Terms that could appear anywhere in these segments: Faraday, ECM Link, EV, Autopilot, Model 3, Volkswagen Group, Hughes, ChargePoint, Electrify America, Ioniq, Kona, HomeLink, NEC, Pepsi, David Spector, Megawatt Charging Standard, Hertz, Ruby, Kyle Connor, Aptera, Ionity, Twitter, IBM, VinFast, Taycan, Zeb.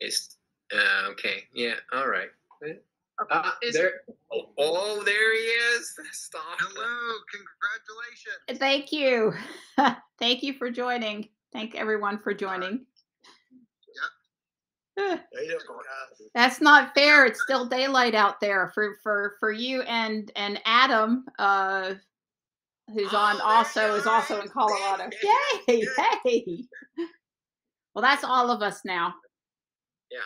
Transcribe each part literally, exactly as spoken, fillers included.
It's uh, okay. Yeah. All right. Uh, there, oh, oh, there he is. Stop. Hello. Congratulations. Thank you. Thank you for joining. Thank everyone for joining. Yep. That's not fair. It's still daylight out there for for for you and and Adam, uh, who's on oh, also is also in Colorado. Yay! Hey. Well, that's all of us now. Yeah.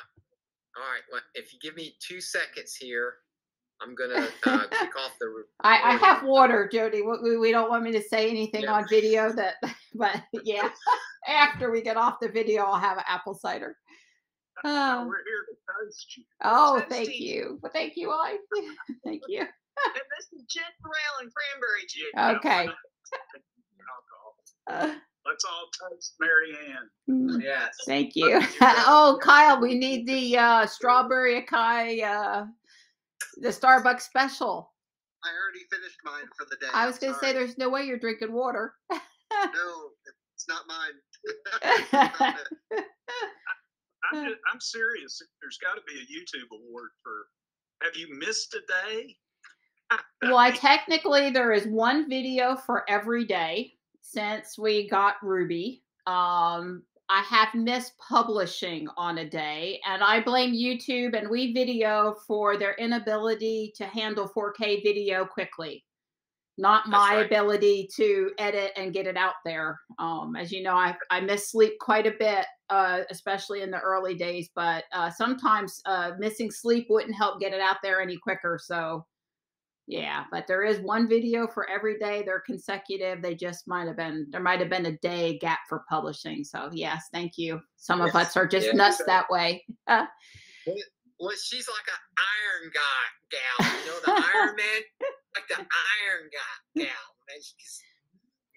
All right. Well, if you give me two seconds here, I'm gonna uh, kick off the. I, I have water, Jody. We, we don't want me to say anything yeah. on video that, but yeah. After we get off the video, I'll have an apple cider. Uh, We're here to toast you. Oh, toast thank you. you. Well, thank you, I. Thank you. And this is ginger ale and cranberry juice. Okay. Alcohol. Uh, Let's all toast Marianne. Yes. Thank you. Oh, Kyle, we need the uh, strawberry acai, uh, the Starbucks special. I already finished mine for the day. I was going to say, there's no way you're drinking water. No, it's not mine. It's not it. I, I'm, just, I'm serious. There's got to be a YouTube award for, have you missed a day? Well, I technically, there is one video for every day. Since we got Ruby, um, I have missed publishing on a day, and I blame YouTube and We Video for their inability to handle four K video quickly, not my right. ability to edit and get it out there. Um, as you know, I, I miss sleep quite a bit, uh, especially in the early days, but uh, sometimes uh, missing sleep wouldn't help get it out there any quicker, so... Yeah, but there is one video for every day. They're consecutive. They just might have been, there might have been a day gap for publishing. So yes, thank you. Some yes. of us are just yeah, nuts sure. that way. Well, she's like an iron guy, gal. You know, the Iron Man, like the iron guy, gal. Man, she's,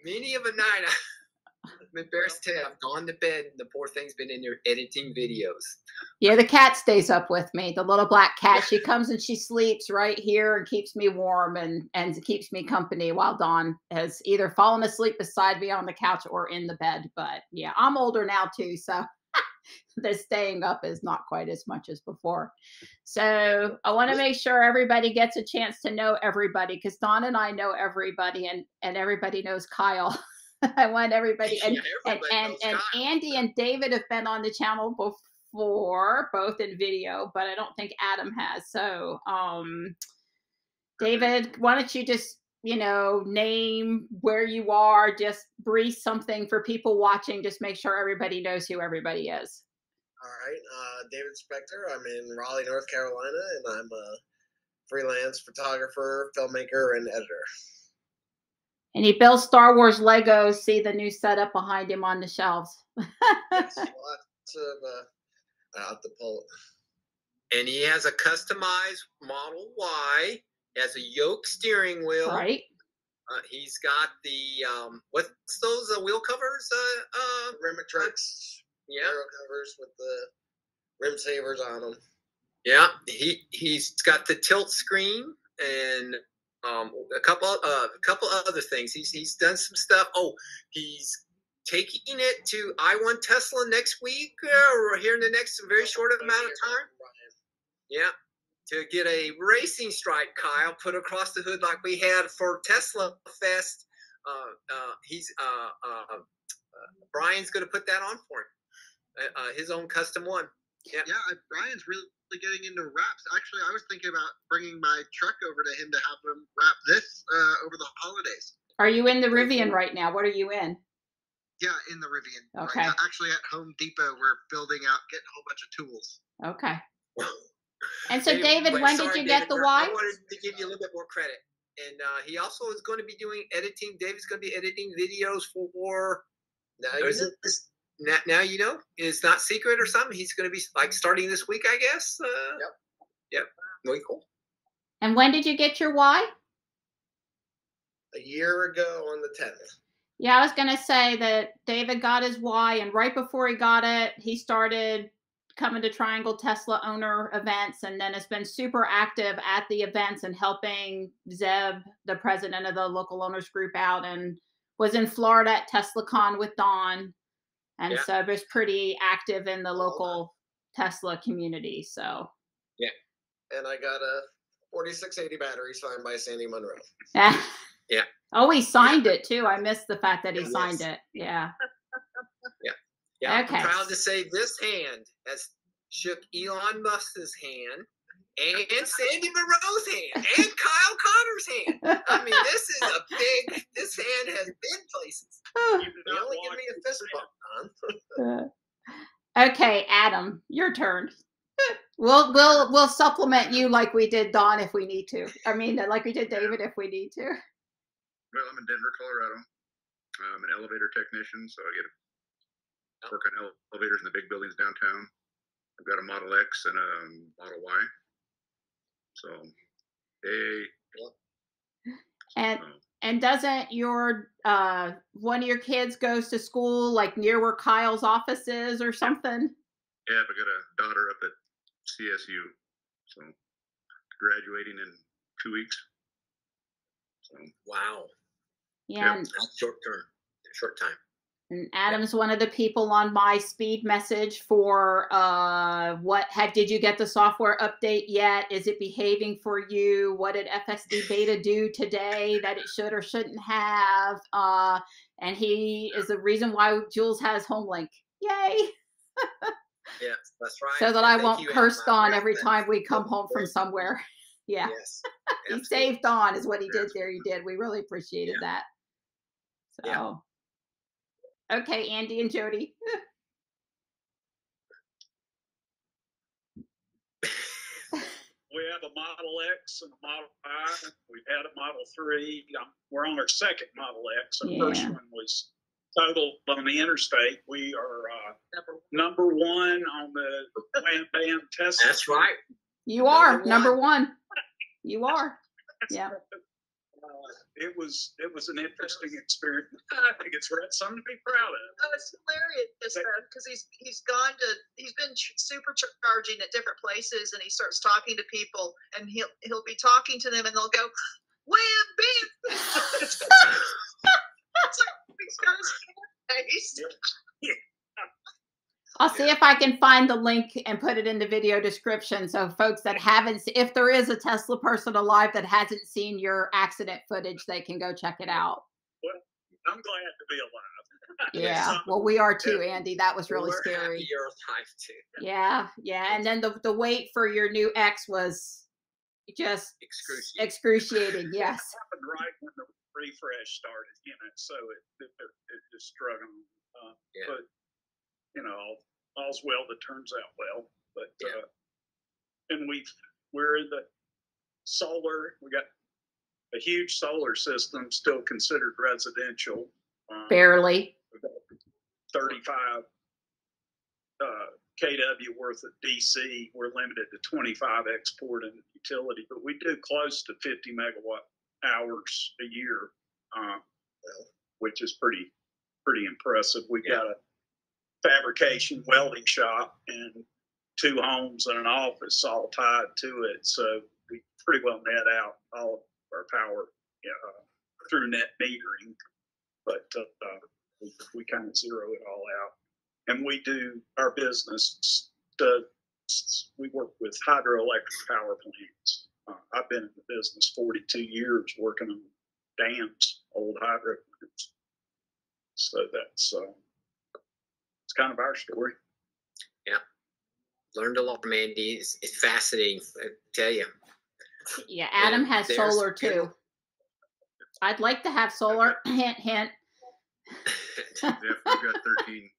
many of a night, I'm embarrassed to have gone to bed and the poor thing's been in there editing videos. Yeah, the cat stays up with me, the little black cat. She comes and she sleeps right here and keeps me warm and, and keeps me company while Dawn has either fallen asleep beside me on the couch or in the bed. But yeah, I'm older now too, so the staying up is not quite as much as before. So I want to make sure everybody gets a chance to know everybody because Dawn and I know everybody and, and everybody knows Kyle. I want everybody and, yeah, everybody and, and, and Andy and David have been on the channel before, both in video, but I don't think Adam has. So, um, David, why don't you just, you know, name where you are, just brief something for people watching, just make sure everybody knows who everybody is. All right. Uh, David Spector. I'm in Raleigh, North Carolina, and I'm a freelance photographer, filmmaker, and editor. And he builds Star Wars Legos. See the new setup behind him on the shelves. Yes, lots of, uh, out the pole. And he has a customized Model Y. He has a yoke steering wheel. Right. Uh, he's got the um, what's those uh, wheel covers? Uh, uh, Rimatrix. Yeah. Wheel covers with the rim savers on them. Yeah. He he's got the tilt screen and. Um, a couple, uh, a couple other things. He's he's done some stuff. Oh, he's taking it to I one Tesla next week, uh, or here in the next very short amount of time. Yeah, to get a racing stripe, Kyle, put across the hood like we had for Tesla Fest. Uh, uh, he's uh, uh, uh, Brian's going to put that on for him, uh, uh, his own custom one. Yeah, yeah. Brian's really. Getting into wraps. Actually, I was thinking about bringing my truck over to him to have him wrap this uh, over the holidays. Are you in the Rivian right now? What are you in? Yeah, in the Rivian. Okay. Right now. Actually, at Home Depot, we're building out, getting a whole bunch of tools. Okay. And so, David, when Sorry, did you David, get the Y? I wanted to give you a little bit more credit. And uh, he also is going to be doing editing. David's going to be editing videos for. Now, isn't this? Now, now you know it's not secret or something. He's going to be like starting this week, I guess. Uh, yep. Yep. Really cool. And when did you get your Y? A year ago on the tenth. Yeah, I was going to say that David got his Y, and right before he got it, he started coming to Triangle Tesla owner events, and then has been super active at the events and helping Zeb, the president of the local owners group, out, and was in Florida at TeslaCon with Don. And yeah. Seb is pretty active in the local Tesla community. So yeah. And I got a forty-six eighty battery signed by Sandy Munro. Yeah. Yeah. Oh, he signed yeah. it too. I missed the fact that he yes. signed it. Yeah. Yeah. Yeah. Okay. I'm proud to say this hand has shook Elon Musk's hand and Sandy Munro's hand and Kyle Connor's hand. I mean, this is a big, this hand has been places. They only give me a fist bump, huh? Okay, Adam, your turn. We'll we'll we'll supplement you like we did Don if we need to. I mean, like we did David if we need to. Well, I'm in Denver, Colorado. I'm an elevator technician, so I get to work on elevators in the big buildings downtown. I've got a Model X and a Model Y. So, hey. And so. And doesn't your uh one of your kids goes to school like near where Kyle's office is or something? Yeah, I got a daughter up at C S U, so graduating in two weeks. So. Wow. Yeah. Yep. That's short term, short time. And Adam's yeah. one of the people on my speed message for uh, what had, did you get the software update yet? Is it behaving for you? What did F S D beta do today that it should or shouldn't have? Uh, and he is the reason why Jules has Homelink. Yay. Yeah, that's right. So that I Thank won't curse Don every time we come home from somewhere. Yeah. Yes, he saved Don is what he did there. He did. We really appreciated yeah. that. So, yeah. Okay, Andy and Jody. We have a Model X and a Model Y. We've had a Model three. We're on our second Model X. Our yeah. first one was total on the interstate. We are uh, number one on the Wham Bam Tesla. That's right. You are number one. You are. Yeah. Uh, it was it was an interesting experience. I think it's something to be proud of. Oh, it's hilarious because he's he's gone to he's been supercharging at different places, and he starts talking to people, and he'll he'll be talking to them, and they'll go Wham Bam. I'll see if I can find the link and put it in the video description. So folks that haven't, if there is a Tesla person alive that hasn't seen your accident footage, they can go check it out. Well, I'm glad to be alive. Yeah. Well, we are too, Andy. That was really We're scary. You're alive too. Yeah. Yeah. And then the, the wait for your new X was just excruciating. excruciating yes. Refresh started, you know, so it, it, it just drug them. Uh, yeah. But, you know, all, all's well that turns out well. But, yeah. uh, and we've, we're in the solar, we got a huge solar system still considered residential. Um, Barely. thirty-five uh, K W worth of D C. We're limited to twenty-five export and utility, but we do close to fifty megawatt hours a year, um, which is pretty pretty impressive. We've yeah. got a fabrication welding shop and two homes and an office all tied to it, so we pretty well net out all of our power uh, through net metering, but uh, we, we kind of zero it all out. And we do our business, to, we work with hydroelectric power plants. I've been in the business forty-two years working on dams, old hydro plants. So that's uh, it's kind of our story. Yeah, learned a lot from Andy. It's, it's fascinating, I tell you. Yeah, Adam has solar too. I'd like to have solar. Hint, hint. Yeah, we've got thirteen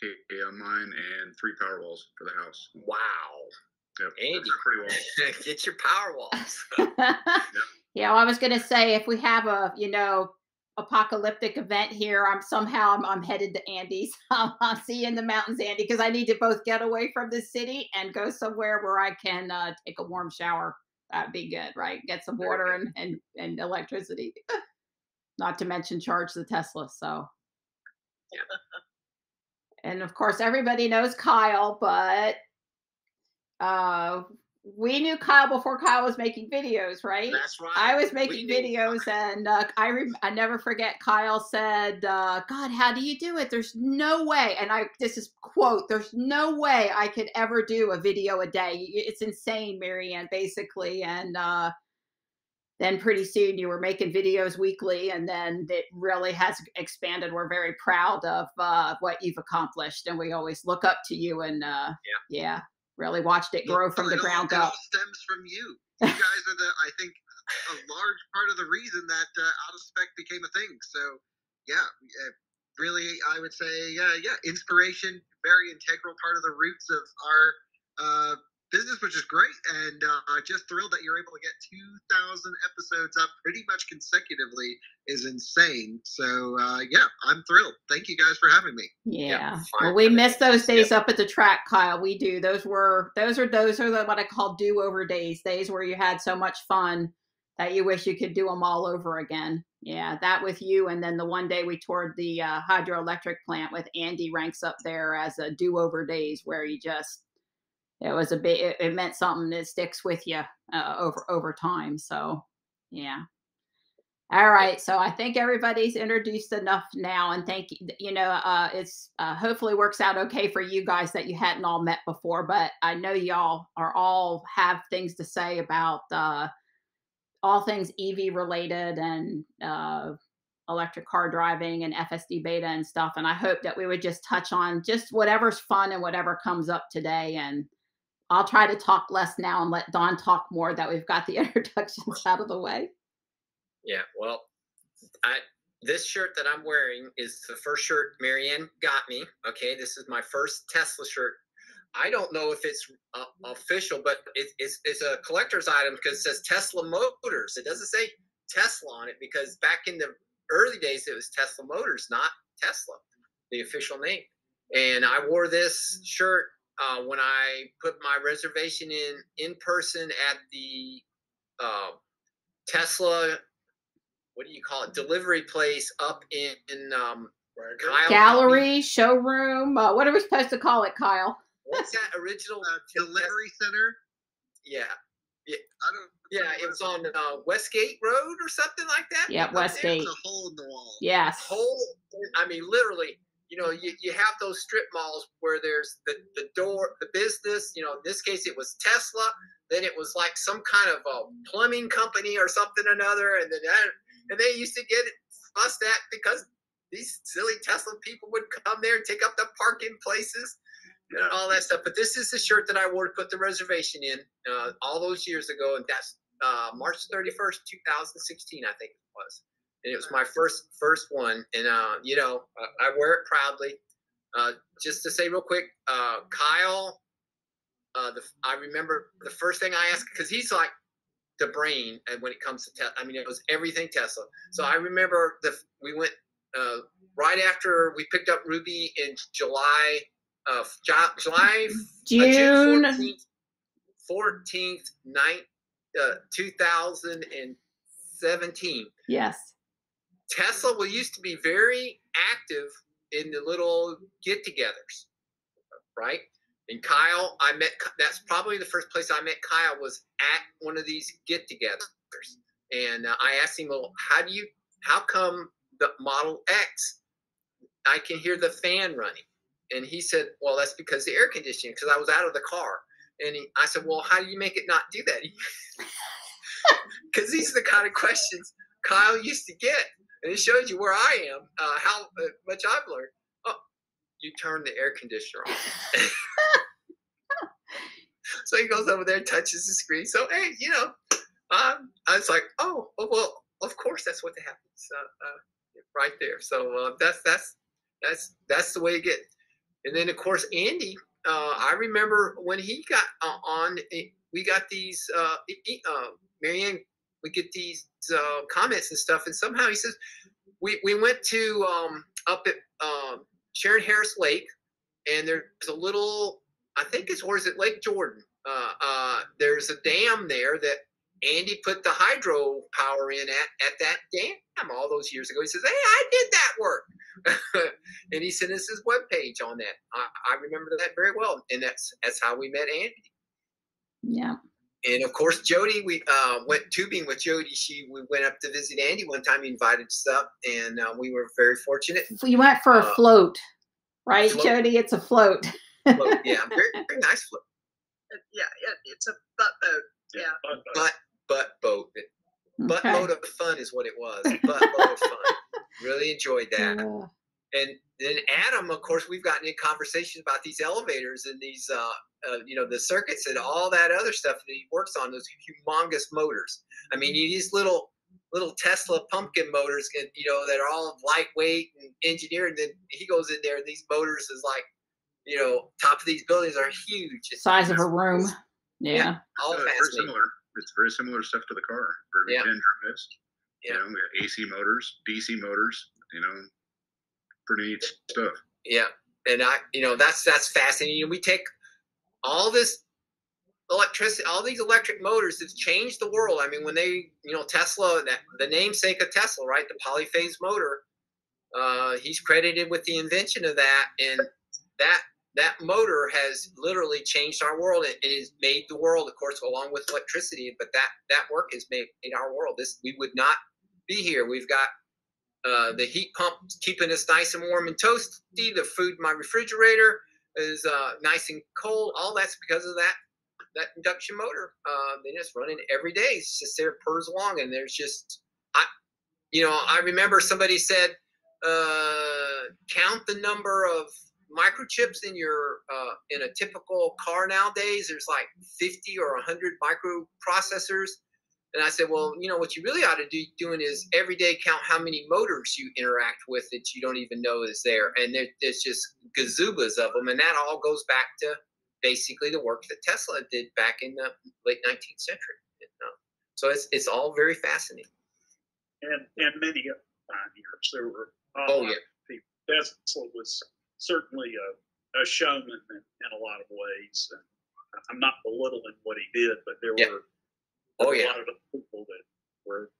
K on mine and three power walls for the house. Wow. Yep, Andy, well. Get your power walls. Yep. Yeah, well, I was going to say if we have a you know apocalyptic event here, I'm somehow I'm, I'm headed to Andy's. I'll, I'll see you in the mountains, Andy, because I need to both get away from the city and go somewhere where I can uh, take a warm shower. That'd be good, right? Get some water and and, and electricity. Not to mention charge the Tesla. So. Yeah. And of course, everybody knows Kyle, but. Uh, we knew Kyle before Kyle was making videos, right? That's right. I was making videos, and uh, I re I never forget. Kyle said, uh, "God, how do you do it? There's no way." And I, this is quote, "There's no way I could ever do a video a day. It's insane, Marianne." Basically, and uh, then pretty soon you were making videos weekly, and then it really has expanded. We're very proud of uh, what you've accomplished, and we always look up to you. And uh, yeah. yeah. Really watched it grow well, from the it ground all, up. It all stems from you. You guys are the, I think, a large part of the reason that uh, Out of Spec became a thing. So, yeah, really, I would say, yeah, yeah, inspiration, very integral part of the roots of our uh, business, which is great. And uh, just thrilled that you're able to get two thousand episodes up pretty much consecutively is insane. So, uh, yeah, I'm thrilled. Thank you guys for having me. Yeah. yeah well, we miss those days yeah. up at the track, Kyle. We do. Those were, those are, those are the, what I call do-over days, days where you had so much fun that you wish you could do them all over again. Yeah. That with you. And then the one day we toured the uh, hydroelectric plant with Andy ranks up there as a do-over days where you just, it was a big, it, it meant something that sticks with you uh, over, over time. So, yeah. All right. So I think everybody's introduced enough now. And thank you, you know, uh, it's uh, hopefully works out okay for you guys that you hadn't all met before, but I know y'all are all have things to say about uh, all things E V related and uh, electric car driving and F S D beta and stuff. And I hope that we would just touch on just whatever's fun and whatever comes up today. And I'll try to talk less now and let Don talk more, that we've got the introductions out of the way. Yeah, well, I, this shirt that I'm wearing is the first shirt Marianne got me. Okay, this is my first Tesla shirt. I don't know if it's uh, official, but it, it's, it's a collector's item because it says Tesla Motors. It doesn't say Tesla on it because back in the early days, it was Tesla Motors, not Tesla, the official name. And I wore this shirt Uh, when I put my reservation in in person at the uh, Tesla, what do you call it, delivery place up in, in um, Kyle gallery, County. showroom. Uh, what are we supposed to call it, Kyle? What's that original uh, delivery center? Yeah, yeah, I don't. Yeah, it was on uh, Westgate Road or something like that. Yeah, Westgate. There's a hole in the wall. Yes, hole. I mean, literally. You know, you, you have those strip malls where there's the, the door, the business, you know, in this case it was Tesla. Then it was like some kind of a plumbing company or something or another. And then that, and they used to get fussed at because these silly Tesla people would come there and take up the parking places and all that stuff. But this is the shirt that I wore to put the reservation in uh, all those years ago. And that's uh, March thirty-first, two thousand sixteen, I think it was. And it was my first first one, and uh, you know, I wear it proudly. Uh, just to say real quick, uh, Kyle, uh, the, I remember the first thing I asked because he's like the brain, and when it comes to Tesla, I mean, it was everything Tesla. So I remember the we went uh, right after we picked up Ruby in July, uh, July, June uh, June fourteenth, ninth, uh, two thousand and seventeen. Yes. Tesla will used to be very active in the little get-togethers, right? And Kyle, I met. That's probably the first place I met Kyle was at one of these get-togethers, and uh, I asked him, "Well, how do you? How come the Model X? I can hear the fan running," and he said, "Well, that's because the air conditioning. Because I was out of the car." And he, I said, "Well, how do you make it not do that?" Because these are the kind of questions Kyle used to get. And it shows you where I am, uh, how uh, much I've learned. Oh, you turn the air conditioner off. So he goes over there, touches the screen. So, hey, you know, um, I was like, oh, oh, well, of course, that's what happens uh, uh, right there. So uh, that's that's that's that's the way it gets. And then, of course, Andy, uh, I remember when he got uh, on, we got these, uh, uh, Marianne, we get these uh, comments and stuff, and somehow he says, we, we went to um, up at um, Sharon Harris Lake, and there's a little, I think it's, or is it Lake Jordan? Uh, uh, there's a dam there that Andy put the hydro power in at, at that dam all those years ago. He says, hey, I did that work. And he sent us his webpage on that. I, I remember that very well, and that's, that's how we met Andy. Yeah. And of course, Jody, we uh, went tubing with Jody. She we went up to visit Andy one time. He invited us up, and uh, we were very fortunate. So you went for a uh, float, right, float. Jody? It's a float. float. Yeah, very, very nice float. Yeah, yeah, it's a butt boat. Yeah, yeah. butt butt boat. Butt okay. load of fun is what it was. Butt load of fun. Really enjoyed that. Yeah. And then Adam, of course, we've gotten in conversations about these elevators and these, uh, uh, you know, the circuits and all that other stuff that he works on, those humongous motors. I mean, these little little Tesla pumpkin motors, and you know, that are all lightweight and engineered. And then he goes in there, and these motors is like, you know, top of these buildings are huge. It's size of a room. Yeah. yeah all uh, very similar. It's very similar stuff to the car. Very yeah. You know, we have A C motors, D C motors, you know. Pretty neat stuff. Yeah, and I, you know, that's that's fascinating. We take all this electricity, all these electric motors that changed the world. I mean, when they, you know, Tesla, that, the namesake of Tesla, right? The polyphase motor. Uh, he's credited with the invention of that, and that that motor has literally changed our world. It, it has made the world, of course, along with electricity. But that that work has made in our world. This we would not be here. We've got. Uh, the heat pump keeping us nice and warm and toasty. The food in my refrigerator is uh, nice and cold. All that's because of that that induction motor. Uh, they just run it every day. It's just there, purrs along, and there's just I, you know, I remember somebody said, uh, count the number of microchips in your uh, in a typical car nowadays. There's like fifty or a hundred microprocessors. And I said, well, you know, what you really ought to do doing is every day count how many motors you interact with that you don't even know is there. And there, there's just gazubas of them. And that all goes back to basically the work that Tesla did back in the late nineteenth century. You know? So it's it's all very fascinating. And and many of the pioneers, there were oh, yeah. people. Tesla was certainly a, a showman in, in a lot of ways. And I'm not belittling what he did, but there yeah. were. Oh, yeah. A lot of the people that were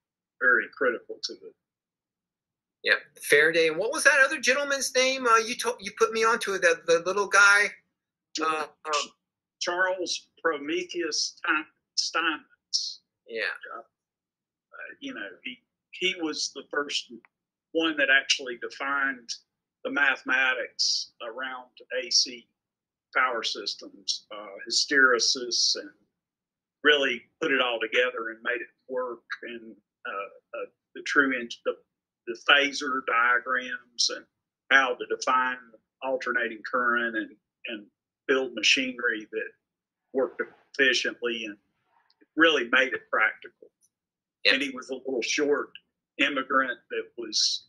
very critical to it. Yeah, Faraday. And what was that other gentleman's name? Uh, you told you put me onto it. The, the little guy, uh, um, Charles Prometheus Steinmetz. Yeah. Uh, you know, he he was the first one that actually defined the mathematics around A C power systems, uh, hysteresis, and really put it all together and made it work, and uh, uh, the true in the, the phaser diagrams and how to define alternating current and, and build machinery that worked efficiently, and really made it practical. Yep. And he was a little short immigrant that was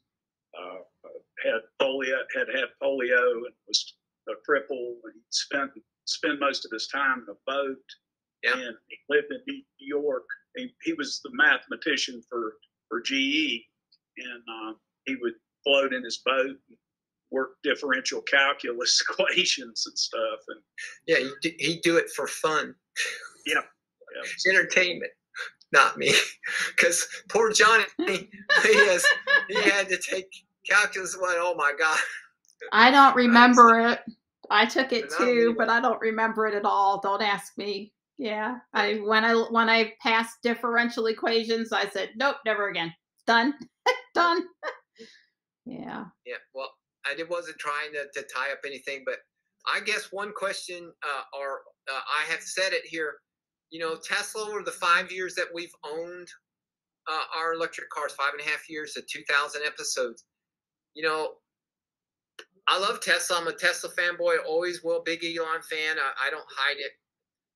uh, had polio, had had polio, and was a cripple, and he spent spent most of his time in a boat. Yeah. And he lived in New York. He, he was the mathematician for, for G E, and uh, he would float in his boat and work differential calculus equations and stuff. And yeah, he'd, he'd do it for fun. Yeah, yeah. Entertainment, not me, because poor Johnny, he, has, he had to take calculus one. Oh my God! I don't remember it. I took it too, but I don't remember it at all. Don't ask me. Yeah, I when I when I passed differential equations, I said, nope, never again. Done, done. Yeah. Yeah. Well, I did, wasn't trying to, to tie up anything, but I guess one question, uh, or uh, I have said it here, you know, Tesla over the five years that we've owned uh, our electric cars, five and a half years to two thousand episodes, you know. I love Tesla. I'm a Tesla fanboy. Always will. Big Elon fan. I, I don't hide it.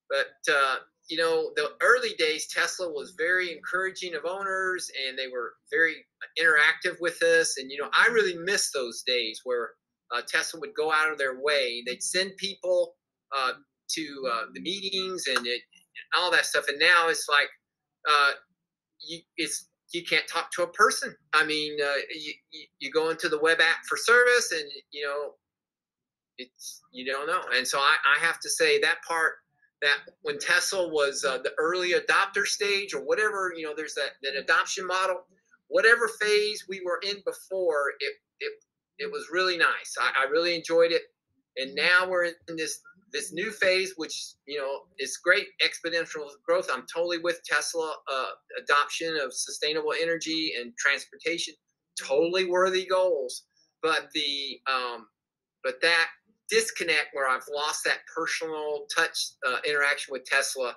But, uh, you know, the early days, Tesla was very encouraging of owners, and they were very interactive with us. And, you know, I really miss those days where uh, Tesla would go out of their way. They'd send people uh, to uh, the meetings and, it, and all that stuff. And now it's like uh, you, it's, you can't talk to a person. I mean, uh, you, you, you go into the web app for service, and, you know, it's, you don't know. And so I, I have to say that part. That when Tesla was uh, the early adopter stage, or whatever, you know, there's that, that adoption model, whatever phase we were in before, it it, it was really nice. I, I really enjoyed it. And now we're in this this new phase, which, you know, is great exponential growth. I'm totally with Tesla uh, adoption of sustainable energy and transportation, totally worthy goals. But the um, but that disconnect where I've lost that personal touch uh, interaction with Tesla,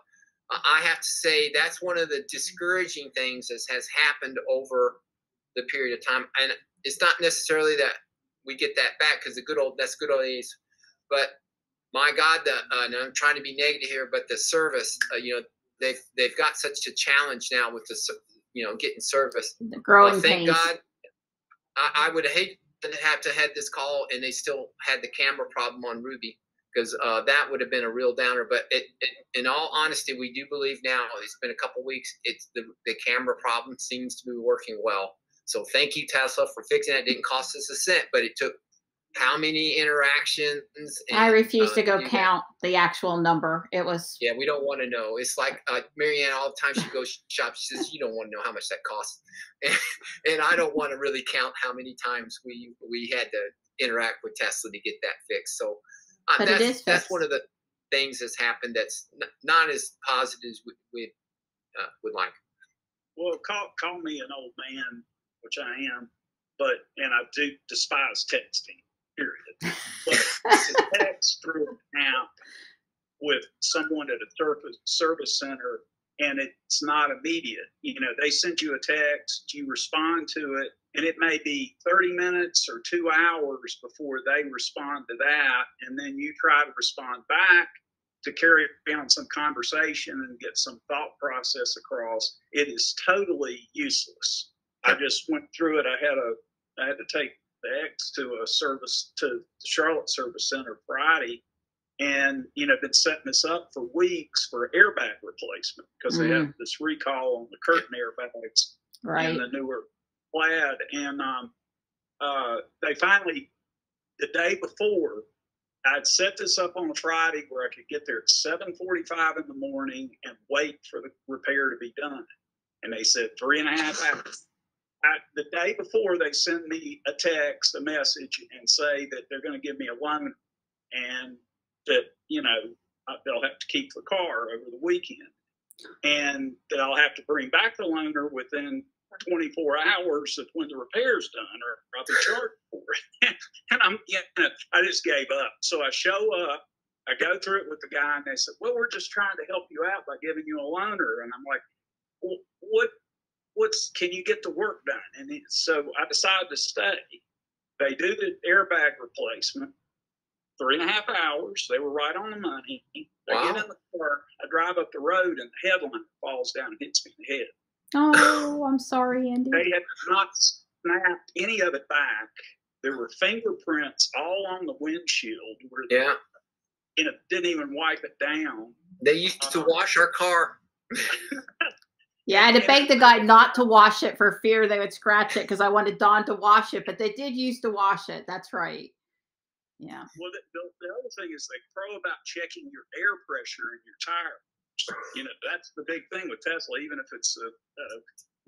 uh, I have to say that's one of the discouraging things that has happened over the period of time. And it's not necessarily that we get that back, because the good old, that's good old days. But my God, the, uh, and I'm trying to be negative here, but the service, uh, you know, they've they've got such a challenge now with the, you know, getting service. The growing uh, thank pains. God, I, I would hate to have to had this call and they still had the camera problem on Ruby, because uh, that would have been a real downer. But it, it, in all honesty, we do believe now, it's been a couple of weeks, it's the, the camera problem seems to be working well. So thank you, Tesla, for fixing that. It didn't cost us a cent, but it took how many interactions? And, I refuse uh, to go count know. the actual number. It was. Yeah, we don't want to know. It's like uh, Marianne, all the time she goes shop, she says, you don't want to know how much that costs. And, and I don't want to really count how many times we we had to interact with Tesla to get that fixed. So uh, that's, fixed. that's one of the things that's happened that's n not as positive as we, we uh, would like. Well, call, call me an old man, which I am, but, and I do despise texting. Period. But to text through an app with someone at a service service center, and it's not immediate. You know, they send you a text, you respond to it, and it may be thirty minutes or two hours before they respond to that, and then you try to respond back to carry on some conversation and get some thought process across. It is totally useless. I just went through it. I had a, I had to take the X to a service, to the Charlotte Service Center Friday, and you know, been setting this up for weeks for airbag replacement, because mm-hmm. they have this recall on the Curtain airbags right. and the newer Plaid, and um, uh, they finally, the day before, I'd set this up on a Friday where I could get there at seven forty-five in the morning and wait for the repair to be done, and they said three and a half hours. I, the day before, they send me a text, a message, and say that they're going to give me a loan and that, you know, they'll have to keep the car over the weekend and that I'll have to bring back the loaner within twenty-four hours of when the repair's done, or I'll be charged for it. And I'm, you know, I just gave up. So I show up, I go through it with the guy, and they said, well, we're just trying to help you out by giving you a loaner. And I'm like, well, what? What's, can you get the work done? And it, so I decided to stay. They do the airbag replacement, three and a half hours. They were right on the money. They wow. get in the car. I drive up the road, and the headliner falls down and hits me in the head. Oh, I'm sorry, Andy. They had not snapped any of it back. There were fingerprints all on the windshield. Where yeah. They, and it didn't even wipe it down. They used to um, wash our car. Yeah, I had to beg the guy not to wash it for fear they would scratch it, because I wanted Don to wash it, but they did use to wash it. That's right. Yeah. Well, the, the, the other thing is they crow about checking your air pressure in your tires. You know, that's the big thing with Tesla. Even if it's a, a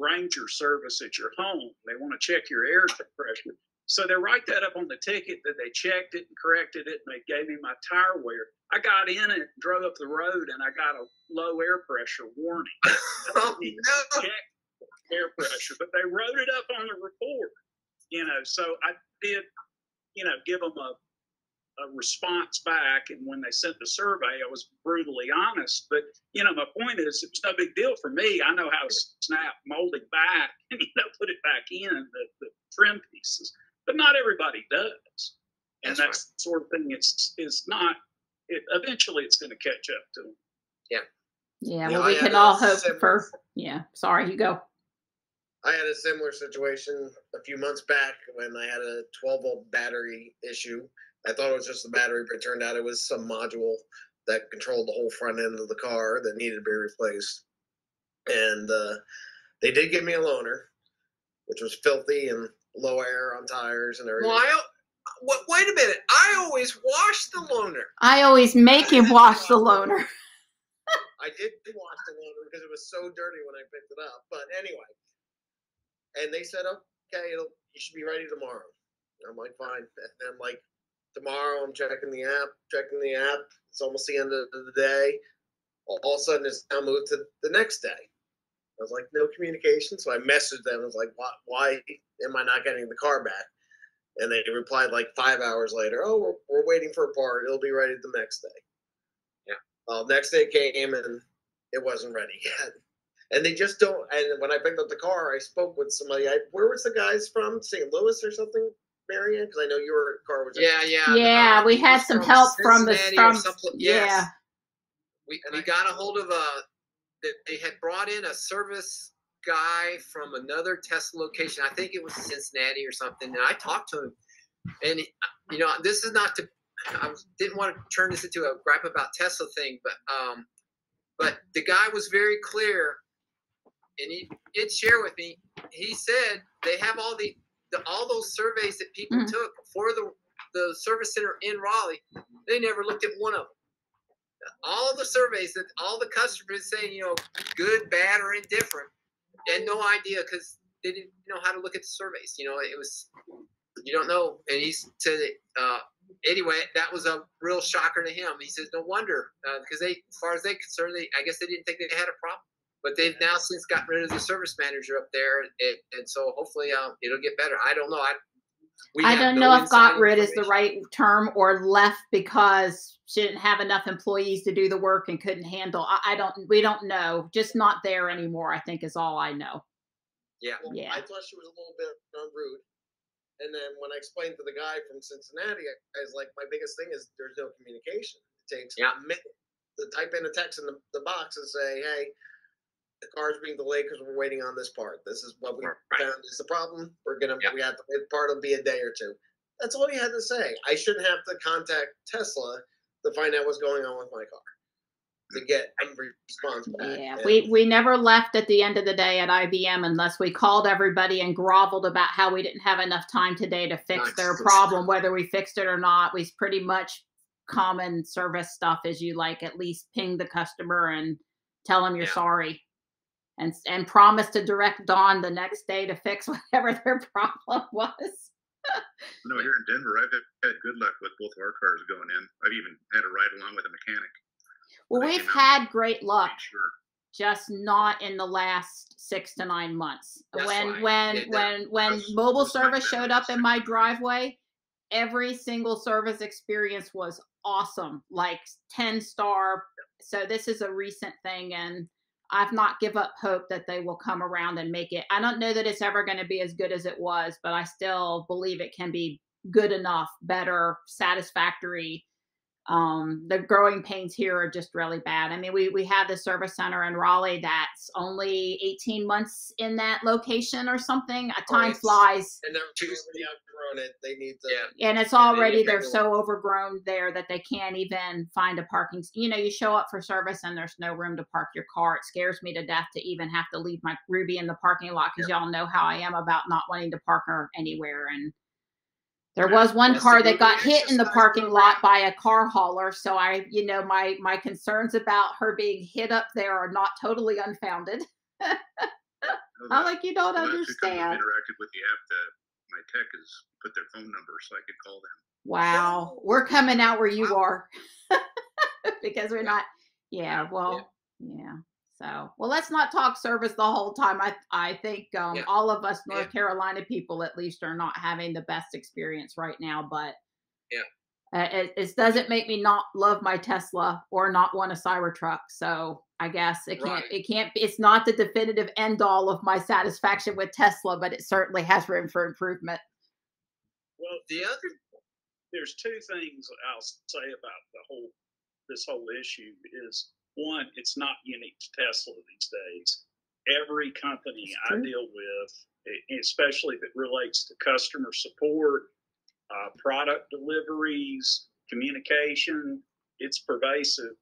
Ranger service at your home, they want to check your air pressure. So they write that up on the ticket that they checked it and corrected it, and they gave me my tire wear. I got in it, drove up the road, and I got a low air pressure warning. Oh, no. Air pressure, but they wrote it up on the report, you know. So I did, you know, give them a a response back, and when they sent the survey, I was brutally honest. But you know, my point is, it was no big deal for me. I know how to snap, mold it back, and you know, put it back in the, the trim pieces. But not everybody does, and that's, that's right. the sort of thing. It's is not. It, eventually, it's going to catch up to them. Yeah. Yeah. Well, we can all hope for. Yeah. Sorry, you go. I had a similar situation a few months back when I had a twelve volt battery issue. I thought it was just the battery, but it turned out it was some module that controlled the whole front end of the car that needed to be replaced. And uh, they did give me a loaner, which was filthy and low air on tires and everything. Well, I, what, wait a minute. I always wash the loaner. I always make him wash the loaner. I did wash the loaner because it was so dirty when I picked it up. But anyway, and they said, okay, it'll, you should be ready tomorrow. And I'm like, fine. And I'm like, tomorrow I'm checking the app, checking the app. It's almost the end of the day. All, all of a sudden, it's now moved to the next day. I was like, no communication. So I messaged them. I was like, why, why am I not getting the car back? And they replied like five hours later, oh, we're, we're waiting for a part. It'll be ready the next day. Yeah. Well, next day came and it wasn't ready yet. And they just don't. And when I picked up the car, I spoke with somebody. I, where was the guys from? Saint Louis or something, Marianne? Because I know your car was. Yeah, yeah. Yeah, uh, we had some help from the. From, yes. Yeah. We, we got a hold of a. They had brought in a service guy from another Tesla location. I think it was Cincinnati or something. And I talked to him. And, you know, this is not to. I didn't want to turn this into a gripe about Tesla thing, but um, but the guy was very clear. And he did share with me. He said they have all the, the all those surveys that people mm-hmm. took for the the service center in Raleigh. They never looked at one of them. All of the surveys that all the customers saying, you know, good, bad, or indifferent, and no idea because they didn't know how to look at the surveys. You know, it was you don't know. And he said, uh, anyway, that was a real shocker to him. He says, no wonder uh, because they, as far as they're concerned, they I guess they didn't think they had a problem. But they've now since got rid of the service manager up there, and, and so hopefully uh, it'll get better. I don't know. I, we I don't no know if got rid is the right term or left because she didn't have enough employees to do the work and couldn't handle. I, I don't. We don't know. Just not there anymore, I think, is all I know. Yeah. Well, yeah. I thought she was a little bit rude. And then when I explained to the guy from Cincinnati, I was like, my biggest thing is there's no communication. It takes yeah. a minute to type in a text in the, the box and say, hey, the car's being delayed because we're waiting on this part. This is what we right. found is the problem. We're gonna yep. we have to wait. The part will be a day or two. That's all he had to say. I shouldn't have to contact Tesla to find out what's going on with my car to get a response back. Yeah, and we we never left at the end of the day at I B M unless we called everybody and groveled about how we didn't have enough time today to fix nice. their problem, whether we fixed it or not. We pretty much common service stuff is you like at least ping the customer and tell them you're yeah. sorry. And, and promised to direct Dawn the next day to fix whatever their problem was. No, here in Denver, I've had good luck with both of our cars going in. I've even had a ride along with a mechanic. Well, we've had great luck, sure. just not in the last six to nine months. That's when right. when yeah, when that, when that's, mobile that's service showed up in my driveway, every single service experience was awesome, like ten star. So this is a recent thing, and I've not give up hope that they will come around and make it. I don't know that it's ever going to be as good as it was, but I still believe it can be good enough, better, satisfactory. Um, the growing pains here are just really bad. I mean, we we have the service center in Raleigh that's only eighteen months in that location or something. Oh, time flies. And they're too outgrown it. They need to. Yeah. And it's already, and they they're so away. overgrown there that they can't even find a parking. You know, you show up for service and there's no room to park your car. It scares me to death to even have to leave my Ruby in the parking lot because yeah. y'all know how I am about not wanting to park her anywhere. And there was one car that got hit in the parking lot by a car hauler. So I, you know, my, my concerns about her being hit up there are not totally unfounded. I'm like, you don't understand. I've interacted with the app that my tech has put their phone number so I could call them. Wow. We're coming out where you are because we're not. Yeah. Well, yeah. So, well, let's not talk service the whole time. I I think um, yeah. all of us North yeah. Carolina people, at least, are not having the best experience right now. But yeah, uh, it, it doesn't make me not love my Tesla or not want a Cybertruck. So I guess it can't. Right. It can't. It's not the definitive end all of my satisfaction with Tesla, but it certainly has room for improvement. Well, the other there's two things I'll say about the whole this whole issue is. One, it's not unique to Tesla these days. Every company I deal with, especially if it relates to customer support, uh, product deliveries, communication, it's pervasive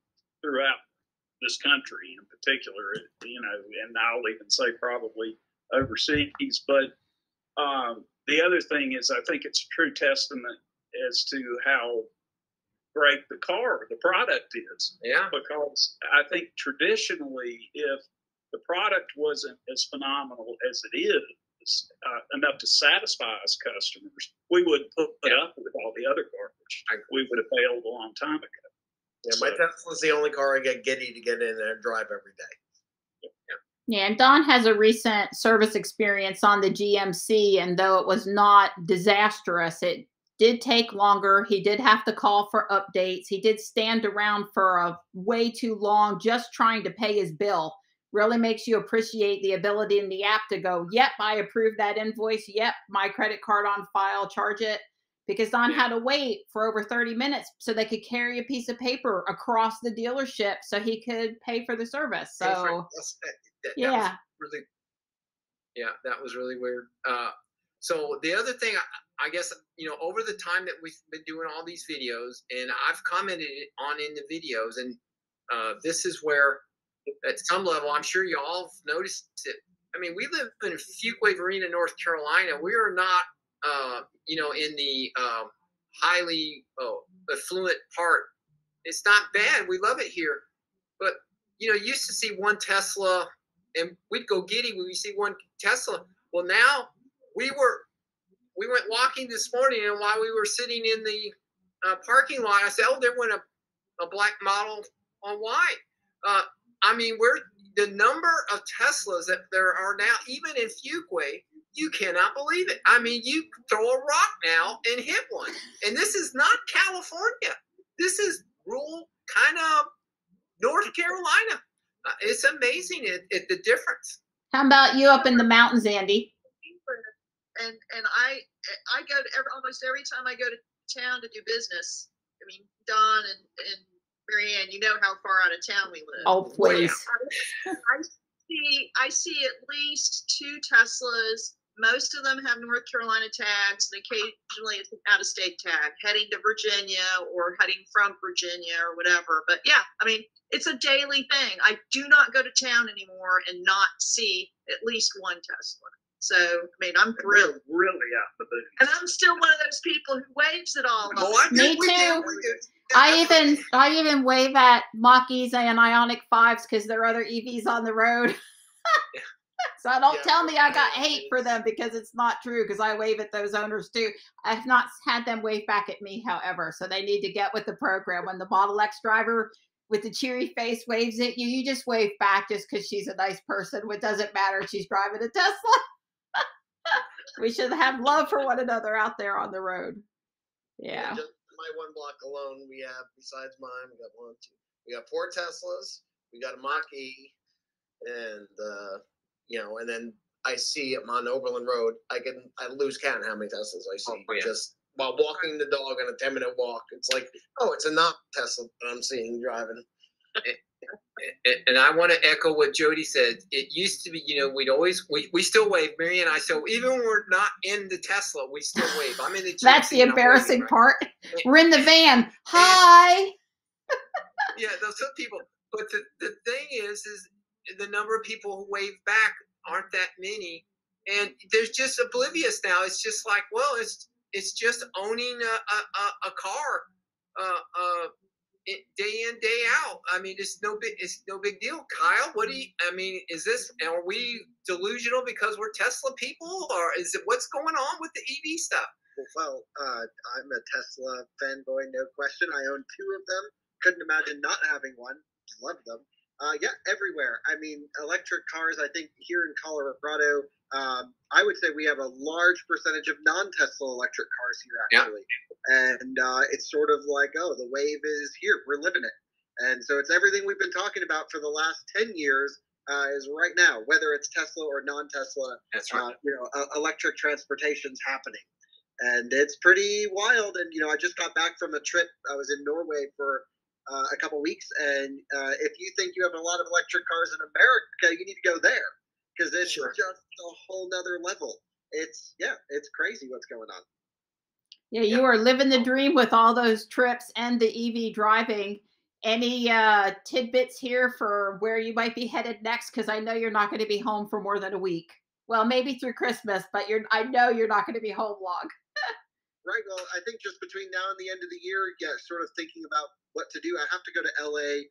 throughout this country in particular, you know, and I'll even say probably overseas. But um, the other thing is I think it's a true testament as to how break the car, the product is. Yeah. Because I think traditionally, if the product wasn't as phenomenal as it is, uh, enough to satisfy us customers, we wouldn't put yeah. up with all the other garbage. We would have failed a long time ago. Yeah, so, my Tesla's the only car I get giddy to get in there and drive every day. Yeah. yeah, and Don has a recent service experience on the G M C, and though it was not disastrous, it did take longer. He did have to call for updates. He did stand around for a way too long just trying to pay his bill. Really makes you appreciate the ability in the app to go, yep, I approved that invoice. Yep, my credit card on file, charge it. Because Don had to wait for over thirty minutes so they could carry a piece of paper across the dealership so he could pay for the service. So, for, that, that, yeah. That was really, yeah, that was really weird. Uh, so the other thing, I, I guess, you know, over the time that we've been doing all these videos, and I've commented on in the videos, and uh, this is where, at some level, I'm sure you all have noticed it. I mean, we live in Fuquay Varina, North Carolina. We are not, uh, you know, in the uh, highly oh, affluent part. It's not bad. We love it here. But, you know, you used to see one Tesla, and we'd go giddy when we see one Tesla. Well, now we were, we went walking this morning, and while we were sitting in the uh, parking lot, I said, oh, there went a, a black Model Y. Uh, I mean, we're the number of Teslas that there are now, even in Fuquay, you cannot believe it. I mean, you throw a rock now and hit one. And this is not California. This is rural, kind of North Carolina. Uh, it's amazing it, it, the difference. How about you up in the mountains, Andy? And and I I go to every, almost every time I go to town to do business. I mean, Don and and. Marianne, you know how far out of town we live. Oh, please. I, I see I see at least two Teslas. Most of them have North Carolina tags, and occasionally it's an out-of-state tag, heading to Virginia or heading from Virginia or whatever. But, yeah, I mean, it's a daily thing. I do not go to town anymore and not see at least one Tesla. So, I mean, I'm thrilled. Really out the booth. And I'm still one of those people who waves at all. Oh, I Me, we too. Did, we did. I even I even wave at Mach-E's and Ionic fives because there are other E Vs on the road. So don't yeah. tell me I got hate for them, because it's not true, because I wave at those owners too. I have not had them wave back at me, however, so they need to get with the program. When the Model X driver with the cheery face waves at you, you just wave back just because she's a nice person. What doesn't matter? She's driving a Tesla. We should have love for one another out there on the road. Yeah. yeah My one block alone, we have, besides mine, we got one, two, we got four Teslas, we got a Mach-E, and uh, you know, and then I see on Oberlin Road, I can I lose count how many Teslas I see oh, yeah. just while walking the dog on a ten minute walk. It's like, oh, it's a not Tesla that I'm seeing driving. and, and I want to echo what Jody said. It used to be, you know, we'd always we, we still wave. Mary and I still, even when we're not in the Tesla, we still wave. I'm in the. That's the embarrassing waving, part. Right? We're in the van. Hi. Yeah, those some people. But the, the thing is, is the number of people who wave back aren't that many, and they're just oblivious now. It's just like, well, it's it's just owning a a, a car. Uh, uh, It, day in, day out. I mean, it's no big, it's no big deal. Kyle, what do you? I mean, is this? Are we delusional because we're Tesla people, or is it what's going on with the E V stuff? Well, uh, I'm a Tesla fanboy, no question. I own two of them. Couldn't imagine not having one. Love them. Uh, yeah, everywhere. I mean, electric cars. I think here in Colorado, um, I would say we have a large percentage of non-Tesla electric cars here, actually. Yeah. And uh, it's sort of like, oh, the wave is here. We're living it. And so it's everything we've been talking about for the last ten years uh, is right now, whether it's Tesla or non-Tesla. That's right. Uh, you know, uh, electric transportation's happening. And it's pretty wild. And, you know, I just got back from a trip. I was in Norway for uh, a couple weeks. And uh, if you think you have a lot of electric cars in America, you need to go there, because it's sure. just a whole nother level. It's, yeah, it's crazy what's going on. Yeah, you are living the dream with all those trips and the E V driving. Any uh, tidbits here for where you might be headed next? Because I know you're not going to be home for more than a week. Well, maybe through Christmas, but you're I know you're not going to be home long. Right. Well, I think just between now and the end of the year, yeah, sort of thinking about what to do. I have to go to L A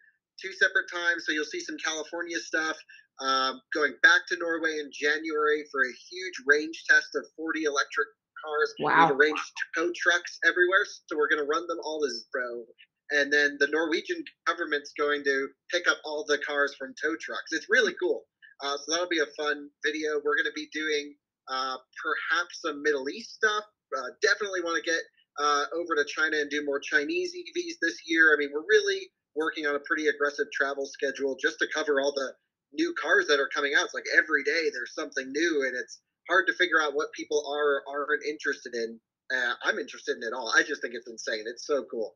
two separate times, so you'll see some California stuff. Um, going back to Norway in January for a huge range test of forty electric cars. Wow. We've arranged tow trucks everywhere, so we're going to run them all as bro. And then the Norwegian government's going to pick up all the cars from tow trucks. It's really cool. Uh, so that'll be a fun video. We're going to be doing uh, perhaps some Middle East stuff. Uh, definitely want to get uh, over to China and do more Chinese E Vs this year. I mean, we're really working on a pretty aggressive travel schedule just to cover all the new cars that are coming out. It's like every day there's something new, and it's hard to figure out what people are or aren't interested in. Uh, I'm interested in it all. I just think it's insane. It's so cool.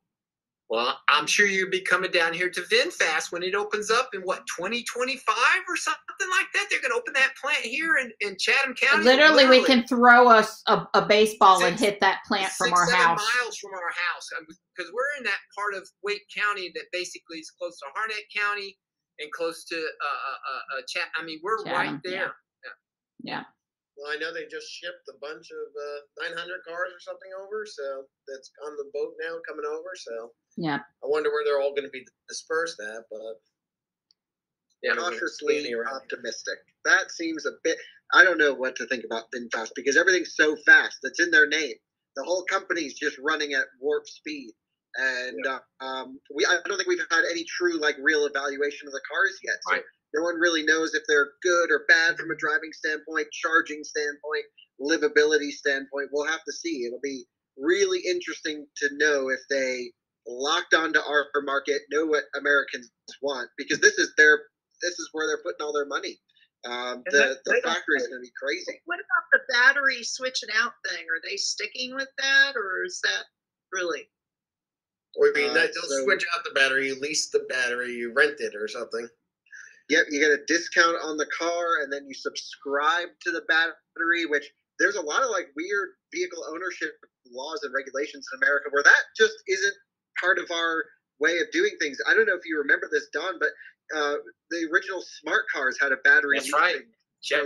Well, I'm sure you'll be coming down here to VinFast when it opens up in, what, twenty twenty-five or something like that? They're going to open that plant here in, in Chatham County. Literally, Literally, we can throw a, a, a baseball six, and hit that plant six, from our seven house. miles from our house. Because we're in that part of Wake County that basically is close to Harnett County and close to uh, uh, uh, Chatham. I mean, we're Chatham, right there. Yeah. yeah. Well, I know they just shipped a bunch of uh, nine hundred cars or something over, so that's on the boat now coming over, so. Yeah. I wonder where they're all going to be dispersed at, but yeah, cautiously optimistic. That seems a bit. I don't know what to think about VinFast because everything's so fast. That's in their name. The whole company's just running at warp speed, and yeah. uh, um, we. I don't think we've had any true, like, real evaluation of the cars yet. So right. No one really knows if they're good or bad from a driving standpoint, charging standpoint, livability standpoint. We'll have to see. It'll be really interesting to know if they. Locked onto our market, know what Americans want, because this is their, this is where they're putting all their money. Um, the the factory is going to be crazy. What about the battery switching out thing? Are they sticking with that, or is that really? Or you uh, don't so, switch out the battery. You lease the battery. You rent it or something. Yep, you get a discount on the car, and then you subscribe to the battery, which. There's a lot of like weird vehicle ownership laws and regulations in America where that just isn't. Part of our way of doing things. I don't know if you remember this, Don, but uh, the original smart cars had a battery. That's right. Jack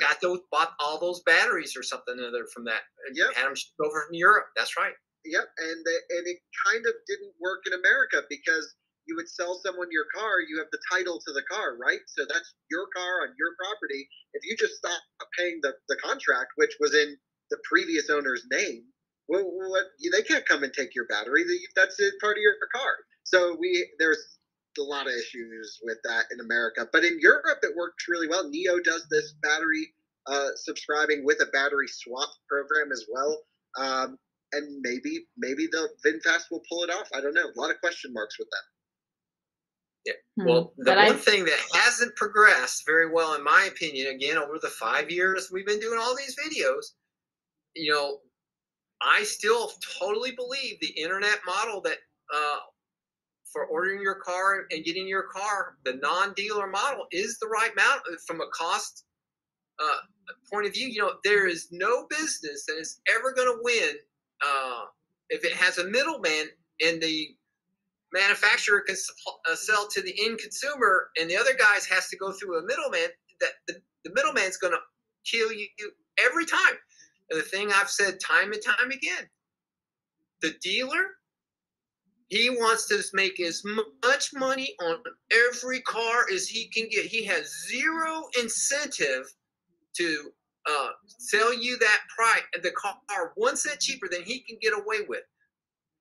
got those, bought all those batteries or something other from that. Yeah, had them shipped over from Europe. That's right. Yep, and the, and it kind of didn't work in America because you would sell someone your car, you have the title to the car, right? So that's your car on your property. If you just stop paying the, the contract, which was in the previous owner's name, Well, what, they can't come and take your battery. That's part of your car. So we there's a lot of issues with that in America. But in Europe, it works really well. Neo does this battery uh, subscribing with a battery swap program as well. Um, and maybe maybe the VinFast will pull it off. I don't know. A lot of question marks with that. Yeah. Well, the but one I... thing that hasn't progressed very well, in my opinion, again, over the five years we've been doing all these videos, you know, I still totally believe the internet model that uh, for ordering your car and getting your car, the non-dealer model is the right amount from a cost uh, point of view. You know, there is no business that is ever going to win uh, if it has a middleman and the manufacturer can uh, sell to the end consumer and the other guys has to go through a middleman. That the, the middleman's going to kill you every time. The thing I've said time and time again, the dealer, he wants to make as much money on every car as he can get. He has zero incentive to uh, sell you that price, the car one cent cheaper than he can get away with.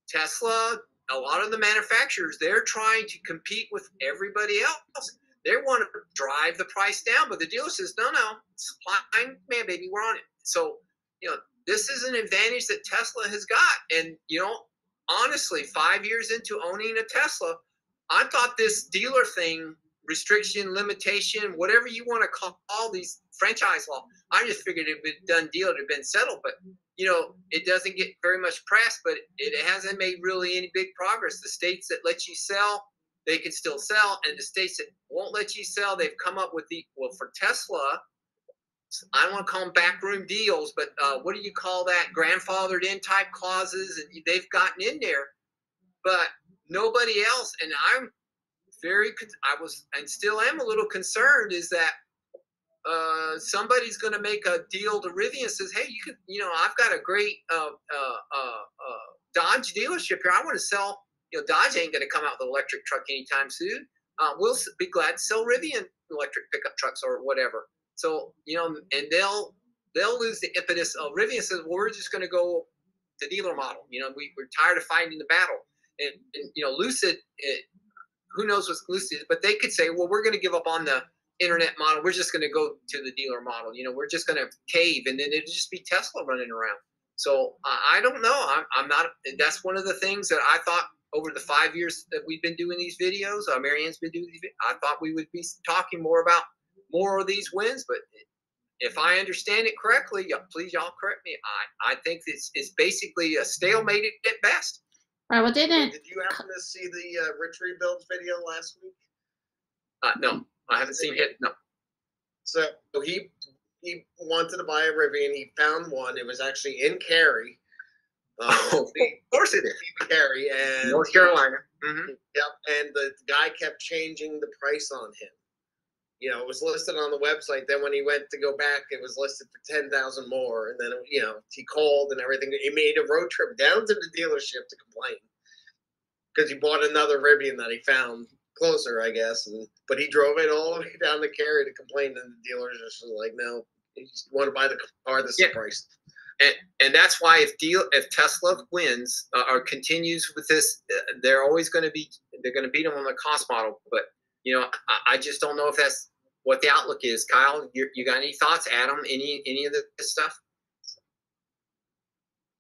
Tesla, a lot of the manufacturers, they're trying to compete with everybody else. They want to drive the price down, but the dealer says, no, no, supply and demand, baby, we're on it. So. You know, this is an advantage that Tesla has got. And, you know, honestly, five years into owning a Tesla, I thought this dealer thing, restriction, limitation, whatever you want to call all these franchise law, I just figured it would be done deal, it had been settled. But, you know, it doesn't get very much press, but it hasn't made really any big progress. The states that let you sell, they can still sell. And the states that won't let you sell, they've come up with the, well, for Tesla, I don't want to call them backroom deals, but uh, what do you call that? Grandfathered in type clauses, and they've gotten in there, but nobody else. And I'm very, I was, and still am a little concerned is that uh, somebody's going to make a deal to Rivian and says, hey, you can, you know, I've got a great uh, uh, uh, uh, Dodge dealership here. I want to sell, you know, Dodge ain't going to come out with an electric truck anytime soon. Uh, we'll be glad to sell Rivian electric pickup trucks or whatever. So, you know, and they'll they'll lose the impetus of Rivian says, well, we're just going to go the dealer model. You know, we, we're tired of fighting the battle. And, and you know, Lucid, it, who knows what's Lucid, but they could say, well, we're going to give up on the internet model. We're just going to go to the dealer model. You know, we're just going to cave, and then it'd just be Tesla running around. So I don't know. I'm, I'm not. That's one of the things that I thought over the five years that we've been doing these videos, uh, Marianne's been doing these videos, I thought we would be talking more about more of these wins. But if I understand it correctly, y'all, please y'all correct me. I, I think it's, it's basically a stalemate at best. All right, well, didn't. Did you happen to see the uh, Rich Rebuilds video last week? Uh, no, I haven't seen it. No. So he he wanted to buy a Rivian. He found one. It was actually in Cary. Um, oh, of course it is. Cary and North Carolina. Mm-hmm. Yep. And the guy kept changing the price on him. You know, it was listed on the website. Then when he went to go back, it was listed for ten thousand more. And then you know he called and everything. He made a road trip down to the dealership to complain because he bought another Rivian that he found closer, I guess. And but he drove it all the way down to Cary to complain, and the dealers just was like, "No, you just want to buy the car that's yeah. priced." And and that's why if deal if Tesla wins uh, or continues with this, they're always going to be they're going to beat them on the cost model, but. You know, I, I just don't know if that's what the outlook is. Kyle, you, you got any thoughts? Adam, any any of this stuff?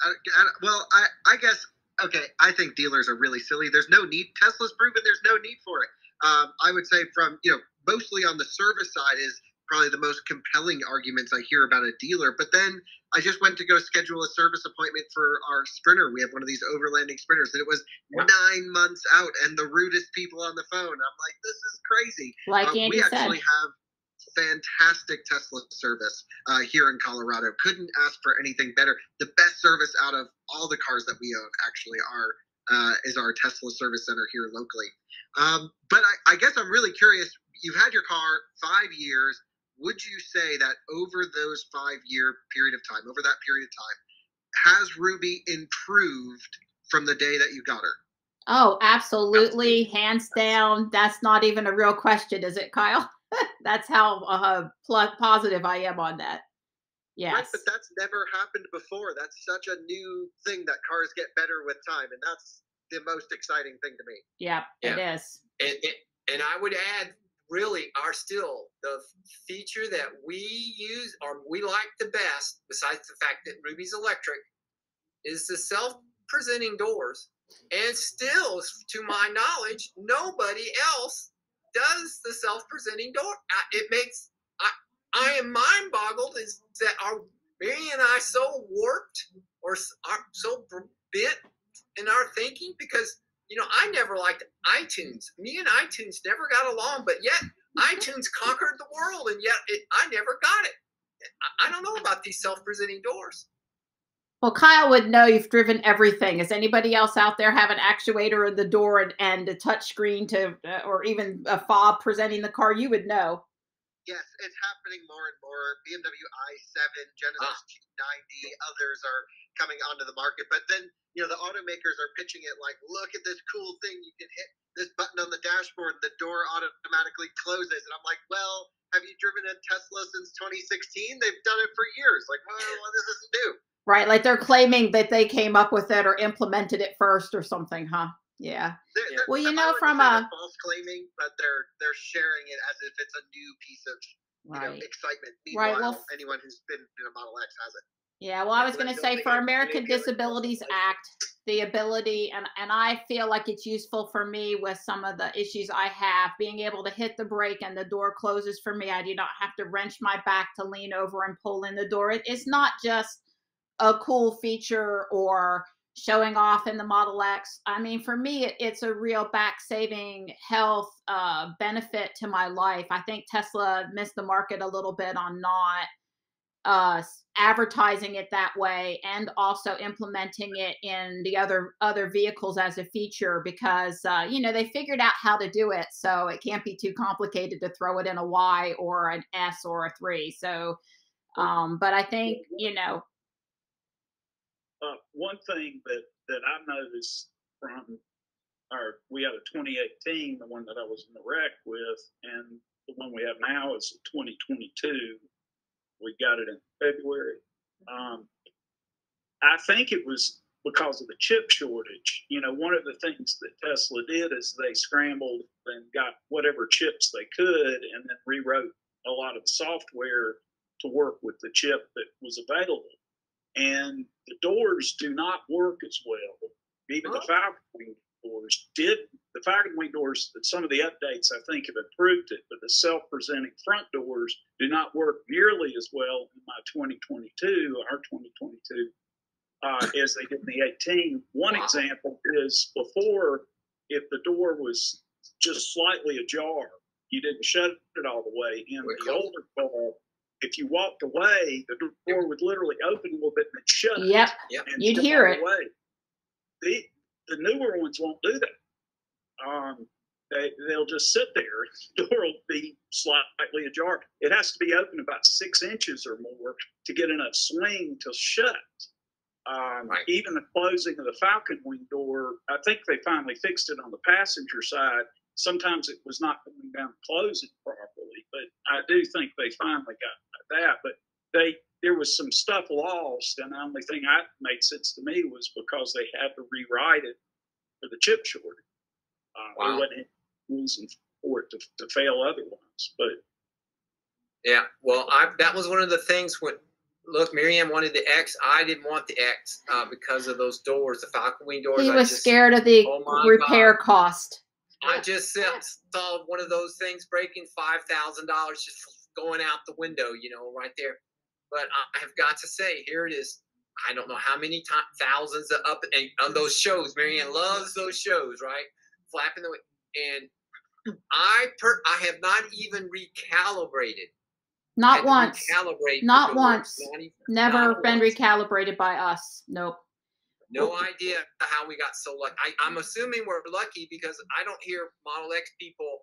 I, I, well, I, I guess, okay, I think dealers are really silly. There's no need. Tesla's proven there's no need for it. Um, I would say from, you know, mostly on the service side is probably the most compelling arguments I hear about a dealer. But then I just went to go schedule a service appointment for our Sprinter. We have one of these overlanding Sprinters, and it was wow. nine months out, and the rudest people on the phone. I'm like, this is crazy. Like um, Andy we said. actually have fantastic Tesla service uh, here in Colorado. Couldn't ask for anything better. The best service out of all the cars that we own actually are uh, is our Tesla service center here locally. Um, but I, I guess I'm really curious. You've had your car five years. Would you say that over those five-year period of time, over that period of time, has Ruby improved from the day that you got her? Oh, absolutely. absolutely. Hands down. That's not even a real question, is it, Kyle? That's how uh, positive I am on that. Yes. Right, but that's never happened before. That's such a new thing that cars get better with time, and that's the most exciting thing to me. Yeah, yeah. It is. And, and I would add, really are still the feature that we use or we like the best, besides the fact that Ruby's electric, is the self-presenting doors. And still, to my knowledge, nobody else does the self-presenting door. It makes, I, I am mind-boggled is that our Mary and I so warped or are so bent in our thinking because you know, I never liked iTunes. Me and iTunes never got along, but yet iTunes conquered the world, and yet it, I never got it. I, I don't know about these self-presenting doors. Well, Kyle would know. You've driven everything. Does anybody else out there have an actuator in the door and, and a touch screen to, uh, or even a fob presenting the car? You would know. Yes, it's happening more and more. B M W i seven, Genesis ah. Q ninety, others are coming onto the market. But then, you know, the automakers are pitching it like, look at this cool thing. You can hit this button on the dashboard, and the door automatically closes. And I'm like, well, have you driven a Tesla since twenty sixteen? They've done it for years. Like, well, well this isn't new. Right, like they're claiming that they came up with it or implemented it first or something, huh? Yeah. They're, they're, well, you know, from a false claiming, but they're they're sharing it as if it's a new piece of right. you know, excitement. Meanwhile, right. Well, anyone who's been in a Model X has it. Yeah. Well, I was going to say for American Disabilities Act, the ability, and and I feel like it's useful for me with some of the issues I have, being able to hit the brake and the door closes for me. I do not have to wrench my back to lean over and pull in the door. It, it's not just a cool feature or showing off in the Model X. I mean, for me, it, it's a real back saving health uh, benefit to my life. I think Tesla missed the market a little bit on not uh, advertising it that way and also implementing it in the other other vehicles as a feature because, uh, you know, they figured out how to do it. So it can't be too complicated to throw it in a Y or an S or a three. So, um, but I think, you know, Uh, one thing that, that I noticed from our, we had a twenty eighteen, the one that I was in the wreck with, and the one we have now is twenty twenty-two. We got it in February. Um, I think it was because of the chip shortage. You know, one of the things that Tesla did is they scrambled and got whatever chips they could and then rewrote a lot of the software to work with the chip that was available. And the doors do not work as well. Even oh. the Falcon Wing doors did. The Falcon Wing doors, some of the updates, I think, have improved it, but the self-presenting front doors do not work nearly as well in my twenty twenty-two, our twenty twenty-two, uh, as they did in the eighteen. One wow. example is before, if the door was just slightly ajar, you didn't shut it all the way. In We're the cool. older car, if you walked away, the door would literally open a little bit and shut. Yep, yep. And you'd hear it. Away. The, the newer ones won't do that. Um, they, they'll just sit there. The door will be slightly ajar. It has to be open about six inches or more to get enough swing to shut. Um, right. Even the closing of the Falcon Wing door, I think they finally fixed it on the passenger side. Sometimes it was not going down and closing properly, but I do think they finally got that. But they there was some stuff lost, and the only thing that made sense to me was because they had to rewrite it for the chip shortage. Uh, wow. There wasn't any reason for it to, to fail otherwise. But yeah, well, I, that was one of the things when, look, Miriam wanted the X. I didn't want the X uh, because of those doors, the Falcon Wing doors. He was I just, scared of the oh repair God. cost. I just saw one of those things breaking five thousand dollars just going out the window, you know, right there. But I have got to say, here it is. I don't know how many times, thousands of up and on those shows. Marianne loves those shows, right? Flapping the way. And I per, I have not even recalibrated. Not once. Recalibrate not once. Not even, Never not been once. recalibrated by us. Nope. No idea how we got so lucky. I, I'm assuming we're lucky because I don't hear Model X people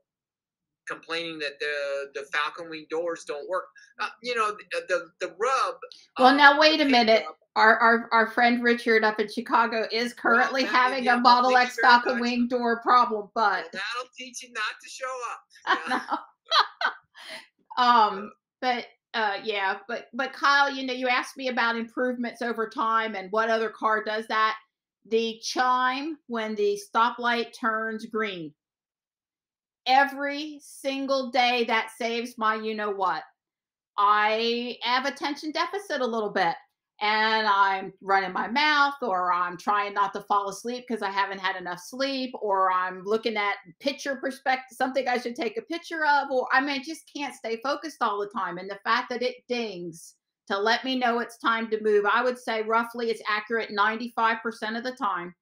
complaining that the the Falcon Wing doors don't work. Uh, you know, the the, the rub. Well, um, now wait a minute. Our, our our friend Richard up in Chicago is currently well, having a Model X Falcon much. Wing door problem, but well, that'll teach you not to show up. Yeah. um, but. Uh, yeah, but, but Kyle, you know, you asked me about improvements over time and what other car does that. The chime when the stoplight turns green. Every single day that saves my you-know-what. I have attention deficit a little bit and I'm running my mouth or I'm trying not to fall asleep because I haven't had enough sleep or I'm looking at picture perspective, something I should take a picture of, or I mean, I just can't stay focused all the time. And the fact that it dings to let me know it's time to move, I would say roughly it's accurate ninety-five percent of the time,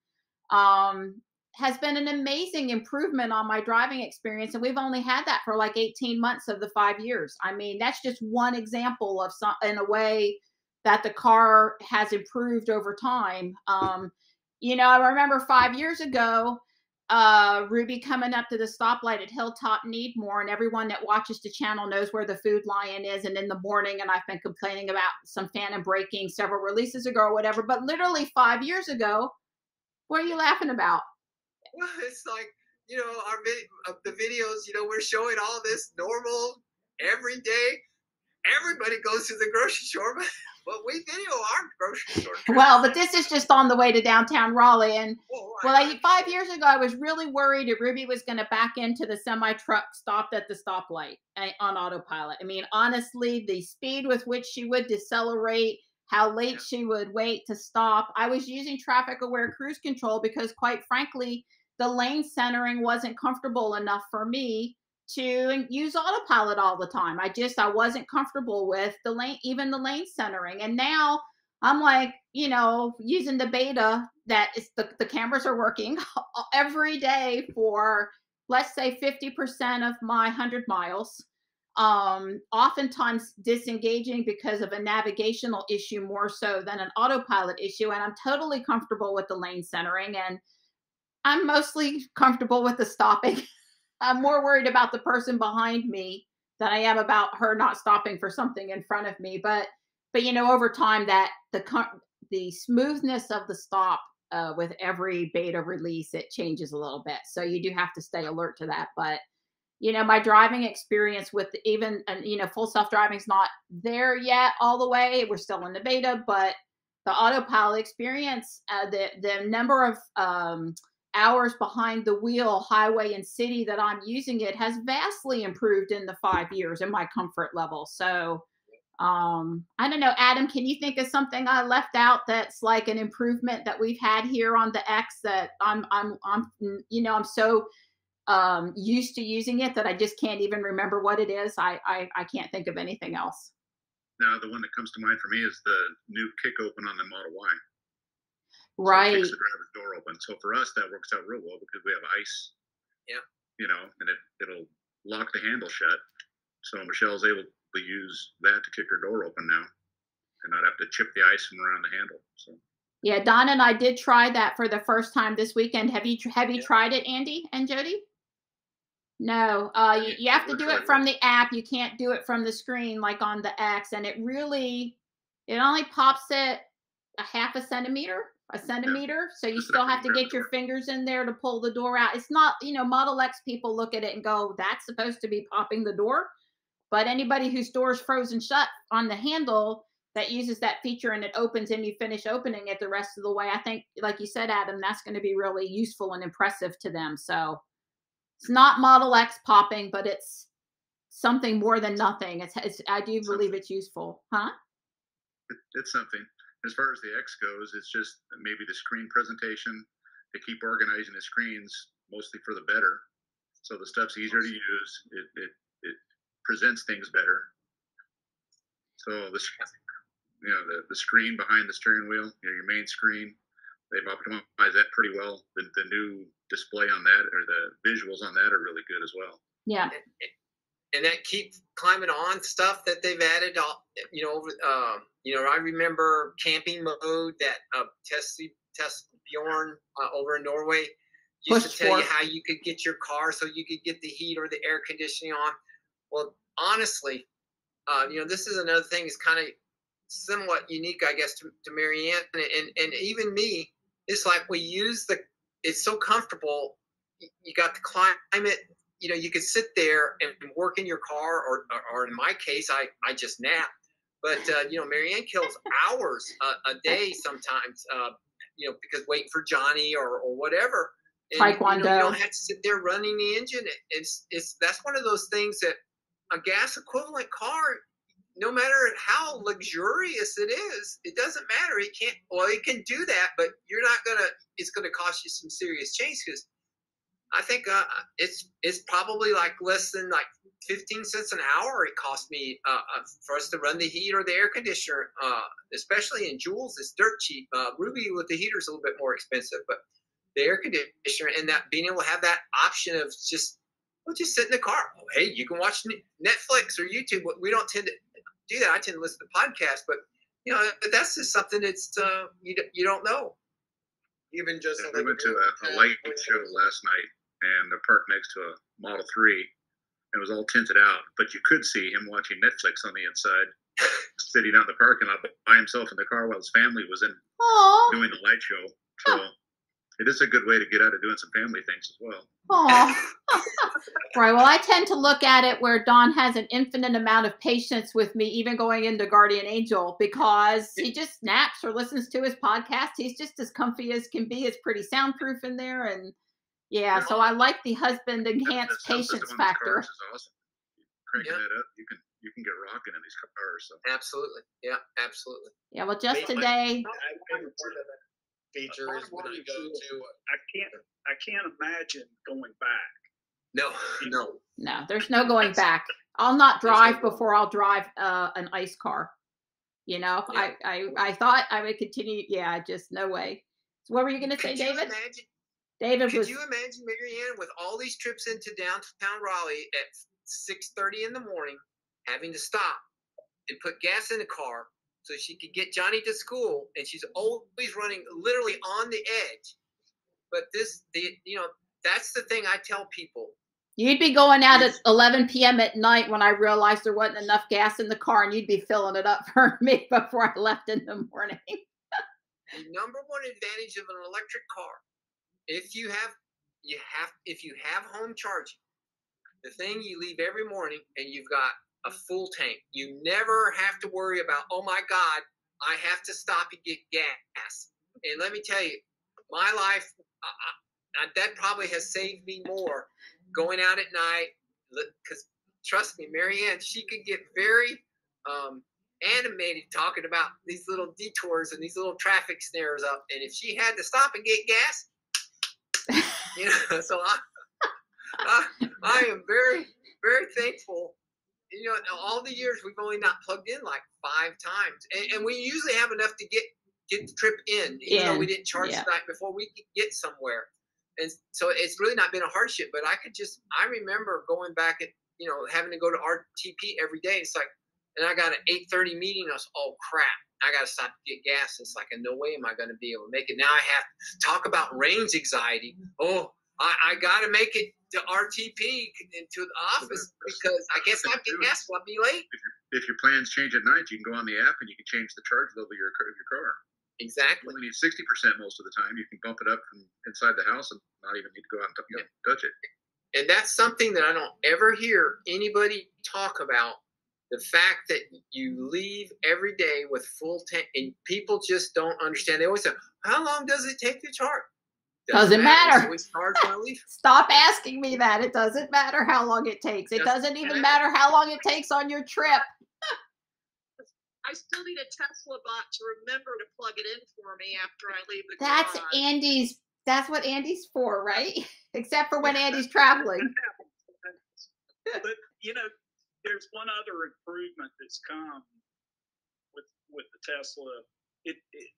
um, has been an amazing improvement on my driving experience. And we've only had that for like eighteen months of the five years. I mean, that's just one example of some, in a way, that the car has improved over time. Um, you know, I remember five years ago, uh, Ruby coming up to the stoplight at Hilltop Needmore, and everyone that watches the channel knows where the Food Lion is. And in the morning, and I've been complaining about some phantom braking several releases ago or whatever, but literally five years ago, what are you laughing about? Well, it's like, you know, our vid the videos, you know, we're showing all this normal every day. Everybody goes to the grocery store, but, but we video our grocery store. Well, but this is just on the way to downtown Raleigh. And well, well I, five years ago, I was really worried that Ruby was going to back into the semi-truck stopped at the stoplight on autopilot. I mean, honestly, the speed with which she would decelerate, how late yeah. she would wait to stop. I was using traffic-aware cruise control because, quite frankly, the lane centering wasn't comfortable enough for me to use autopilot all the time. I just, I wasn't comfortable with the lane, even the lane centering. And now I'm like, you know, using the beta that is the, the cameras are working every day for, let's say fifty percent of my one hundred miles. Um, oftentimes disengaging because of a navigational issue more so than an autopilot issue. And I'm totally comfortable with the lane centering and I'm mostly comfortable with the stopping. I'm more worried about the person behind me than I am about her not stopping for something in front of me. But, but you know, over time that the, the smoothness of the stop uh, with every beta release, it changes a little bit. So you do have to stay alert to that. But you know, my driving experience with even, you know, full self-driving is not there yet all the way. We're still in the beta, but the autopilot experience, uh, the, the number of um, hours behind the wheel, highway and city that I'm using it has vastly improved in the five years in my comfort level. So um, I don't know, Adam, can you think of something I left out that's like an improvement that we've had here on the X that I'm, I'm, I'm you know, I'm so um, used to using it that I just can't even remember what it is. I, I, I can't think of anything else. Now, the one that comes to mind for me is the new kick open on the Model Y. Right. So it kicks the driver's door open. So for us, that works out real well because we have ice. Yeah. You know, and it, it'll lock the handle shut. So Michelle's able to use that to kick her door open now and not have to chip the ice from around the handle. So. Yeah, Don and I did try that for the first time this weekend. Have you, have you yeah. tried it, Andy and Jody? No, uh, you, you have to do it from the app. You can't do it from the screen like on the X. And it really, it only pops it a half a centimeter, a centimeter. So you still have to get your fingers in there to pull the door out. It's not, you know, Model X people look at it and go, that's supposed to be popping the door. But anybody whose door is frozen shut on the handle that uses that feature and it opens and you finish opening it the rest of the way, I think, like you said, Adam, that's going to be really useful and impressive to them. So. It's not Model X popping, but it's something more than nothing. It's, it's I do believe it's useful, huh? It, it's something. As far as the X goes, it's just maybe the screen presentation. They keep organizing the screens mostly for the better, so the stuff's easier to use. It it it presents things better. So the you know the the screen behind the steering wheel, you know, your main screen. They've optimized that pretty well. The, the new display on that or the visuals on that are really good as well. Yeah. And, and that keep climbing on stuff that they've added, all, you know, um, you know, I remember camping mode that uh, Tesla, Tesla Bjorn uh, over in Norway used Push to tell forward. you how you could get your car so you could get the heat or the air conditioning on. Well, honestly, uh, you know, this is another thing that's kind of somewhat unique, I guess, to, to Marianne and, and, and even me. It's like we use the, it's so comfortable. You got the climate, you know, you could sit there and work in your car or, or in my case, I, I just nap. But, uh, you know, Marianne kills hours a, a day sometimes, uh, you know, because waiting for Johnny or, or whatever. And, Taekwondo. You know, you don't have to sit there running the engine. It's, it's, that's one of those things that a gas equivalent car, no matter how luxurious it is, it doesn't matter. It can't, well, it can do that, but you're not going to, it's going to cost you some serious change because I think uh, it's it's probably like less than like fifteen cents an hour it cost me uh, for us to run the heat or the air conditioner, uh, especially in Jules, it's dirt cheap. Uh, Ruby with the heater is a little bit more expensive, but the air conditioner and that being able to have that option of just, well, just sit in the car. Oh, hey, you can watch Netflix or YouTube. We don't tend to do that. I tend to listen to podcasts, but you know that's just something that's uh, you you don't know. Even just yeah, we went to a, a light show last night, and the park next to a Model three, and it was all tinted out, but you could see him watching Netflix on the inside, sitting out in the parking lot by himself in the car while his family was in Aww. doing the light show. So huh. it is a good way to get out of doing some family things as well. Aww. Right. Well, I tend to look at it where Don has an infinite amount of patience with me, even going into Guardian Angel, because he just snaps or listens to his podcast. He's just as comfy as can be. It's pretty soundproof in there. And yeah, you know, so I like the husband enhanced patience factor. Is awesome. Cranking yeah. that up, you can you can get rocking in these cars. So. Absolutely. Yeah, absolutely. Yeah, well, just Wait, today. Like, feature is when I go to I can't I can't imagine going back. No, no. No, there's no going back. I'll not drive before I'll drive uh, an ICE car. You know, yeah. I, I I thought I would continue. Yeah, just no way. So what were you going to say, David? Imagine, David, could was, you imagine, Marianne, with all these trips into downtown Raleigh at six thirty in the morning, having to stop and put gas in the car so she could get Johnny to school, and she's always running literally on the edge. But this, the you know, that's the thing I tell people. You'd be going out at eleven p m at night when I realized there wasn't enough gas in the car, and you'd be filling it up for me before I left in the morning. The number one advantage of an electric car, if you have, you have, if you have home charging, the thing you leave every morning and you've got a full tank. You never have to worry about, oh my God, I have to stop and get gas. And let me tell you, my life, uh, uh, that probably has saved me more going out at night, because trust me, Marianne, she could get very um, animated talking about these little detours and these little traffic snares up. And if she had to stop and get gas, you know, so I, I, I am very, very thankful. You know, all the years we've only not plugged in like five times, and, and we usually have enough to get get the trip in, even yeah. though we didn't charge yeah. the night before we could get somewhere. And so it's really not been a hardship. But I could just, I remember going back at, you know, having to go to R T P every day. It's like, and I got an eight thirty meeting. I was, oh crap, I got to stop to get gas. It's like, no way am I going to be able to make it. Now I have to talk about range anxiety. Oh, I, I got to make it to R T P into the office because I guess I'll get gas. I'll be late. If, if your plans change at night, you can go on the app and you can change the charge level of your, of your car. Exactly. You only need sixty percent most of the time. You can bump it up from inside the house and not even need to go out and touch, you know, touch it. And that's something that I don't ever hear anybody talk about: the fact that you leave every day with full tank, and people just don't understand. They always say, "How long does it take to charge?" Doesn't matter. Stop asking me that. It doesn't matter how long it takes. It doesn't even matter how long it takes on your trip. I still need a Tesla bot to remember to plug it in for me after I leave the garage. That's Andy's. That's what Andy's for, right? Except for when Andy's traveling. But, you know, there's one other improvement that's come with with the Tesla. It, it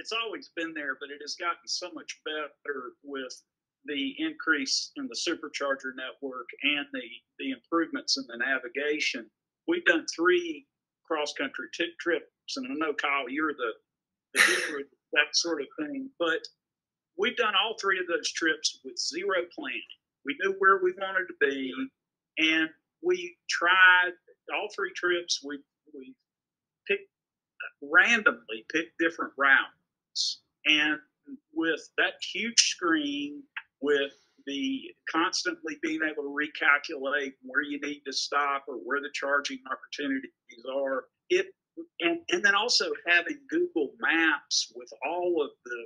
It's always been there, but it has gotten so much better with the increase in the Supercharger network and the, the improvements in the navigation. We've done three cross-country t- trips, and I know, Kyle, you're the, the leader of that sort of thing, but we've done all three of those trips with zero planning. We knew where we wanted to be, and we tried all three trips. We, we picked randomly picked different routes, and with that huge screen, with the constantly being able to recalculate where you need to stop or where the charging opportunities are, it and and then also having Google Maps with all of the,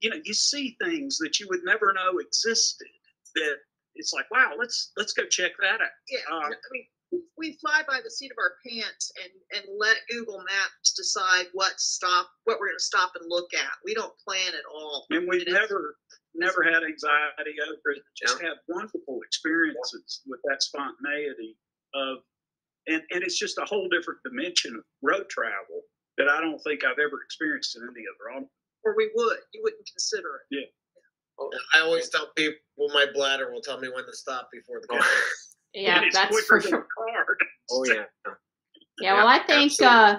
you know, you see things that you would never know existed, that it's like, wow, let's let's go check that out. Yeah, uh, I mean, we fly by the seat of our pants and, and let Google Maps decide what stop, what we're going to stop and look at. We don't plan at all. And we've and never, never had anxiety over it. Just yeah. have wonderful experiences yeah. with that spontaneity of, and, and it's just a whole different dimension of road travel that I don't think I've ever experienced in any other automobile. Or we would, you wouldn't consider it. Yeah. Oh, I always tell people, my bladder will tell me when to stop before the car. Yeah, that's for sure. Oh yeah. Yeah, well, I think uh,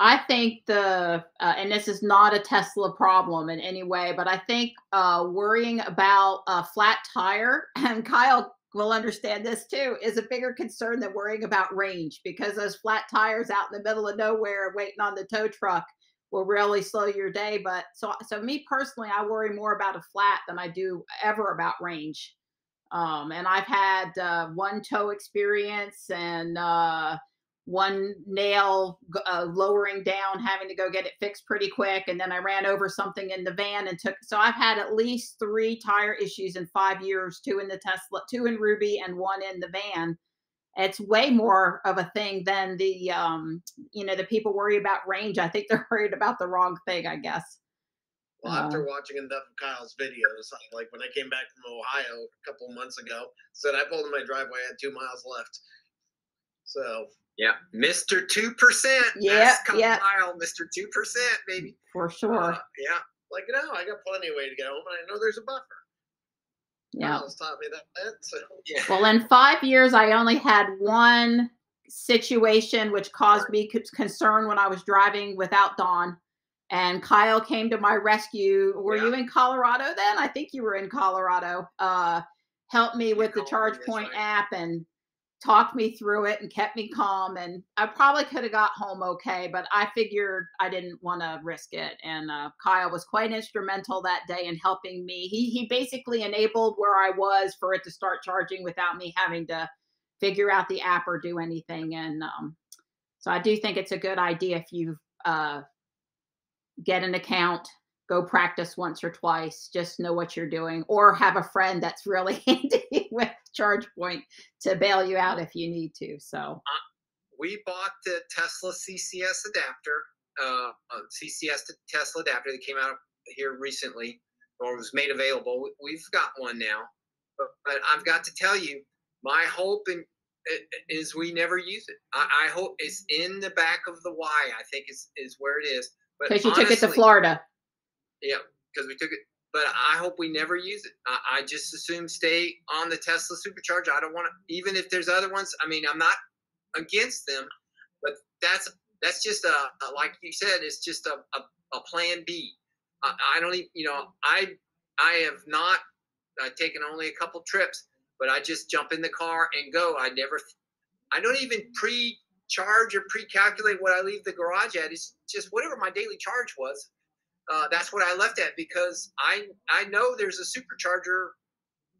I think the uh, and this is not a Tesla problem in any way, but I think uh, worrying about a flat tire, and Kyle will understand this too, is a bigger concern than worrying about range, because those flat tires out in the middle of nowhere waiting on the tow truck will really slow your day. But so so me personally, I worry more about a flat than I do ever about range. Um, and I've had uh, one toe experience and uh, one nail uh, lowering down, having to go get it fixed pretty quick. And then I ran over something in the van and took. So I've had at least three tire issues in five years, two in the Tesla, two in Ruby, and one in the van. It's way more of a thing than the, um, you know, the people worry about range. I think they're worried about the wrong thing, I guess. Well, after watching enough of Kyle's videos, like when I came back from Ohio a couple months ago, said I pulled in my driveway, I had two miles left. So yeah, Mister Two Percent. Yeah, yeah. Kyle, Mister Two Percent, baby. For sure. Uh, yeah, like you know, I got plenty of way to get home, and I know there's a buffer. Yeah. Kyle's taught me that. So yeah. Well, in five years, I only had one situation which caused me concern when I was driving without Dawn. And Kyle came to my rescue. Were yeah. you in Colorado then? I think you were in Colorado. Uh, helped me with the ChargePoint app, and talked me through it and kept me calm. And I probably could have got home okay, but I figured I didn't want to risk it. And uh, Kyle was quite instrumental that day in helping me. He, he basically enabled where I was for it to start charging without me having to figure out the app or do anything. And um, so I do think it's a good idea if you uh, get an account, go practice once or twice, just know what you're doing, or have a friend that's really handy with ChargePoint to bail you out if you need to. So uh, we bought the Tesla C C S adapter, uh, C C S to Tesla adapter that came out here recently, or was made available. We've got one now, but, but I've got to tell you, my hope in, is we never use it. I, I hope it's in the back of the Y, I think is, is where it is. Because you honestly took it to Florida. Yeah, because we took it. But I hope we never use it. I, I just assume stay on the Tesla Supercharger. I don't want to, even if there's other ones. I mean, I'm not against them, but that's that's just a, a like you said, it's just a a, a plan B. I, I don't even, you know, I I have not I've taken only a couple trips, but I just jump in the car and go. I never, I don't even pre-charge or pre-calculate what I leave the garage at. It's just whatever my daily charge was. Uh, that's what I left at, because I I know there's a supercharger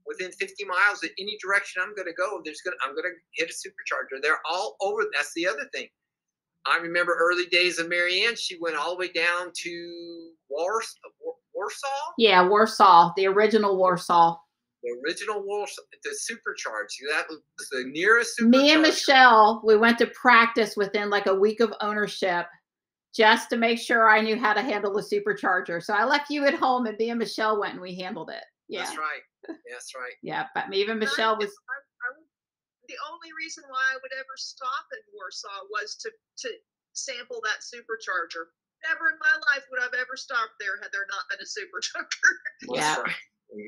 within fifty miles in any direction I'm going to go. There's gonna I'm going to hit a supercharger. They're all over. That's the other thing. I remember early days of Marianne. She went all the way down to Wars, Warsaw. Yeah, Warsaw, the original Warsaw. The original Warsaw, the supercharger. That was the nearest supercharger. Me and Michelle, we went to practice within like a week of ownership, just to make sure I knew how to handle the supercharger. So I left you at home and me and Michelle went and we handled it. Yeah. That's right. That's right. Yeah. But me even Michelle was. I, I, I, the only reason why I would ever stop in Warsaw was to, to sample that supercharger. Never in my life would I've ever stopped there had there not been a supercharger. Yeah. Right.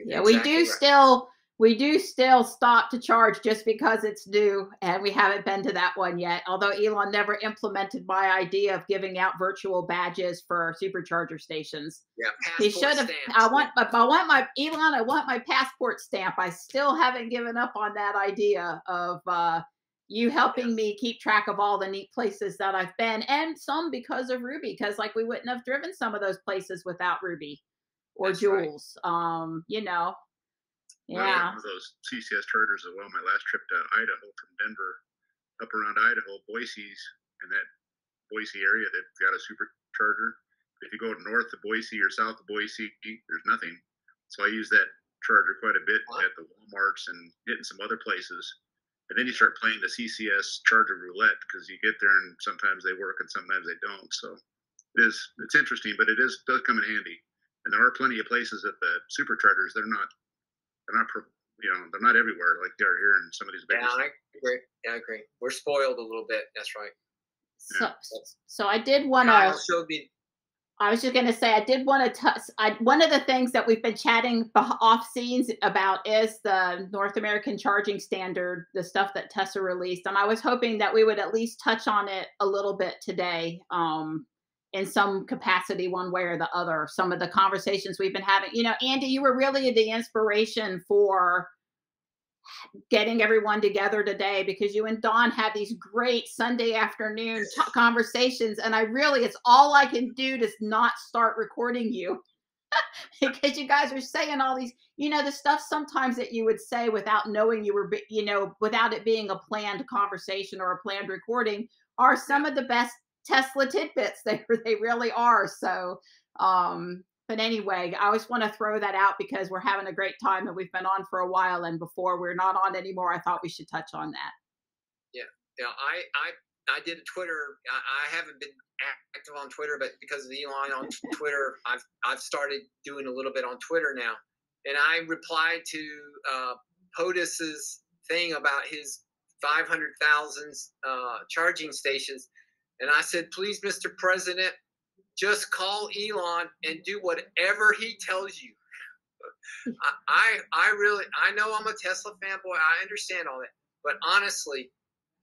Yeah. Exactly, we do right. still, we do still stop to charge just because it's new, and we haven't been to that one yet. Although Elon never implemented my idea of giving out virtual badges for supercharger stations. Yeah, he should have. I want, but I want my Elon. I want my passport stamp. I still haven't given up on that idea of uh, you helping yes. me keep track of all the neat places that I've been, and some because of Ruby, because like we wouldn't have driven some of those places without Ruby or That's Jules. Right. Um, you know. Yeah. One of those C C S chargers as well. My last trip to Idaho from Denver, up around Idaho, Boise's, and that Boise area that got a supercharger. If you go north of Boise or south of Boise, there's nothing. So I use that charger quite a bit wow. at the Walmarts and hitting some other places. And then you start playing the C C S charger roulette, because you get there and sometimes they work and sometimes they don't. So it is, it's interesting, but it is does come in handy. And there are plenty of places that the superchargers, they're not. They're not, you know, they're not everywhere like they're here in some of these big. Yeah, I agree. Yeah, I agree. We're spoiled a little bit. That's right. So, yeah. so I did want to. I was just going to say, I did want to touch. I, one of the things that we've been chatting off scenes about is the North American charging standard, the stuff that Tesla released, and I was hoping that we would at least touch on it a little bit today. Um, in some capacity, one way or the other, some of the conversations we've been having. You know, Andy, you were really the inspiration for getting everyone together today, because you and Dawn had these great Sunday afternoon conversations. And I really, it's all I can do to not start recording you because you guys are saying all these, you know, the stuff sometimes that you would say without knowing you were, you know, without it being a planned conversation or a planned recording, are some of the best Tesla tidbits. They they really are. So, um, but anyway, I always want to throw that out because we're having a great time and we've been on for a while. And before we're not on anymore, I thought we should touch on that. Yeah, yeah. I I I did a Twitter. I, I haven't been active on Twitter, but because of Elon on Twitter, I've I've started doing a little bit on Twitter now. And I replied to uh, POTUS's thing about his five hundred thousand uh, charging stations. And I said, please, Mister President, just call Elon and do whatever he tells you. I, I I really, I know I'm a Tesla fanboy. I understand all that. But honestly,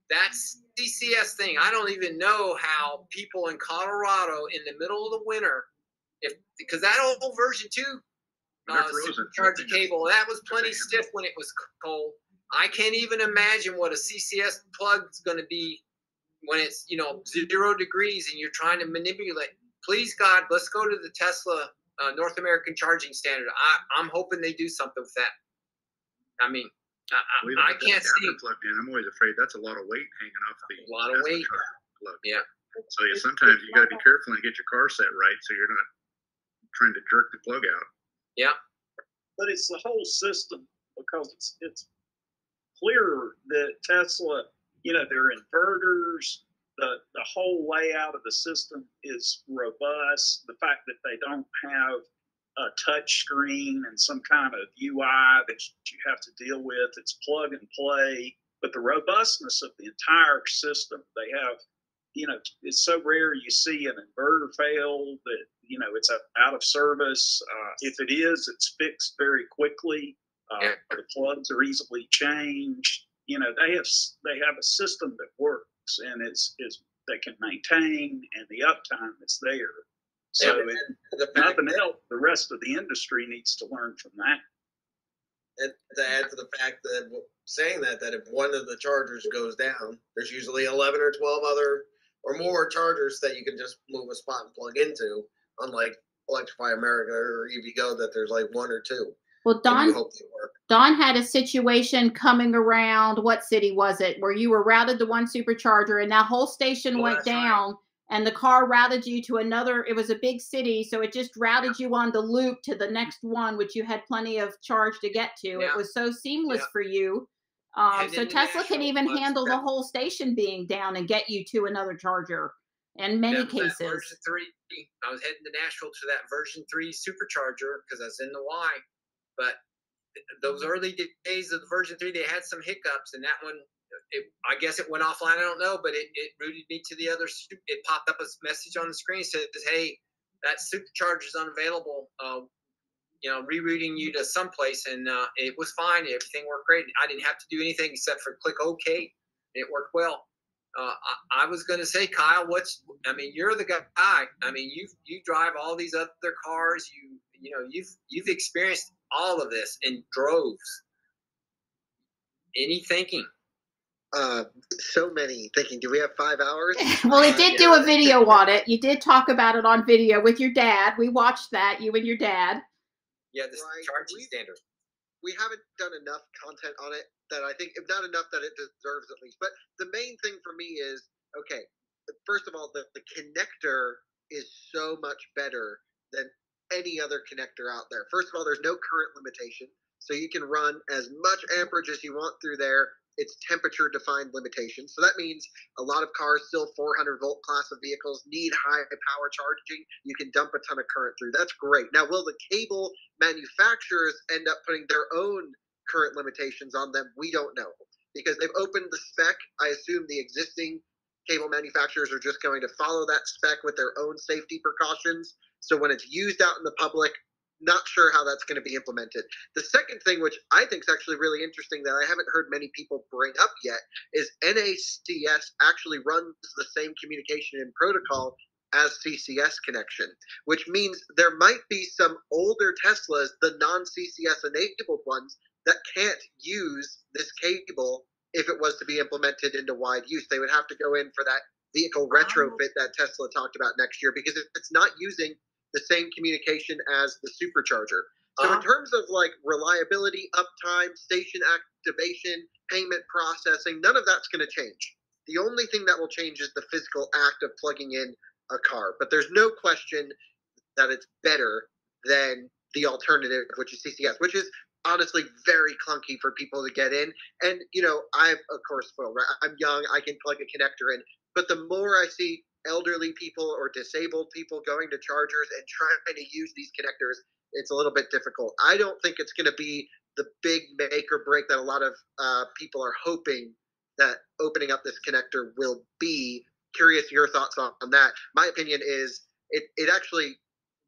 that C C S thing, I don't even know how people in Colorado in the middle of the winter, if because that old version two uh, supercharger cable, that was plenty stiff when it was cold. I can't even imagine what a C C S plug is going to be when it's, you know, zero degrees and you're trying to manipulate. Please, God, let's go to the Tesla uh, North American charging standard. I, I'm hoping they do something with that. I mean, I, I, I can't see. Plugged in. I'm always afraid that's a lot of weight hanging off the a lot of Tesla weight. Plug. Yeah. So yeah, sometimes you got to be careful and get your car set right so you're not trying to jerk the plug out. Yeah. But it's the whole system, because it's it's clearer that Tesla, you know, their inverters, the, the whole layout of the system is robust. The fact that they don't have a touch screen and some kind of U I that you have to deal with, it's plug and play. But the robustness of the entire system, they have, you know, it's so rare you see an inverter fail that, you know, it's out of service. Uh, if it is, it's fixed very quickly. Uh, the plugs are easily changed. You know, they have they have a system that works, and it's is they can maintain, and the uptime is there. So yeah, it, the nothing else, the rest of the industry needs to learn from that. And to add to the fact that saying that that if one of the chargers goes down, there's usually eleven or twelve other or more chargers that you can just move a spot and plug into. Unlike Electrify America or EVgo, that there's like one or two. Well, Don, Don had a situation coming around, what city was it, where you were routed to one supercharger and that whole station well, went down, right. And the car routed you to another. It was a big city, so it just routed yeah. you on the loop to the next one, which you had plenty of charge to get to. Yeah. It was so seamless yeah. for you. Um, so Tesla can even handle that, the whole station being down and get you to another charger in many cases. Version three, I was heading to Nashville to that version three supercharger because I was in the Y. But those early days of the version three, they had some hiccups, and that one, it, I guess it went offline. I don't know, but it, it routed me to the other. It popped up a message on the screen says, "Hey, that supercharger is unavailable. Uh, you know, rerouting you to someplace," and uh, it was fine. Everything worked great. I didn't have to do anything except for click OK. It worked well. Uh, I, I was going to say, Kyle, what's? I mean, you're the guy. I mean, you you drive all these other cars. You you know you've you've experienced all of this in droves. Any thinking? Uh, so many thinking. Do we have five hours? Well, it did uh, do yeah. a video on it. You did talk about it on video with your dad. We watched that, you and your dad. Yeah, this right. charging standard. We haven't done enough content on it that I think, if not enough, that it deserves at least. But the main thing for me is, okay, first of all, the, the connector is so much better than any other connector out there. First of all, there's no current limitation, so you can run as much amperage as you want through there. It's temperature defined limitation, so that means a lot of cars, still four hundred volt class of vehicles, need high power charging. You can dump a ton of current through. That's great. Now, will the cable manufacturers end up putting their own current limitations on them? We don't know, because they've opened the spec. I assume the existing cable manufacturers are just going to follow that spec with their own safety precautions. So when it's used out in the public, not sure how that's going to be implemented. The second thing, which I think is actually really interesting that I haven't heard many people bring up yet, is N A C S actually runs the same communication and protocol as C C S connection, which means there might be some older Teslas, the non-C C S enabled ones, that can't use this cable if it was to be implemented into wide use. They would have to go in for that vehicle retrofit that Tesla talked about next year, because it's not using the same communication as the supercharger. So uh-huh. in terms of like reliability, uptime, station activation, payment processing, none of that's going to change. The only thing that will change is the physical act of plugging in a car. But there's no question that it's better than the alternative, which is C C S, which is honestly very clunky for people to get in. And, you know, I'm, of course, well, I'm young. I can plug a connector in. But the more I see elderly people or disabled people going to chargers and trying to use these connectors, it's a little bit difficult. I don't think it's going to be the big make or break that a lot of uh, people are hoping that opening up this connector will be. Curious your thoughts on, on that. My opinion is it, it actually,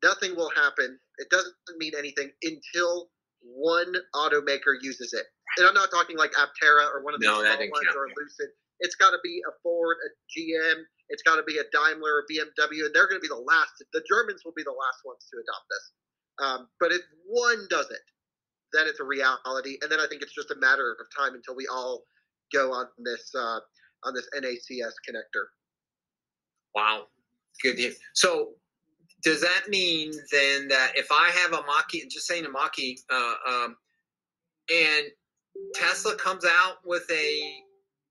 nothing will happen. It doesn't mean anything until one automaker uses it. And I'm not talking like Aptera or one of the no, small ones count. or Lucid. It's got to be a Ford, a G M. It's got to be a Daimler, a B M W, and they're going to be the last. The Germans will be the last ones to adopt this. Um, but if one does it, then it's a reality. And then I think it's just a matter of time until we all go on this uh, on this N A C S connector. Wow. Good deal. So does that mean then that if I have a Mach-E, just saying a Mach-E, uh, um, and Tesla comes out with a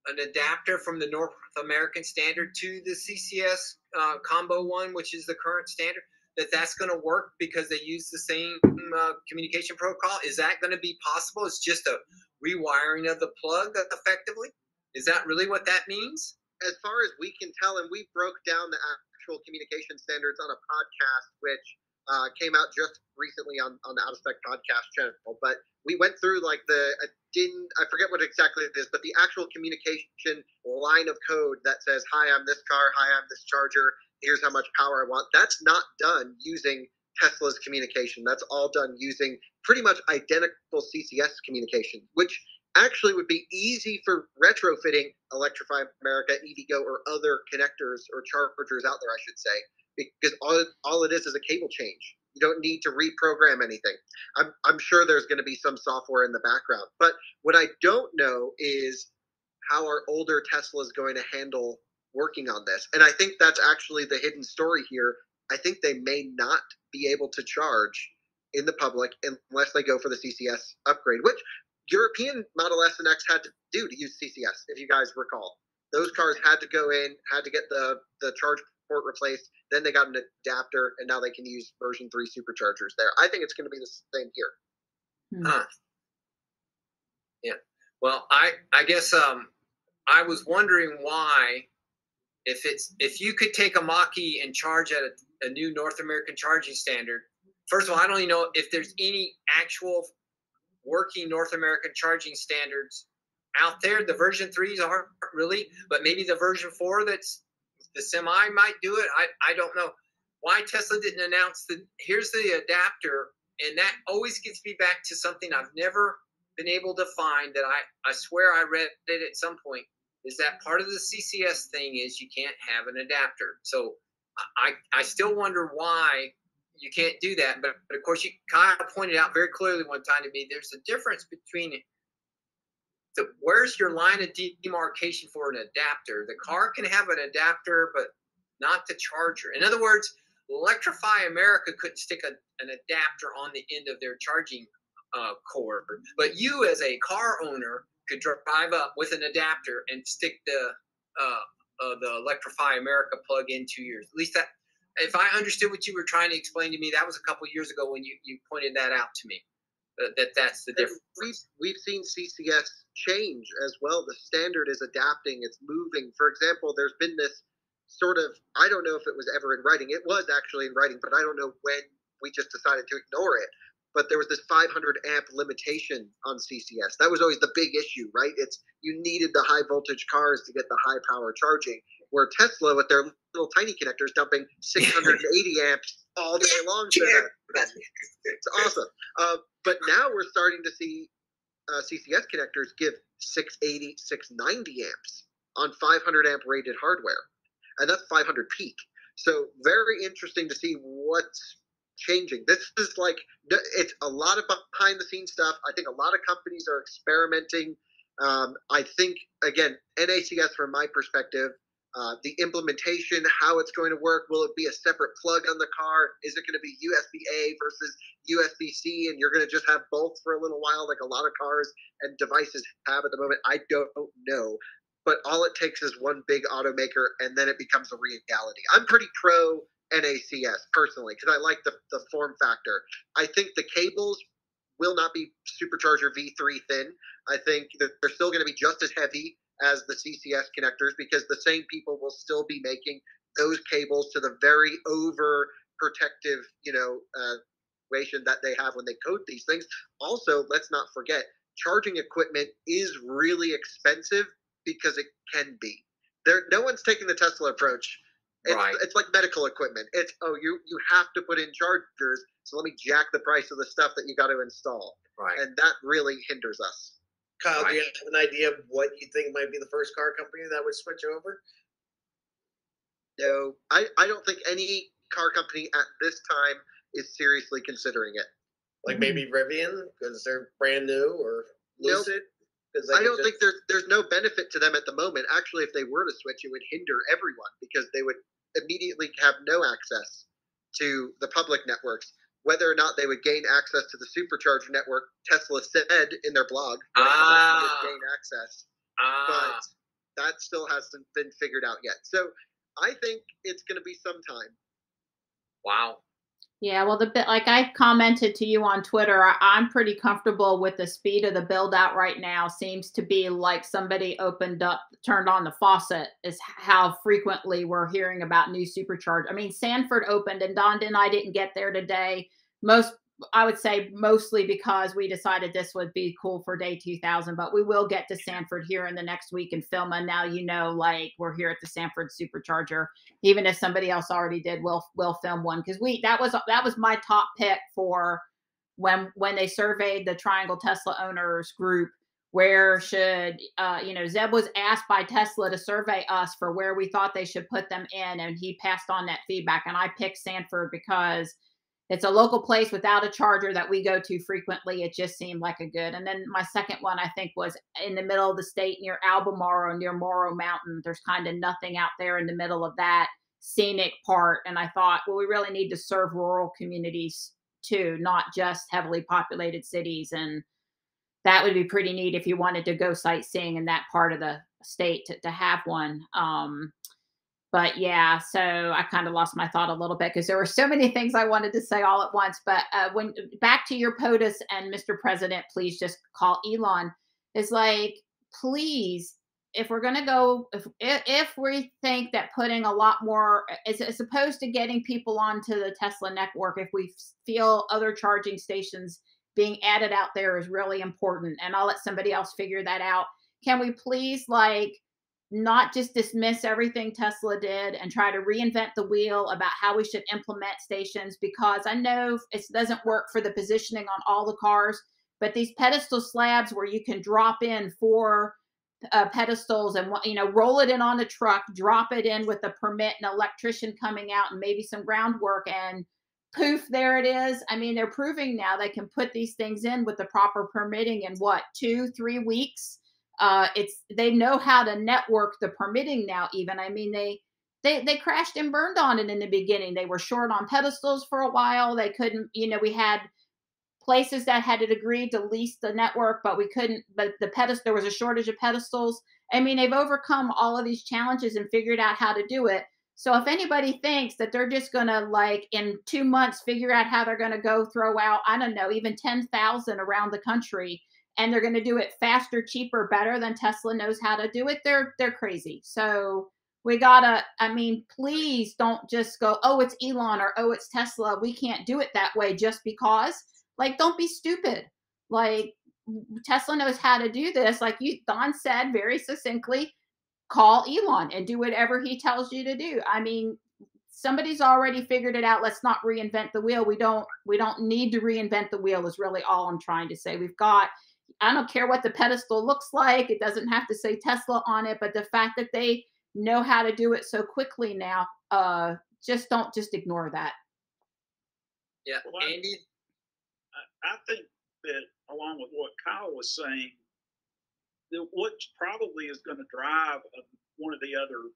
an adapter from the North American standard to the C C S uh, combo one, which is the current standard, that that's going to work because they use the same uh, communication protocol? Is that going to be possible? It's just a rewiring of the plug effectively? Is that really what that means? As far as we can tell, and we broke down the actual communication standards on a podcast, which uh, came out just recently on, on the Out of Spec podcast channel, but we went through like the, I didn't, I forget what exactly it is, but the actual communication line of code that says, hi, I'm this car, hi, I'm this charger, here's how much power I want. That's not done using Tesla's communication. That's all done using pretty much identical C C S communication, which actually would be easy for retrofitting Electrify America, EVgo, or other connectors or chargers out there, I should say, because all, all it is is a cable change. You don't need to reprogram anything. I'm, I'm sure there's going to be some software in the background. But what I don't know is how our older Tesla is going to handle working on this. And I think that's actually the hidden story here. I think they may not be able to charge in the public unless they go for the C C S upgrade, which European Model S and X had to do to use C C S, if you guys recall. Those cars had to go in, had to get the, the charge port replaced, then they got an adapter, and now they can use version three superchargers there. I think it's going to be the same here. Mm-hmm. Huh. Yeah. Well, I, I guess um, I was wondering why, if it's if you could take a Mach-E and charge at a, a new North American charging standard, first of all, I don't even know if there's any actual working North American charging standards out there. The version threes aren't really, but maybe the version four that's the semi might do it. I, I don't know why Tesla didn't announce that here's the adapter, and that always gets me back to something I've never been able to find that I, I swear I read it at some point, is that part of the C C S thing is you can't have an adapter. So I, I still wonder why you can't do that. But, but of course, you Kyle pointed out very clearly one time to me, there's a difference between the, where's your line of demarcation for an adapter? The car can have an adapter, but not the charger. In other words, Electrify America couldn't stick a, an adapter on the end of their charging uh, cord. But you, as a car owner, could drive up with an adapter and stick the uh, uh, the Electrify America plug into yours. At least that, if I understood what you were trying to explain to me, that was a couple of years ago when you, you pointed that out to me, uh, that that's the difference. We've, we've seen C C S change as well. The standard is adapting. It's moving. For example, there's been this sort of, I don't know if it was ever in writing. It was actually in writing, but I don't know when we just decided to ignore it. But there was this five hundred amp limitation on C C S. That was always the big issue, right? It's you needed the high voltage cars to get the high power charging, where Tesla with their little tiny connectors dumping six hundred eighty amps all day long. It's awesome. Uh, but now we're starting to see uh, C C S connectors give six eighty, six ninety amps on five hundred amp rated hardware. And that's five hundred peak. So very interesting to see what's changing. This is like, it's a lot of behind the scenes stuff. I think a lot of companies are experimenting. Um, I think, again, N A C S from my perspective, Uh, the implementation, how it's going to work. Will it be a separate plug on the car? Is it going to be U S B A versus U S B C? And you're going to just have both for a little while, like a lot of cars and devices have at the moment. I don't know. But all it takes is one big automaker, and then it becomes a reality. I'm pretty pro N A C S personally because I like the, the form factor. I think the cables will not be supercharger V three thin. I think that they're still going to be just as heavy as the C C S connectors, because the same people will still be making those cables to the very overprotective, you know, uh, situation that they have when they code these things. Also, let's not forget, charging equipment is really expensive because it can be. There, no one's taking the Tesla approach. It's, right. It's like medical equipment. It's, oh, you you have to put in chargers, so let me jack the price of the stuff that you got to install. Right. And that really hinders us. Kyle, do you have an idea of what you think might be the first car company that would switch over? No, I, I don't think any car company at this time is seriously considering it. Like maybe Rivian because they're brand new, or Lucid. Nope. I don't just... think there's there's no benefit to them at the moment. Actually, if they were to switch, it would hinder everyone because they would immediately have no access to the public networks. Whether or not they would gain access to the Supercharger network, Tesla said in their blog, right? ah. gain access, ah. but that still hasn't been figured out yet. So I think it's going to be some time. Wow. Yeah, well, the bit like I commented to you on Twitter, I, I'm pretty comfortable with the speed of the build out right now. Seems to be like somebody opened up, turned on the faucet, is how frequently we're hearing about new superchargers. I mean, Sanford opened and Don and I didn't get there today. Most, I would say mostly because we decided this would be cool for day two thousand, but we will get to Sanford here in the next week and film. And now, you know, like we're here at the Sanford Supercharger, even if somebody else already did, we'll, we'll film one. Cause we, that was, that was my top pick for when, when they surveyed the Triangle Tesla owners group, where should, uh, you know, Zeb was asked by Tesla to survey us for where we thought they should put them in. And he passed on that feedback. And I picked Sanford because it's a local place without a charger that we go to frequently. It just seemed like a good. And then my second one, I think, was in the middle of the state near Albemarle, near Morro Mountain. There's kind of nothing out there in the middle of that scenic part. And I thought, well, we really need to serve rural communities too, not just heavily populated cities. And that would be pretty neat if you wanted to go sightseeing in that part of the state to, to have one. Um, But yeah, so I kind of lost my thought a little bit because there were so many things I wanted to say all at once. But uh, when back to your POTUS and Mister President, please just call Elon. It's like, please, if we're going to go, if, if we think that putting a lot more, as, as opposed to getting people onto the Tesla network, if we feel other charging stations being added out there is really important, and I'll let somebody else figure that out, can we please like, not just dismiss everything Tesla did and try to reinvent the wheel about how we should implement stations, because I know it doesn't work for the positioning on all the cars, but these pedestal slabs where you can drop in four uh, pedestals and, you know, roll it in on a truck, drop it in with a permit and electrician coming out and maybe some groundwork and poof, there it is. I mean, they're proving now they can put these things in with the proper permitting in what, two, three weeks? Uh, it's, they know how to network the permitting now, even. I mean, they, they, they crashed and burned on it in the beginning. They were short on pedestals for a while. They couldn't, you know, we had places that had agreed to lease the network, but we couldn't, but the pedestal, there was a shortage of pedestals. I mean, they've overcome all of these challenges and figured out how to do it. So if anybody thinks that they're just going to like in two months, figure out how they're going to go throw out, I don't know, even ten thousand around the country, and they're going to do it faster, cheaper, better than Tesla knows how to do it, They're they're crazy. So we gotta, I mean, please don't just go, oh, it's Elon or oh, it's Tesla, we can't do it that way just because. Like, don't be stupid. Like, Tesla knows how to do this. Like you, Don said very succinctly, call Elon and do whatever he tells you to do. I mean, somebody's already figured it out. Let's not reinvent the wheel. We don't we don't need to reinvent the wheel is really all I'm trying to say. We've got, I don't care what the pedestal looks like. It doesn't have to say Tesla on it, but the fact that they know how to do it so quickly now, uh, just don't just ignore that. Yeah, well, Andy? I, I think that along with what Kyle was saying, that what probably is going to drive one of the other,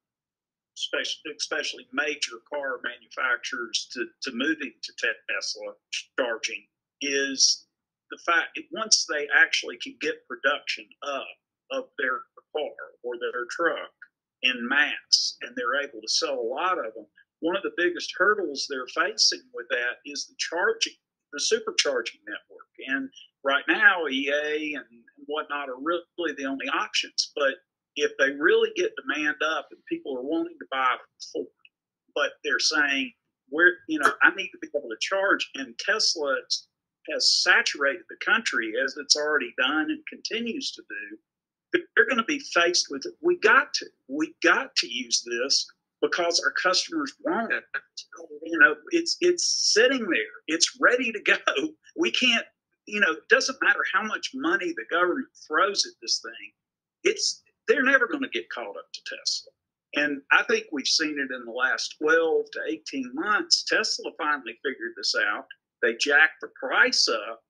especially major car manufacturers to, to moving to Tesla charging is the fact that once they actually can get production up of their car or their truck in mass, and they're able to sell a lot of them, one of the biggest hurdles they're facing with that is the charging, the supercharging network. And right now, E A and whatnot are really the only options. But if they really get demand up and people are wanting to buy Ford, but they're saying, "Where, you know, I need to be able to charge," and Tesla has saturated the country as it's already done and continues to do, they're going to be faced with, we got to, we got to use this because our customers want it. You know, it's, it's sitting there. It's ready to go. We can't, you know, it doesn't matter how much money the government throws at this thing. It's, they're never going to get caught up to Tesla. And I think we've seen it in the last twelve to eighteen months. Tesla finally figured this out. they jack the price up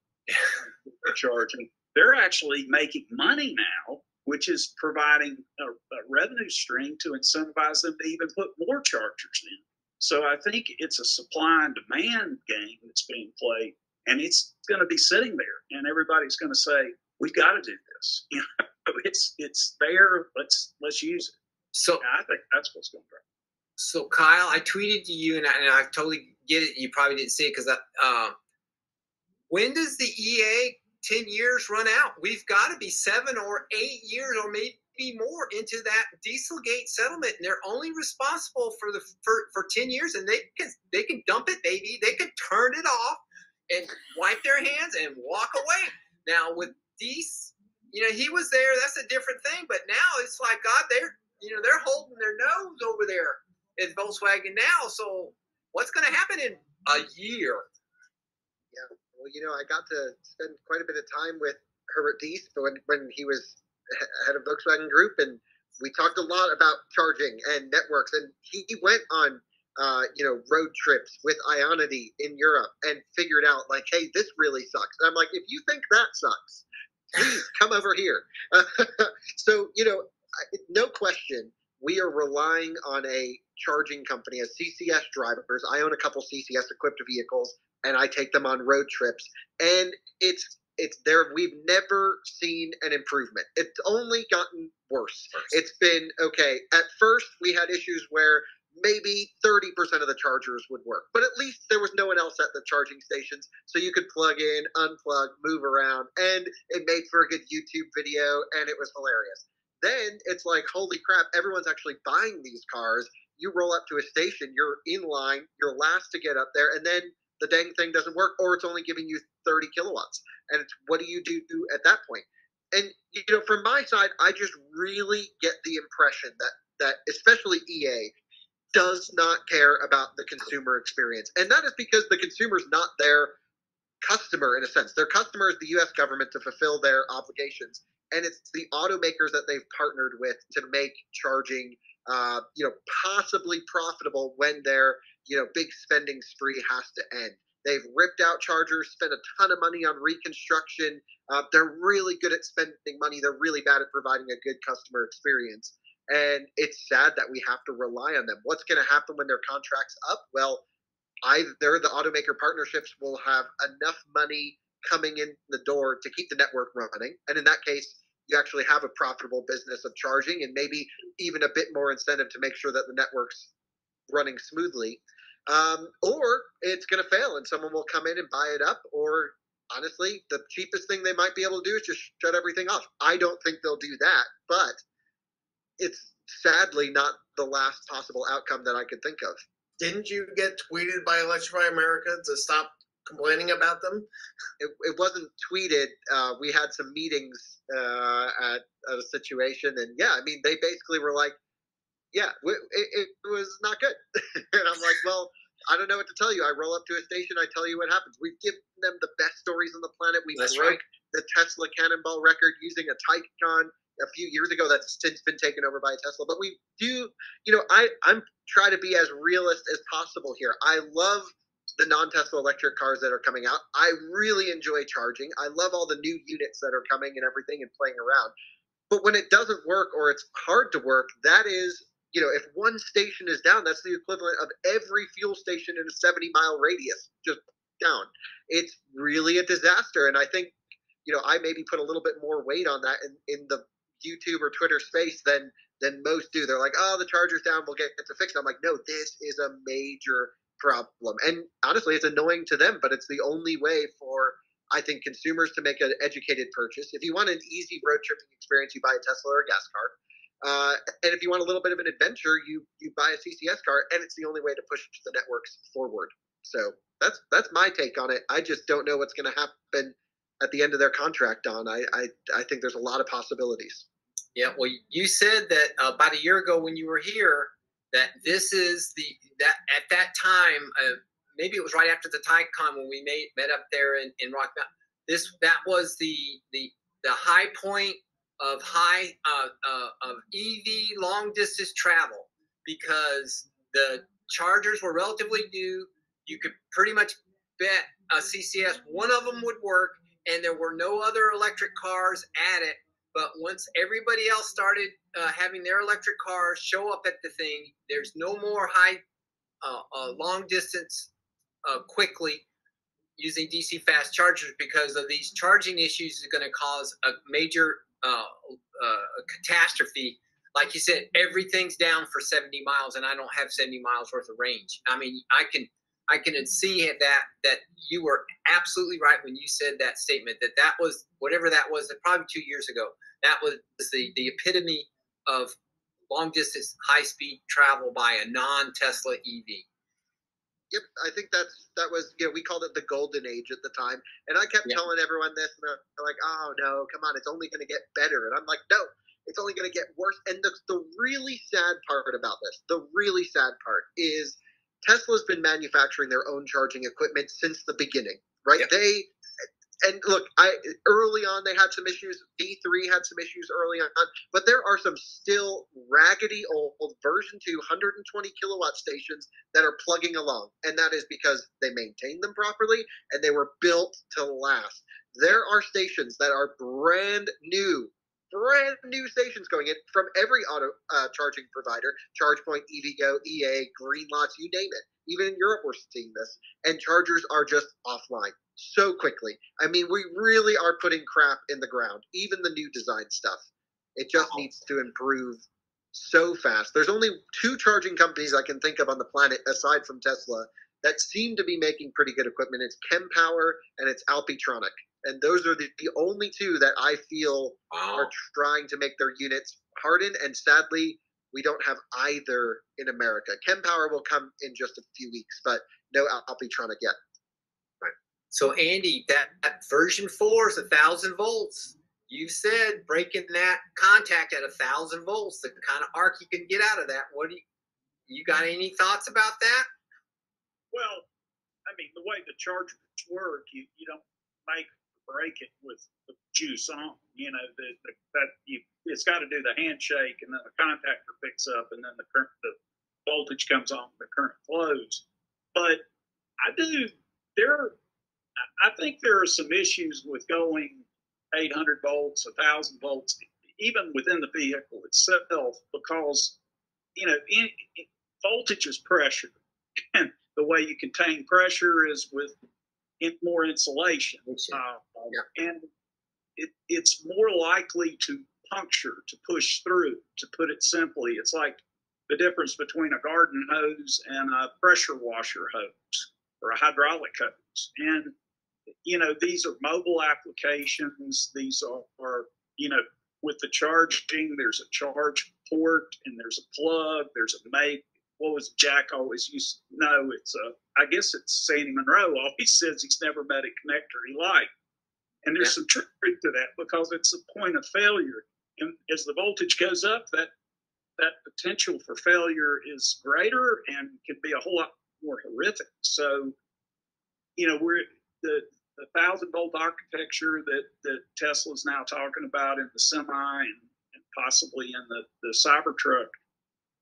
for charging. They're actually making money now, which is providing a, a revenue stream to incentivize them to even put more chargers in. So I think it's a supply and demand game that's being played, and it's going to be sitting there, and everybody's going to say, "We've got to do this." You know, it's it's there. Let's let's use it. So I think that's what's going on. So Kyle, I tweeted to you, and I, and I totally get it. You probably didn't see it because I. Um, when does the E A ten years run out? We've got to be seven or eight years or maybe more into that Dieselgate settlement, and they're only responsible for the for, for ten years, and they can they can dump it, baby. They can turn it off and wipe their hands and walk away. Now with these, you know, he was there, that's a different thing, but now it's like, God, they're, you know, they're holding their nose over there at Volkswagen now. So what's going to happen in a year? Yeah. Well, you know, I got to spend quite a bit of time with Herbert Diess when, when he was head of Volkswagen Group, and we talked a lot about charging and networks. And he went on, uh, you know, road trips with Ionity in Europe and figured out, like, hey, this really sucks. And I'm like, if you think that sucks, please come over here. So, you know, no question, we are relying on a charging company, as C C S drivers. I own a couple C C S-equipped vehicles, and I take them on road trips, and it's it's there. We've never seen an improvement. It's only gotten worse. First. It's been okay. At first, we had issues where maybe thirty percent of the chargers would work, but at least there was no one else at the charging stations, so you could plug in, unplug, move around, and it made for a good YouTube video, and it was hilarious. Then it's like, holy crap, everyone's actually buying these cars. You roll up to a station, you're in line, you're last to get up there, and then the dang thing doesn't work, or it's only giving you thirty kilowatts. And it's, what do you do at that point? And, you know, from my side, I just really get the impression that, that especially E A does not care about the consumer experience. And that is because the consumer's not their customer, in a sense. Their customer is the U S government to fulfill their obligations. And it's the automakers that they've partnered with to make charging, uh, you know, possibly profitable when they're, you know, big spending spree has to end. They've ripped out chargers, spent a ton of money on reconstruction. Uh, they're really good at spending money. They're really bad at providing a good customer experience. And it's sad that we have to rely on them. What's going to happen when their contract's up? Well, either the automaker partnerships will have enough money coming in the door to keep the network running. And in that case, you actually have a profitable business of charging and maybe even a bit more incentive to make sure that the network's running smoothly, um, or it's going to fail and someone will come in and buy it up, or honestly, the cheapest thing they might be able to do is just shut everything off. I don't think they'll do that, but it's sadly not the last possible outcome that I could think of. Didn't you get tweeted by Electrify America to stop complaining about them? It, it wasn't tweeted. Uh, we had some meetings uh, at, at a situation, and yeah, I mean, they basically were like, yeah, it, it was not good. And I'm like, well, I don't know what to tell you. I roll up to a station. I tell you what happens. We've given them the best stories on the planet. We That's broke right. the Tesla cannonball record using a Taycan a few years ago. That's since been taken over by Tesla. But we do, you know, I, I'm trying to be as realist as possible here. I love the non-Tesla electric cars that are coming out. I really enjoy charging. I love all the new units that are coming and everything and playing around. But when it doesn't work or it's hard to work, that is, you know, if one station is down, that's the equivalent of every fuel station in a seventy mile radius just down. It's really a disaster. And I think, you know, I maybe put a little bit more weight on that in, in the YouTube or Twitter space than than most do. They're like, oh, the charger's down, we'll get it to fix it. I'm like, no, this is a major problem. And honestly, it's annoying to them, but it's the only way for, I think, consumers to make an educated purchase. If you want an easy road tripping experience, you buy a Tesla or a gas car. Uh, and if you want a little bit of an adventure, you you buy a C C S car, and it's the only way to push the networks forward. So that's that's my take on it. I just don't know what's going to happen at the end of their contract, Don. I, I, I think there's a lot of possibilities. Yeah, well, you said that uh, about a year ago when you were here that this is the – that at that time, uh, maybe it was right after the Taycan when we made, met up there in, in Rock Mountain. This, that was the the the high point of high uh, uh, of E V long distance travel, because the chargers were relatively new. You could pretty much bet a C C S, one of them would work, and there were no other electric cars at it. But once everybody else started uh, having their electric cars show up at the thing, there's no more high, uh, uh, long distance uh, quickly using D C fast chargers, because of these charging issues is going to cause a major uh, uh, catastrophe. Like you said, everything's down for seventy miles, and I don't have seventy miles worth of range. I mean, I can I can see that that you were absolutely right when you said that statement, that that was, whatever that was, probably two years ago, that was the, the epitome of long-distance, high-speed travel by a non-Tesla E V. Yep, I think that's, that was, you know, we called it the golden age at the time. And I kept yeah. telling everyone this, and they're like, oh, no, come on, it's only going to get better. And I'm like, no, it's only going to get worse. And the, the really sad part about this, the really sad part is, Tesla's been manufacturing their own charging equipment since the beginning, right? Yep. They and look, I early on they had some issues. V three had some issues early on, but there are some still raggedy old version two one hundred twenty kilowatt stations that are plugging along, and that is because they maintained them properly and they were built to last. There are stations that are brand new. Brand new stations going in from every auto uh, charging provider, ChargePoint, EVgo, E A, Green Lots, you name it. Even in Europe, we're seeing this. And chargers are just offline so quickly. I mean, we really are putting crap in the ground, even the new design stuff. It just wow. needs to improve so fast. There's only two charging companies I can think of on the planet, aside from Tesla, that seem to be making pretty good equipment. It's ChemPower and it's Alpitronic. And those are the, the only two that I feel wow. are trying to make their units harden. And sadly, we don't have either in America. ChemPower will come in just a few weeks, but no Alpitronic yet. Right. So, Andy, that, that version four is one thousand volts. You said breaking that contact at one thousand volts, the kind of arc you can get out of that. What do you, you got any thoughts about that? Well, I mean, the way the chargers work, you, you don't make break it with the juice on, you know, the, the, that you, it's got to do the handshake, and then the contactor picks up, and then the current, the voltage comes on, the current flows. But I do, there, I think there are some issues with going eight hundred volts, one thousand volts, even within the vehicle itself, because, you know, in, in, voltage is pressure, and the way you contain pressure is with more insulation, uh, yeah. and it, it's more likely to puncture, to push through, to put it simply. It's like the difference between a garden hose and a pressure washer hose or a hydraulic hose. And, you know, these are mobile applications. These are, are you know, with the charging, there's a charge port and there's a plug, there's a make. What was Jack always used to know? It's a, I guess it's Sandy Munro. Always says he's never met a connector he liked. And there's yeah. some truth to that, because it's a point of failure. And as the voltage goes up, that that potential for failure is greater and can be a whole lot more horrific. So, you know, we're the the thousand volt architecture that, that Tesla's now talking about in the semi and, and possibly in the, the Cybertruck.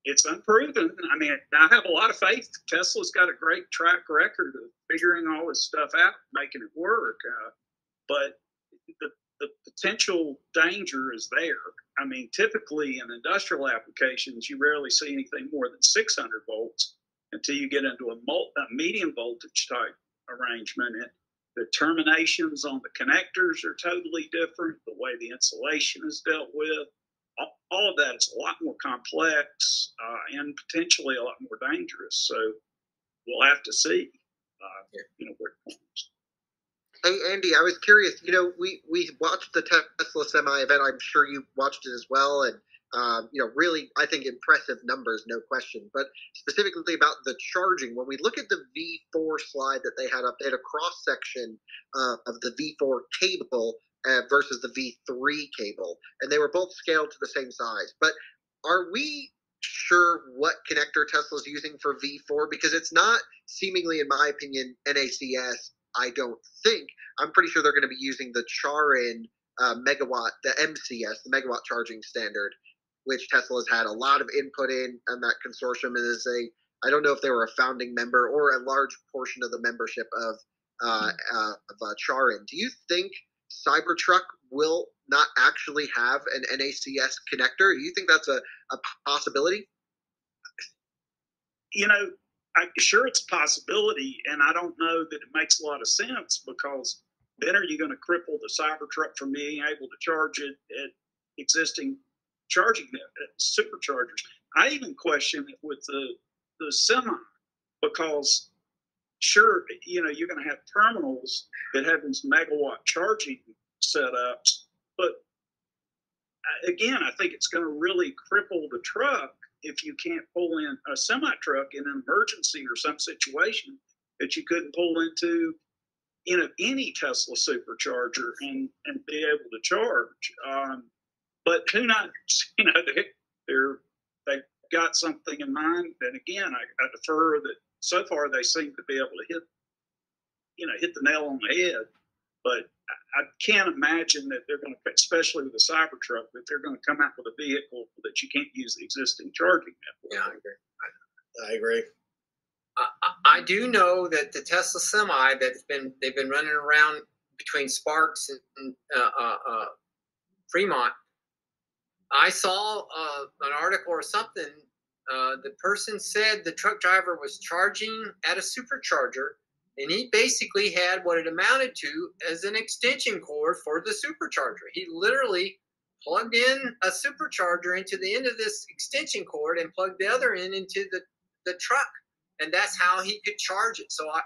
It's unproven. I mean, I have a lot of faith. Tesla's got a great track record of figuring all this stuff out, making it work. Uh, but the, the potential danger is there. I mean, typically in industrial applications, you rarely see anything more than six hundred volts until you get into a, multi, a medium voltage type arrangement. And the terminations on the connectors are totally different. The way the insulation is dealt with. All of that is a lot more complex uh, and potentially a lot more dangerous. So we'll have to see, uh, you know, where it comes. Hey, Andy, I was curious. You know, we, we watched the Tesla semi event. I'm sure you watched it as well. And, um, you know, really, I think impressive numbers, no question. But specifically about the charging, when we look at the V four slide that they had up, they had a cross section uh, of the V four cable Uh, versus the V three cable, and they were both scaled to the same size. But are we sure what connector Tesla's using for V four? Because it's not, seemingly, in my opinion, N A C S, I don't think. I'm pretty sure they're going to be using the Charin uh, megawatt, the M C S, the megawatt charging standard, which Tesla's had a lot of input in, and that consortium is a, I don't know if they were a founding member or a large portion of the membership of uh, uh, of uh, Charin. Do you think Cybertruck will not actually have an N A C S connector? Do you think that's a, a possibility? You know, I, sure, it's a possibility, and I don't know that it makes a lot of sense, because then are you going to cripple the Cybertruck from being able to charge it at existing charging superchargers? I even question it with the, the semi, because sure, you know, you're going to have terminals that have these megawatt charging setups, but again, I think it's going to really cripple the truck if you can't pull in a semi-truck in an emergency or some situation that you couldn't pull into in a, any Tesla supercharger and, and be able to charge. Um, but who knows? You know, they, they're, they've got something in mind. And again, I, I defer that so far they seem to be able to hit, you know, hit the nail on the head. But I can't imagine that they're going to, especially with the Cybertruck, that they're going to come out with a vehicle that you can't use the existing charging network. Yeah, I agree. I, I agree. I, I do know that the Tesla Semi that's been they've been running around between Sparks and uh, uh, uh, Fremont. I saw uh, an article or something. Uh, the person said the truck driver was charging at a supercharger. And he basically had what it amounted to as an extension cord for the supercharger. He literally plugged in a supercharger into the end of this extension cord and plugged the other end into the, the truck. And that's how he could charge it. So, I,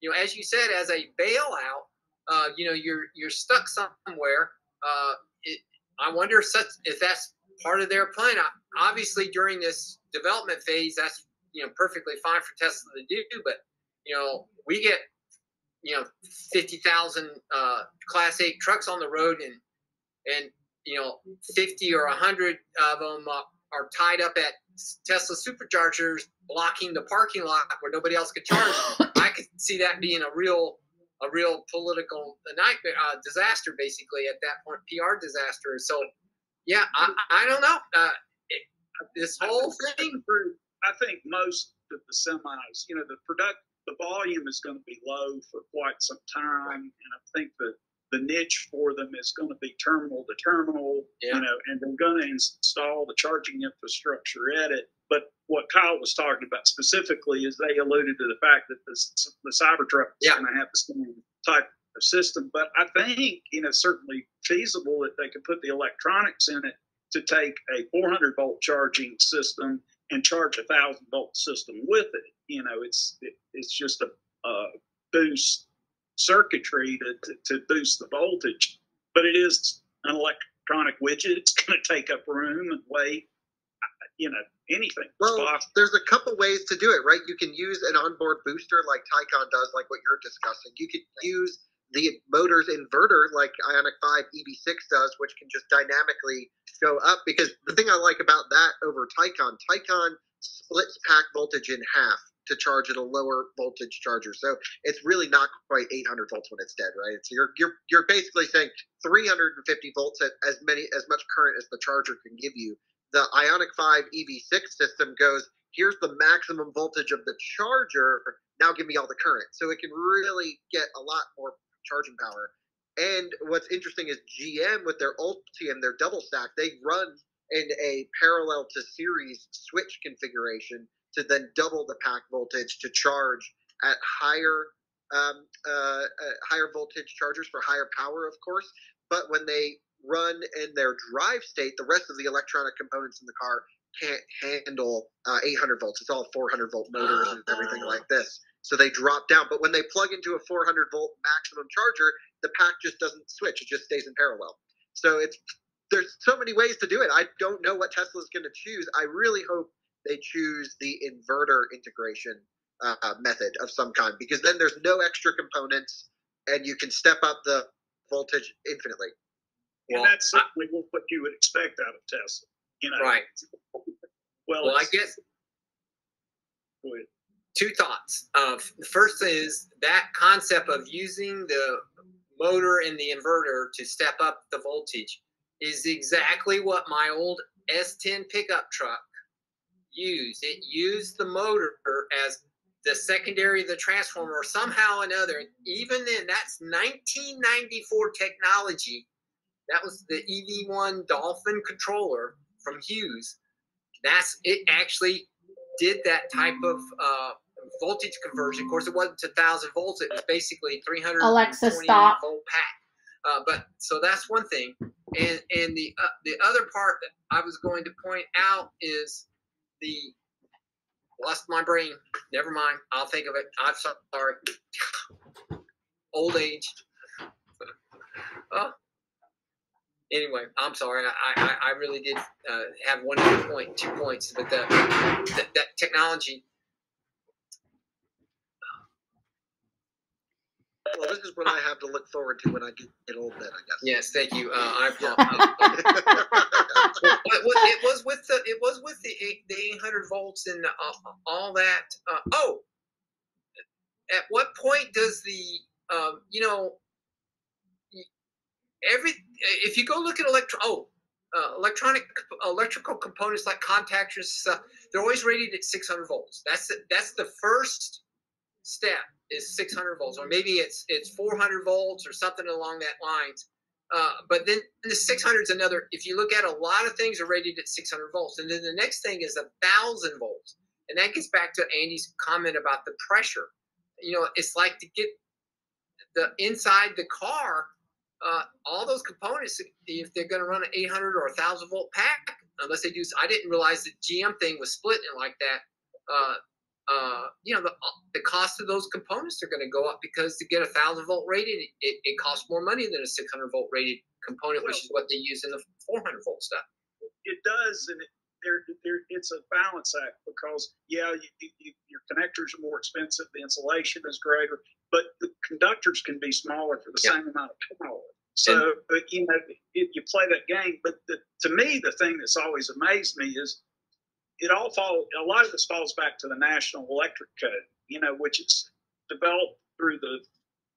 you know, as you said, as a bailout, uh, you know, you're you're stuck somewhere. Uh, it, I wonder if, such, if that's part of their plan. I, obviously, during this development phase, that's, you know, perfectly fine for Tesla to do, but, you know, we get, you know, fifty thousand uh, Class eight trucks on the road, and, and you know, fifty or one hundred of them uh, are tied up at Tesla superchargers blocking the parking lot where nobody else could charge. I could see that being a real a real political nightmare, uh, disaster, basically, at that point, P R disaster. So, yeah, I, I don't know. Uh, it, this whole thing. I think most of the semis, you know, the product. The volume is going to be low for quite some time, and I think that the niche for them is going to be terminal to terminal, yeah. You know, and they're going to install the charging infrastructure at it. But what Kyle was talking about specifically is they alluded to the fact that the, the Cybertruck is yeah. going to have the same type of system. But I think, you know, certainly feasible that they could put the electronics in it to take a four hundred volt charging system and charge a thousand volt system with it. You know, it's it, it's just a uh, boost circuitry to, to, to boost the voltage, but it is an electronic widget. It's going to take up room and weight. You know, anything. Well, there's a couple ways to do it, right? You can use an onboard booster like Taycan does, like what you're discussing. You could use the motor's inverter like Ioniq five E V six does, which can just dynamically go up. Because the thing I like about that over Taycan, Taycan splits pack voltage in half to charge at a lower voltage charger. So it's really not quite eight hundred volts when it's dead, right? So you're you're you're basically saying three hundred fifty volts at as many as much current as the charger can give you. The Ioniq five E V six system goes, here's the maximum voltage of the charger, now give me all the current. So it can really get a lot more charging power. And what's interesting is G M with their Ultium, their double stack, they run in a parallel to series switch configuration to then double the pack voltage to charge at higher um, uh, uh, higher voltage chargers for higher power, of course. But when they run in their drive state, the rest of the electronic components in the car can't handle uh, eight hundred volts. It's all four hundred volt motors and everything like this. So they drop down. But when they plug into a four hundred volt maximum charger, the pack just doesn't switch. It just stays in parallel. So it's there's so many ways to do it. I don't know what Tesla's going to choose. I really hope they choose the inverter integration uh, method of some kind, because then there's no extra components and you can step up the voltage infinitely. And well, that's certainly I, what you would expect out of Tesla. You know? Right. Well, well I guess go ahead. Two thoughts. Uh, the first is that concept of using the motor and the inverter to step up the voltage is exactly what my old S ten pickup truck used. It used the motor as the secondary, the transformer, somehow or another, even then, that's nineteen ninety-four technology. That was the E V one Dolphin controller from Hughes. That's, it actually did that type of uh, voltage conversion. Of course, it wasn't one thousand volts. It was basically three hundred twenty volt pack. Uh, but so that's one thing. And and the uh, the other part that I was going to point out is the lost my brain. Never mind. I'll think of it. I'm sorry. Old age. Oh. Anyway, I'm sorry. I, I, I really did uh, have one other point, two points, but the, the, that technology. Well, this is what I have to look forward to when I get, get old, then, I guess. Yes, thank you. Uh, I apologize. Well, it was with the it was with the the eight hundred volts and the, uh, all that. Uh, oh, at what point does the um, you know every if you go look at electro oh uh, electronic electrical components like contactors, uh, they're always rated at six hundred volts. That's the, that's the first step. Is six hundred volts, or maybe it's it's four hundred volts or something along that lines, uh but then the six hundred is another. If you look at, a lot of things are rated at six hundred volts, and then the next thing is a thousand volts, and that gets back to Andy's comment about the pressure. You know, it's like to get the inside the car, uh all those components, if they're going to run an eight hundred or a thousand volt pack, unless they do, I didn't realize the G M thing was splitting it like that. uh Uh, you know, the, the cost of those components are going to go up, because to get a thousand volt rated, it, it costs more money than a six hundred volt rated component, well, which is what they use in the four hundred volt stuff. It does, and it, there, there, it's a balance act, because yeah, you, you, your connectors are more expensive, the insulation is greater, but the conductors can be smaller for the yeah. same amount of power. So and, but, you know, it, you play that game. But the, to me, the thing that's always amazed me is. It all falls, a lot of this falls back to the National Electric Code, you know, which is developed through the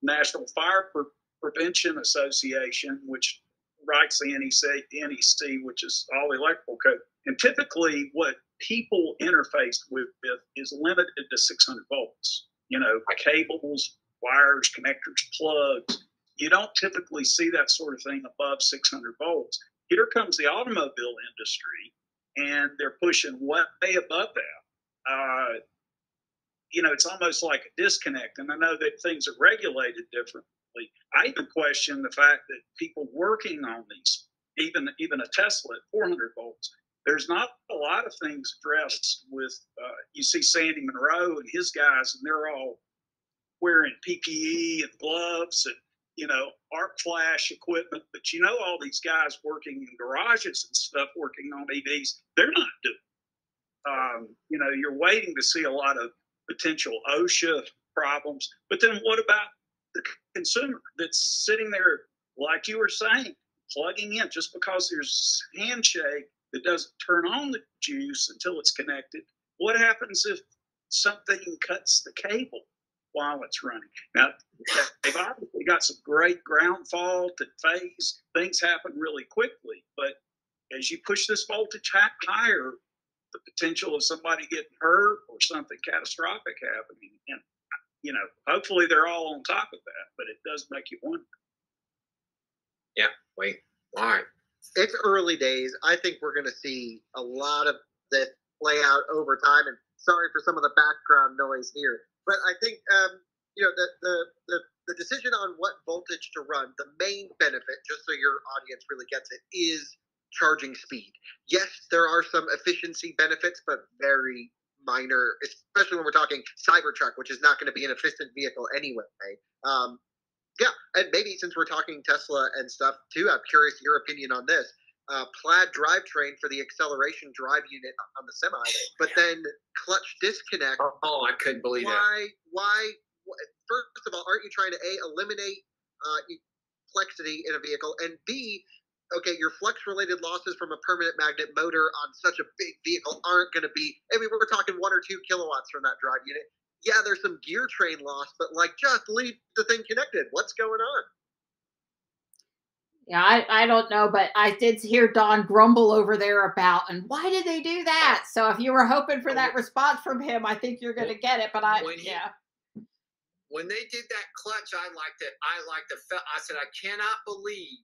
National Fire Pre Prevention Association, which writes the N E C, N E C, which is all electrical code. And typically what people interface with, with is limited to six hundred volts, you know, cables, wires, connectors, plugs. You don't typically see that sort of thing above six hundred volts. Here comes the automobile industry. And they're pushing way above that. Uh, you know, it's almost like a disconnect. And I know that things are regulated differently. I even question the fact that people working on these, even even a Tesla at four hundred volts, there's not a lot of things addressed with, uh, you see Sandy Munro and his guys, and they're all wearing P P E and gloves and, you know, arc flash equipment, but you know, all these guys working in garages and stuff, working on E Vs, they're not doing it. Um, you know, you're waiting to see a lot of potential OSHA problems, but then what about the consumer that's sitting there, like you were saying, plugging in? Just because there's handshake that doesn't turn on the juice until it's connected, what happens if something cuts the cable while it's running? Now, they've obviously got some great ground fault and phase. Things happen really quickly, but as you push this voltage higher, the potential of somebody getting hurt or something catastrophic happening. And, you know, hopefully they're all on top of that, but it does make you wonder. Yeah, wait. All right. It's early days. I think we're going to see a lot of this play out over time. And sorry for some of the background noise here. But I think, um, you know, the, the, the, the decision on what voltage to run, the main benefit, just so your audience really gets it, is charging speed. Yes, there are some efficiency benefits, but very minor, especially when we're talking Cybertruck, which is not going to be an efficient vehicle anyway. Um, yeah, and maybe since we're talking Tesla and stuff, too, I'm curious your opinion on this. Uh, Plaid drivetrain for the acceleration drive unit on the semi, but then clutch disconnect. Oh, oh I couldn't believe why, that. Why? Why? First of all, aren't you trying to A, eliminate uh, complexity in a vehicle, and B, okay, your flux-related losses from a permanent magnet motor on such a big vehicle aren't going to be. I mean, we're talking one or two kilowatts from that drive unit. Yeah, there's some gear train loss, but like, just leave the thing connected. What's going on? Yeah, I, I don't know, but I did hear Don grumble over there about, and why did they do that? So if you were hoping for that response from him, I think you're going to get it. But I, when he, yeah. When they did that clutch, I liked it. I liked the, I said, I cannot believe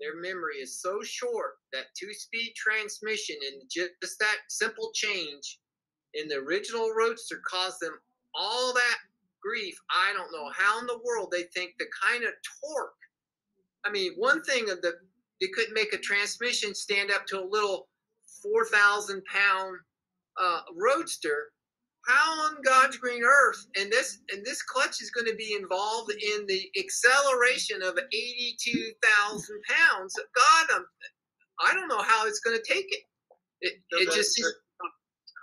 their memory is so short that two-speed transmission and just that simple change in the original Roadster caused them all that grief. I don't know how in the world they think the kind of torque. I mean, one thing of the they couldn't make a transmission stand up to a little four thousand pound uh, Roadster. How on God's green earth? And this and this clutch is going to be involved in the acceleration of eighty-two thousand pounds. God, I'm, I don't know how it's going to take it. It, it just they're,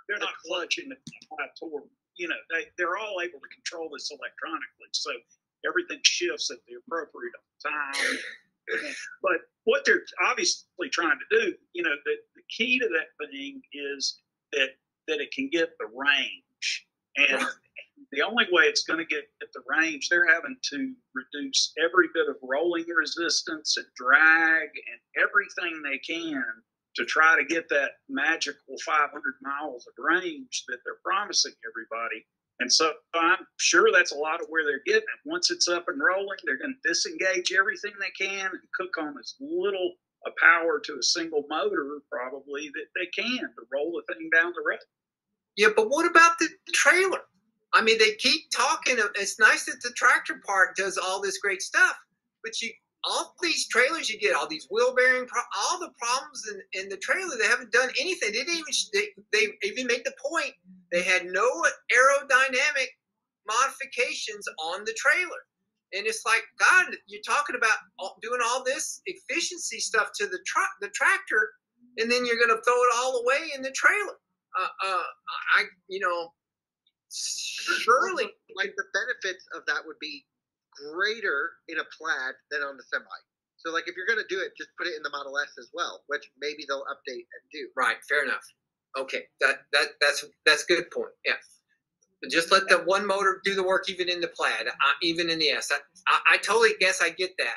they're not clutching the torque. You know, they they're all able to control this electronically. So. Everything shifts at the appropriate time. But what they're obviously trying to do, you know, the, the key to that thing is that that it can get the range. And right. The only way it's going to get at the range, they're having to reduce every bit of rolling resistance and drag and everything they can to try to get that magical five hundred miles of range that they're promising everybody. And so I'm sure that's a lot of where they're getting it. Once it's up and rolling, they're going to disengage everything they can and cook on as little a power to a single motor probably that they can to roll the thing down the road. Yeah, but what about the trailer? I mean, they keep talking. It's nice that the tractor part does all this great stuff, but you all these trailers you get, all these wheel bearing, all the problems in, in the trailer, they haven't done anything. They didn't even they, they even make the point. They had no aerodynamic modifications on the trailer. And it's like, God, you're talking about doing all this efficiency stuff to the, truck, the tractor, and then you're going to throw it all away in the trailer. Uh, uh, I, you know, surely. Like the benefits of that would be greater in a Plaid than on the Semi. So, like, if you're going to do it, just put it in the Model S as well, which maybe they'll update and do. Right, fair enough. Okay, that that that's that's good point. Yeah, but just let the one motor do the work, even in the Plaid, uh, even in the S. I, I, I totally guess I get that,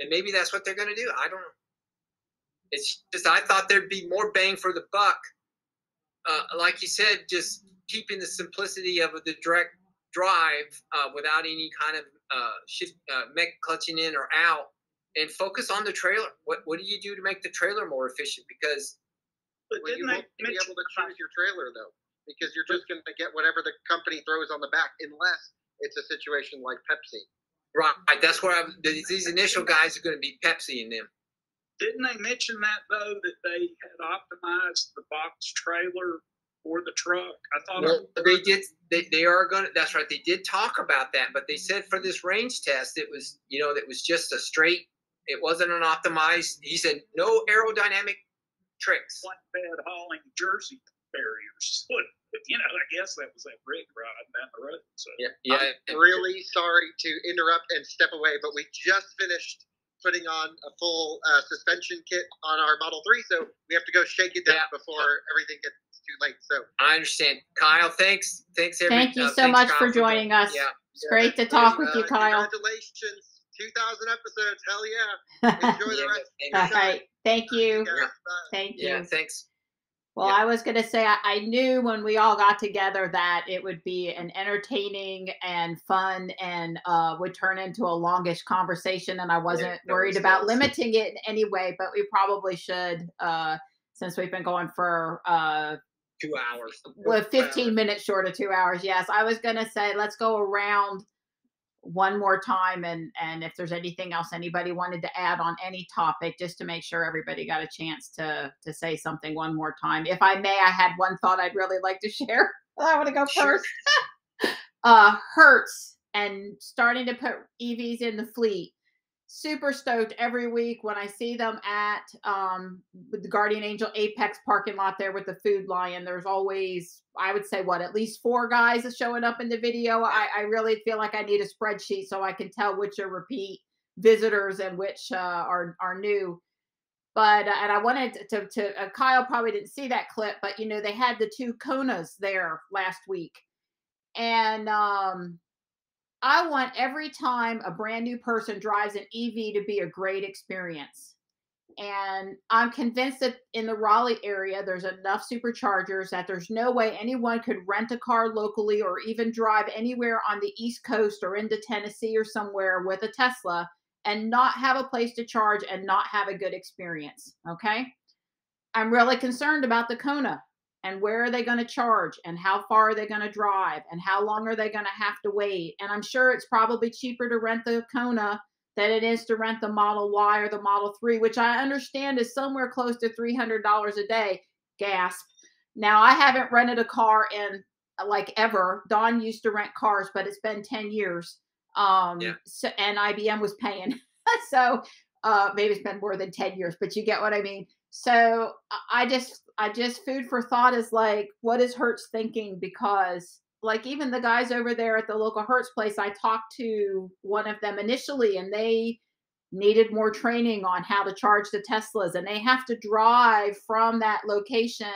and maybe that's what they're going to do. I don't know. It's just I thought there'd be more bang for the buck, uh, like you said, just keeping the simplicity of the direct drive uh, without any kind of uh, shift uh, mech clutching in or out, and focus on the trailer. What what do you do to make the trailer more efficient? Because But well, you won't be able to choose your trailer, though, because you're just going to get whatever the company throws on the back, unless it's a situation like Pepsi. Right. That's where I'm, these initial guys are going to be Pepsi in them. Didn't they mention that, though, that they had optimized the box trailer for the truck? I thought well, I they did. They, they are going to. That's right. They did talk about that, but they said for this range test, it was, you know, that was just a straight. It wasn't an optimized. He said no aerodynamic tricks. Flatbed hauling jersey barriers. You know, I guess that was that rig rod down the road. So yeah, yeah. I'm really sorry to interrupt and step away, but we just finished putting on a full uh, suspension kit on our Model three, so we have to go shake it down yeah. before everything gets too late. So I understand. Kyle, thanks. Thanks, everybody. Thank you so uh, much Kyle for joining us. Yeah. It's yeah. great to talk uh, with you, Kyle. Congratulations. two thousand episodes. Hell yeah. Enjoy the rest. All right. Time. Thank you. Yeah. Thank you. Yeah, thanks. Well, yeah. I was going to say, I, I knew when we all got together that it would be an entertaining and fun and uh, would turn into a longish conversation. And I wasn't yeah, worried was about nice. limiting it in any way, but we probably should, uh, since we've been going for uh, two hours, well, fifteen minutes short of two hours. Yes. I was going to say, let's go around one more time, and and if there's anything else anybody wanted to add on any topic, just to make sure everybody got a chance to to say something one more time. If I may, I had one thought I'd really like to share. I want to go first. uh Hertz and starting to put E Vs in the fleet. Super stoked every week when I see them at um with the Guardian Angel Apex parking lot there with the Food Lion. There's always, I would say, what, at least four guys is showing up in the video. I, I really feel like I need a spreadsheet so I can tell which are repeat visitors and which uh, are are new. But and I wanted to, to uh, Kyle probably didn't see that clip, but you know they had the two Konas there last week, and um, I want every time a brand new person drives an E V to be a great experience. And I'm convinced that in the Raleigh area, there's enough superchargers that there's no way anyone could rent a car locally or even drive anywhere on the East Coast or into Tennessee or somewhere with a Tesla and not have a place to charge and not have a good experience. Okay. I'm really concerned about the Kona and where are they going to charge and how far are they going to drive and how long are they going to have to wait? And I'm sure it's probably cheaper to rent the Kona than it is to rent the Model Y or the Model three, which I understand is somewhere close to three hundred dollars a day. Gasp. Now, I haven't rented a car in like ever. Don used to rent cars, but it's been ten years. Um, yeah. so, and I B M was paying. so uh, maybe it's been more than ten years, but you get what I mean. So I just, I just food for thought is like, what is Hertz thinking? Because like even the guys over there at the local Hertz place, I talked to one of them initially and they needed more training on how to charge the Teslas. And they have to drive from that location.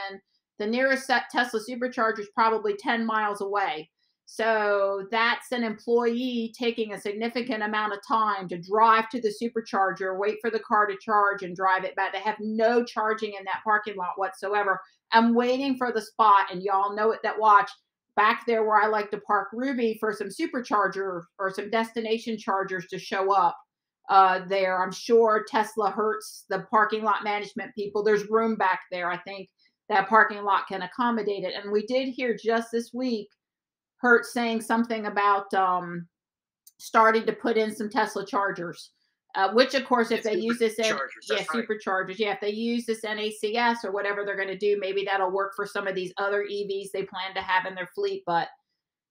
The nearest Tesla supercharger is probably ten miles away. So that's an employee taking a significant amount of time to drive to the supercharger, wait for the car to charge and drive it back. They have no charging in that parking lot whatsoever. I'm waiting for the spot, and y'all know it that watch, back there where I like to park Ruby for some supercharger or some destination chargers to show up uh, there. I'm sure Tesla Hertz, the parking lot management people, there's room back there. I think that parking lot can accommodate it. And we did hear just this week Hertz saying something about um, starting to put in some Tesla chargers, uh, which, of course, if yeah, they use this in, yeah, superchargers, yeah, if they use this N A C S or whatever they're going to do, maybe that'll work for some of these other E Vs they plan to have in their fleet. But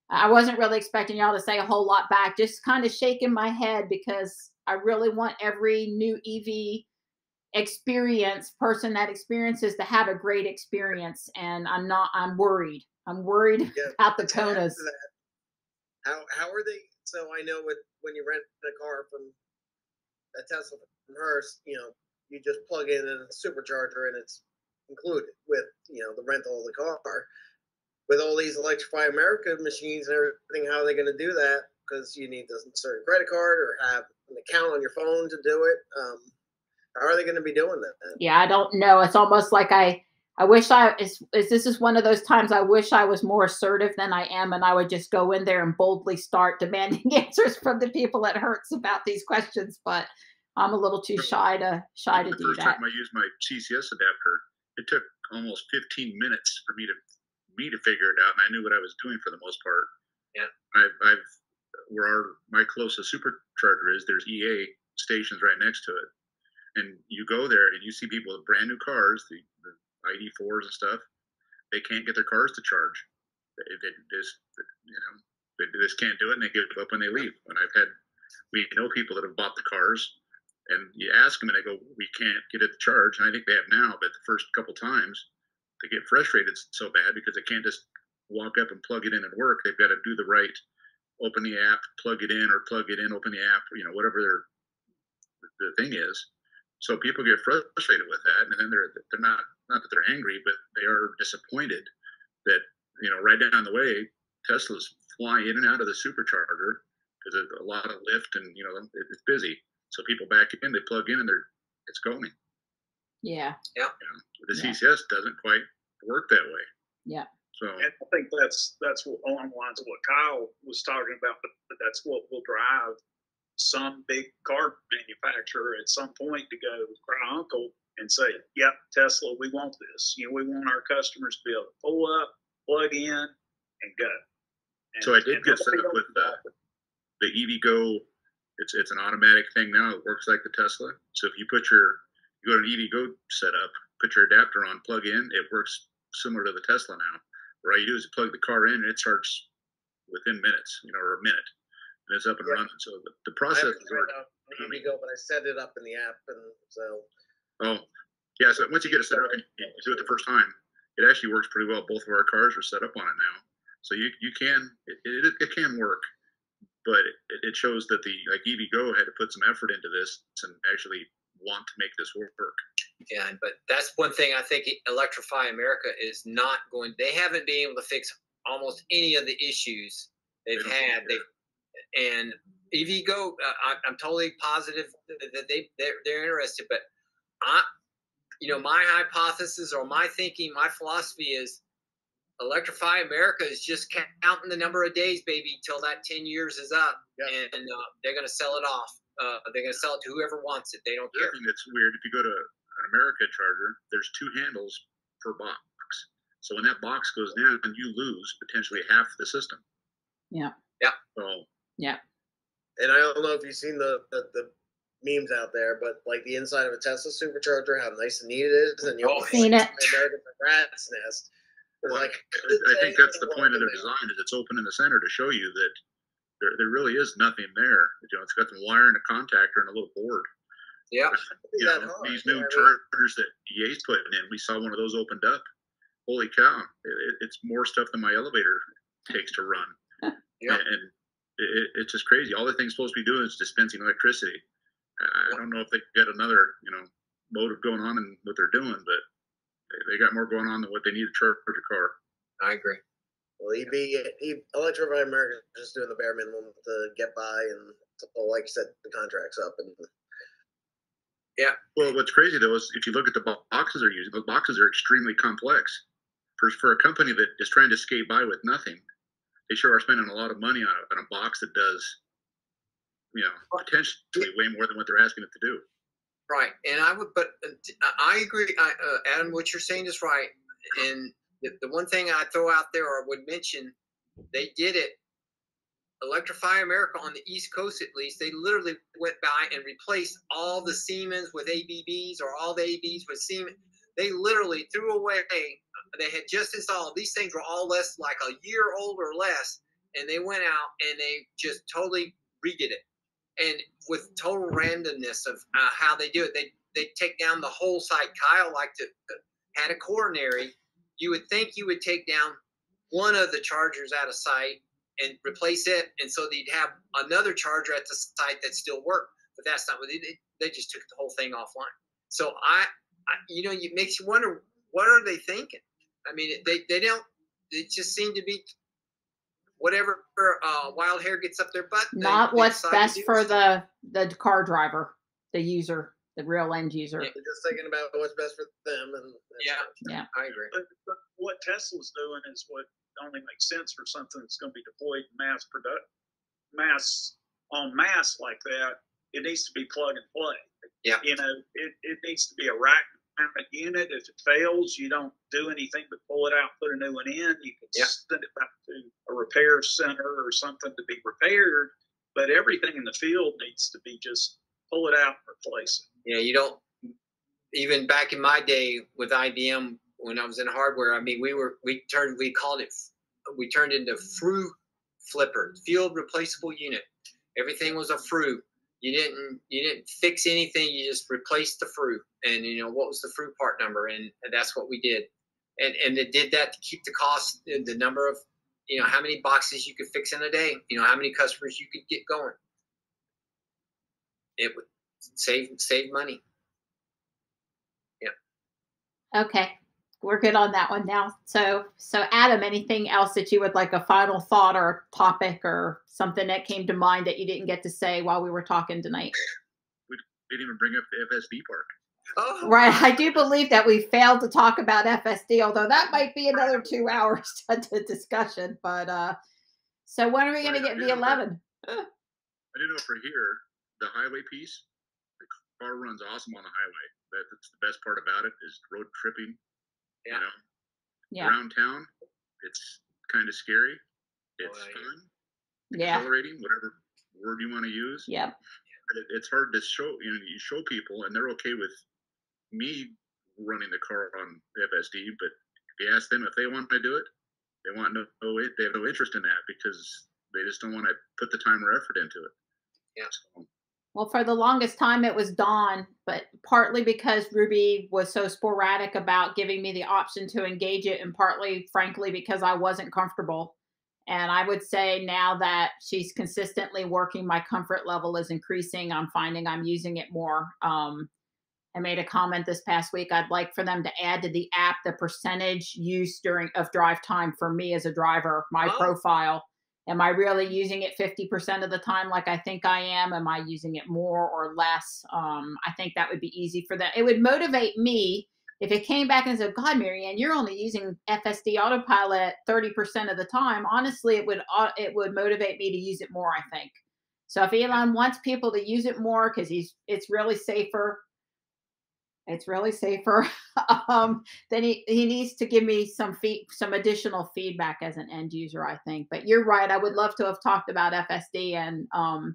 I wasn't really expecting y'all to say a whole lot back, just kind of shaking my head because I really want every new E V experience person that experiences to have a great experience. And I'm not, I'm worried. I'm worried yeah, about the Konas. How how are they? So I know with when you rent the car from a Tesla from Hertz, you know, you just plug in a supercharger and it's included with, you know, the rental of the car. With all these Electrify America machines and everything, how are they going to do that? Because you need a certain credit card or have an account on your phone to do it. Um, how are they going to be doing that then? Yeah, I don't know. It's almost like I. I wish I, is, is this is one of those times I wish I was more assertive than I am, and I would just go in there and boldly start demanding answers from the people at Hertz about these questions, but I'm a little too shy to shy to do that. The first time I used my C C S adapter, it took almost fifteen minutes for me to me to figure it out, and I knew what I was doing for the most part. Yeah, I've, I've where our my closest supercharger is, there's E A stations right next to it, and you go there and you see people with brand new cars, the, the I D fours and stuff, they can't get their cars to charge. They, they just, you know, they just can't do it, and they give up when they leave. And I've had, we know people that have bought the cars, and you ask them, and they go, "We can't get it to charge." And I think they have now, but the first couple times, they get frustrated so bad because they can't just walk up and plug it in and work. They've got to do the right, open the app, plug it in, or plug it in, open the app, you know, whatever their the thing is. So people get frustrated with that, and then they're they're not not that they're angry, but they are disappointed that, you know, right down the way, Teslas fly in and out of the supercharger because there's a lot of lift and, you know, it's busy. So people back in, they plug in, and they're it's going. Yeah. Yeah. You know, the yeah. C C S doesn't quite work that way. Yeah. So and I think that's that's along the lines of what Kyle was talking about, but that's what will drive some big car manufacturer at some point to go cry uncle and say, yep, Tesla, we want this. You know, we want our customers to be able to pull up, plug in, and go. And, so I did get set up with uh, the EVgo. It's it's an automatic thing now. It works like the Tesla. So if you put your, you go to an EVgo setup, put your adapter on, plug in, it works similar to the Tesla now. What I do is plug the car in, and it starts within minutes, you know, or a minute. And it's up and running. So the, the process is already coming. But I set it up in the app, and so. Oh, yeah. So once you get it set up and you do it the first time, it actually works pretty well. Both of our cars are set up on it now, so you you can it it, it can work. But it, it shows that the like EVgo had to put some effort into this and actually want to make this work. Yeah, but that's one thing I think Electrify America is not going. They haven't been able to fix almost any of the issues they've they had. They and EVgo, uh, I'm totally positive that they they're, they're interested. But I, you know, my hypothesis or my thinking, my philosophy is Electrify America is just counting the number of days, baby, till that ten years is up, yeah. and uh, they're going to sell it off. Uh, they're going to sell it to whoever wants it. They don't care. The other thing that's weird, if you go to an America charger, there's two handles per box. So when that box goes down, you lose potentially half the system. Yeah. Yeah. So, yeah. And I don't know if you've seen the, the the memes out there, but like the inside of a Tesla supercharger, how nice and neat it is, and you'll seen it. American rat's nest. Well, like, I, I think that's the point of their design is it's open in the center to show you that there there really is nothing there. You know, it's got the wire and a contactor and a little board. Yeah. You know, these new chargers that E A's putting in, we saw one of those opened up. Holy cow! It, it's more stuff than my elevator takes to run. Yeah. And It, it's just crazy. All the thing's supposed to be doing is dispensing electricity. I don't know if they got another, you know, motive going on in what they're doing, but they, they got more going on than what they need to charge a car. I agree. Well, E V, E V, Electrify America is just doing the bare minimum to get by and, to, like I said, the contract's up. And yeah. Well, what's crazy though is if you look at the boxes they're using, the boxes are extremely complex. For for a company that is trying to skate by with nothing. They sure are spending a lot of money on a, on a box that does, you know, potentially way more than what they're asking it to do. Right, and I would, but I agree, I, uh, Adam. What you're saying is right. And the, the one thing I throw out there, or would mention, they did it. Electrify America on the East Coast, at least, they literally went by and replaced all the Siemens with A B Bs, or all the A Bs with Siemens. They literally threw away. They had just installed these things were all less like a year old or less, and they went out and they just totally redid it, and with total randomness of uh, how they do it. They they take down the whole site. Kyle like to had a coronary. You would think you would take down one of the chargers out of sight and replace it, and so that you'd have another charger at the site that still worked. But that's not what they did. They just took the whole thing offline. So I, I you know, it makes you wonder, what are they thinking? I mean, they, they don't, they just seem to be whatever uh, wild hair gets up their butt. Not they, what's they best for the, the car driver, the user, the real end user. Yeah. They're just thinking about what's best for them. And yeah, yeah, I agree. But, but what Tesla's doing is what only makes sense for something that's going to be deployed in mass product, mass on mass like that. It needs to be plug and play. Yeah. You know, it, it needs to be a rack. A unit. If it fails, you don't do anything but pull it out, put a new one in. You can yeah. send it back to a repair center or something to be repaired. But everything in the field needs to be just pull it out and replace it. Yeah, you don't. Even back in my day with I B M, when I was in hardware, I mean, we were we turned we called it we turned into F R U flipper, field replaceable unit. Everything was a F R U. You didn't you didn't fix anything. You just replaced the F R U, and you know what was the F R U part number, and that's what we did, and and it did that to keep the cost, the number of, you know, how many boxes you could fix in a day, you know, how many customers you could get going. It would save save money. Yeah. Okay, we're good on that one now. So so Adam, anything else that you would like a final thought or topic or something that came to mind that you didn't get to say while we were talking tonight? We didn't even bring up the F S D part. Oh. Right. I do believe that we failed to talk about F S D, although that might be another two hours to discussion. But uh, so when are we going to get V eleven? I do know for here, the highway piece, the car runs awesome on the highway. That's the best part about it is road tripping. Yeah. You know, yeah. Around town, it's kind of scary. It's right. fun. Yeah. Accelerating, whatever word you want to use. Yeah. It, it's hard to show, you know, you show people and they're okay with me running the car on F S D, but if you ask them if they want to do it, they want no, no they have no interest in that because they just don't want to put the time or effort into it. Yeah. So, well, for the longest time, it was Dawn, but partly because Ruby was so sporadic about giving me the option to engage it, and partly, frankly, because I wasn't comfortable. And I would say now that she's consistently working, my comfort level is increasing. I'm finding I'm using it more. Um, I made a comment this past week. I'd like for them to add to the app the percentage use during of drive time for me as a driver, my oh. profile. Am I really using it fifty percent of the time like I think I am? Am I using it more or less? Um, I think that would be easy for them. It would motivate me if it came back and said, God, Marianne, you're only using F S D Autopilot thirty percent of the time. Honestly, it would it would motivate me to use it more, I think. So if Elon wants people to use it more because he's it's really safer, It's really safer. um, then he, he needs to give me some fee, some additional feedback as an end user, I think. But you're right. I would love to have talked about F S D. And um,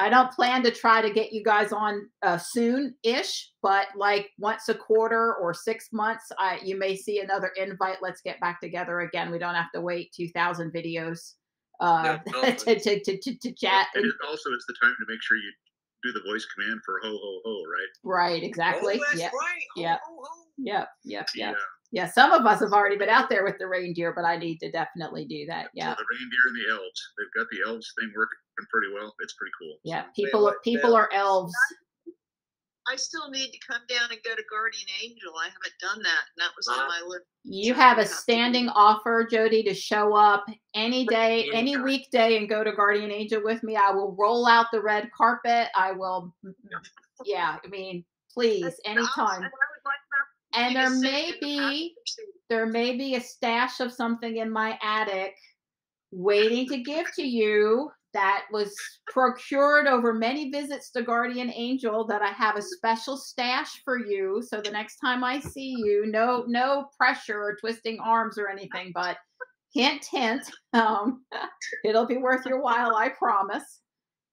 I don't plan to try to get you guys on uh, soon-ish, but like once a quarter or six months, I, you may see another invite. Let's get back together again. We don't have to wait two thousand videos uh, no, no, to, to, to, to, to chat. And also, it's the time to make sure you do the voice command for ho ho ho, right? Right, exactly. Oh, yeah, right. Yeah, yeah, yeah, yeah. Yeah, some of us have already been out there with the reindeer, but I need to definitely do that. Yeah, yeah. So the reindeer and the elves. They've got the elves thing working pretty well. It's pretty cool. Yeah, people wait, wait, people wait. are elves. I still need to come down and go to Guardian Angel. I haven't done that, and that was on wow. my list. You have a standing offer, Jody, to show up any day, any weekday, and go to Guardian Angel with me. I will roll out the red carpet. I will, yeah. I mean, please, anytime. And there may be, there may be a stash of something in my attic waiting to give to you. That was procured over many visits to Guardian Angel that I have a special stash for you. So the next time I see you, no, no pressure or twisting arms or anything, but hint, hint, um, it'll be worth your while. I promise.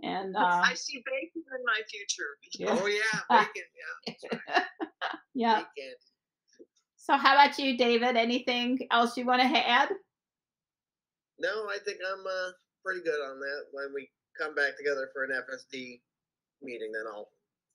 And, uh, I see bacon in my future. Yeah. Oh yeah. Bacon. Yeah. Yeah. Bacon. So how about you, David? Anything else you want to add? No, I think I'm, uh, pretty good on that. When we come back together for an F S D meeting, then I'll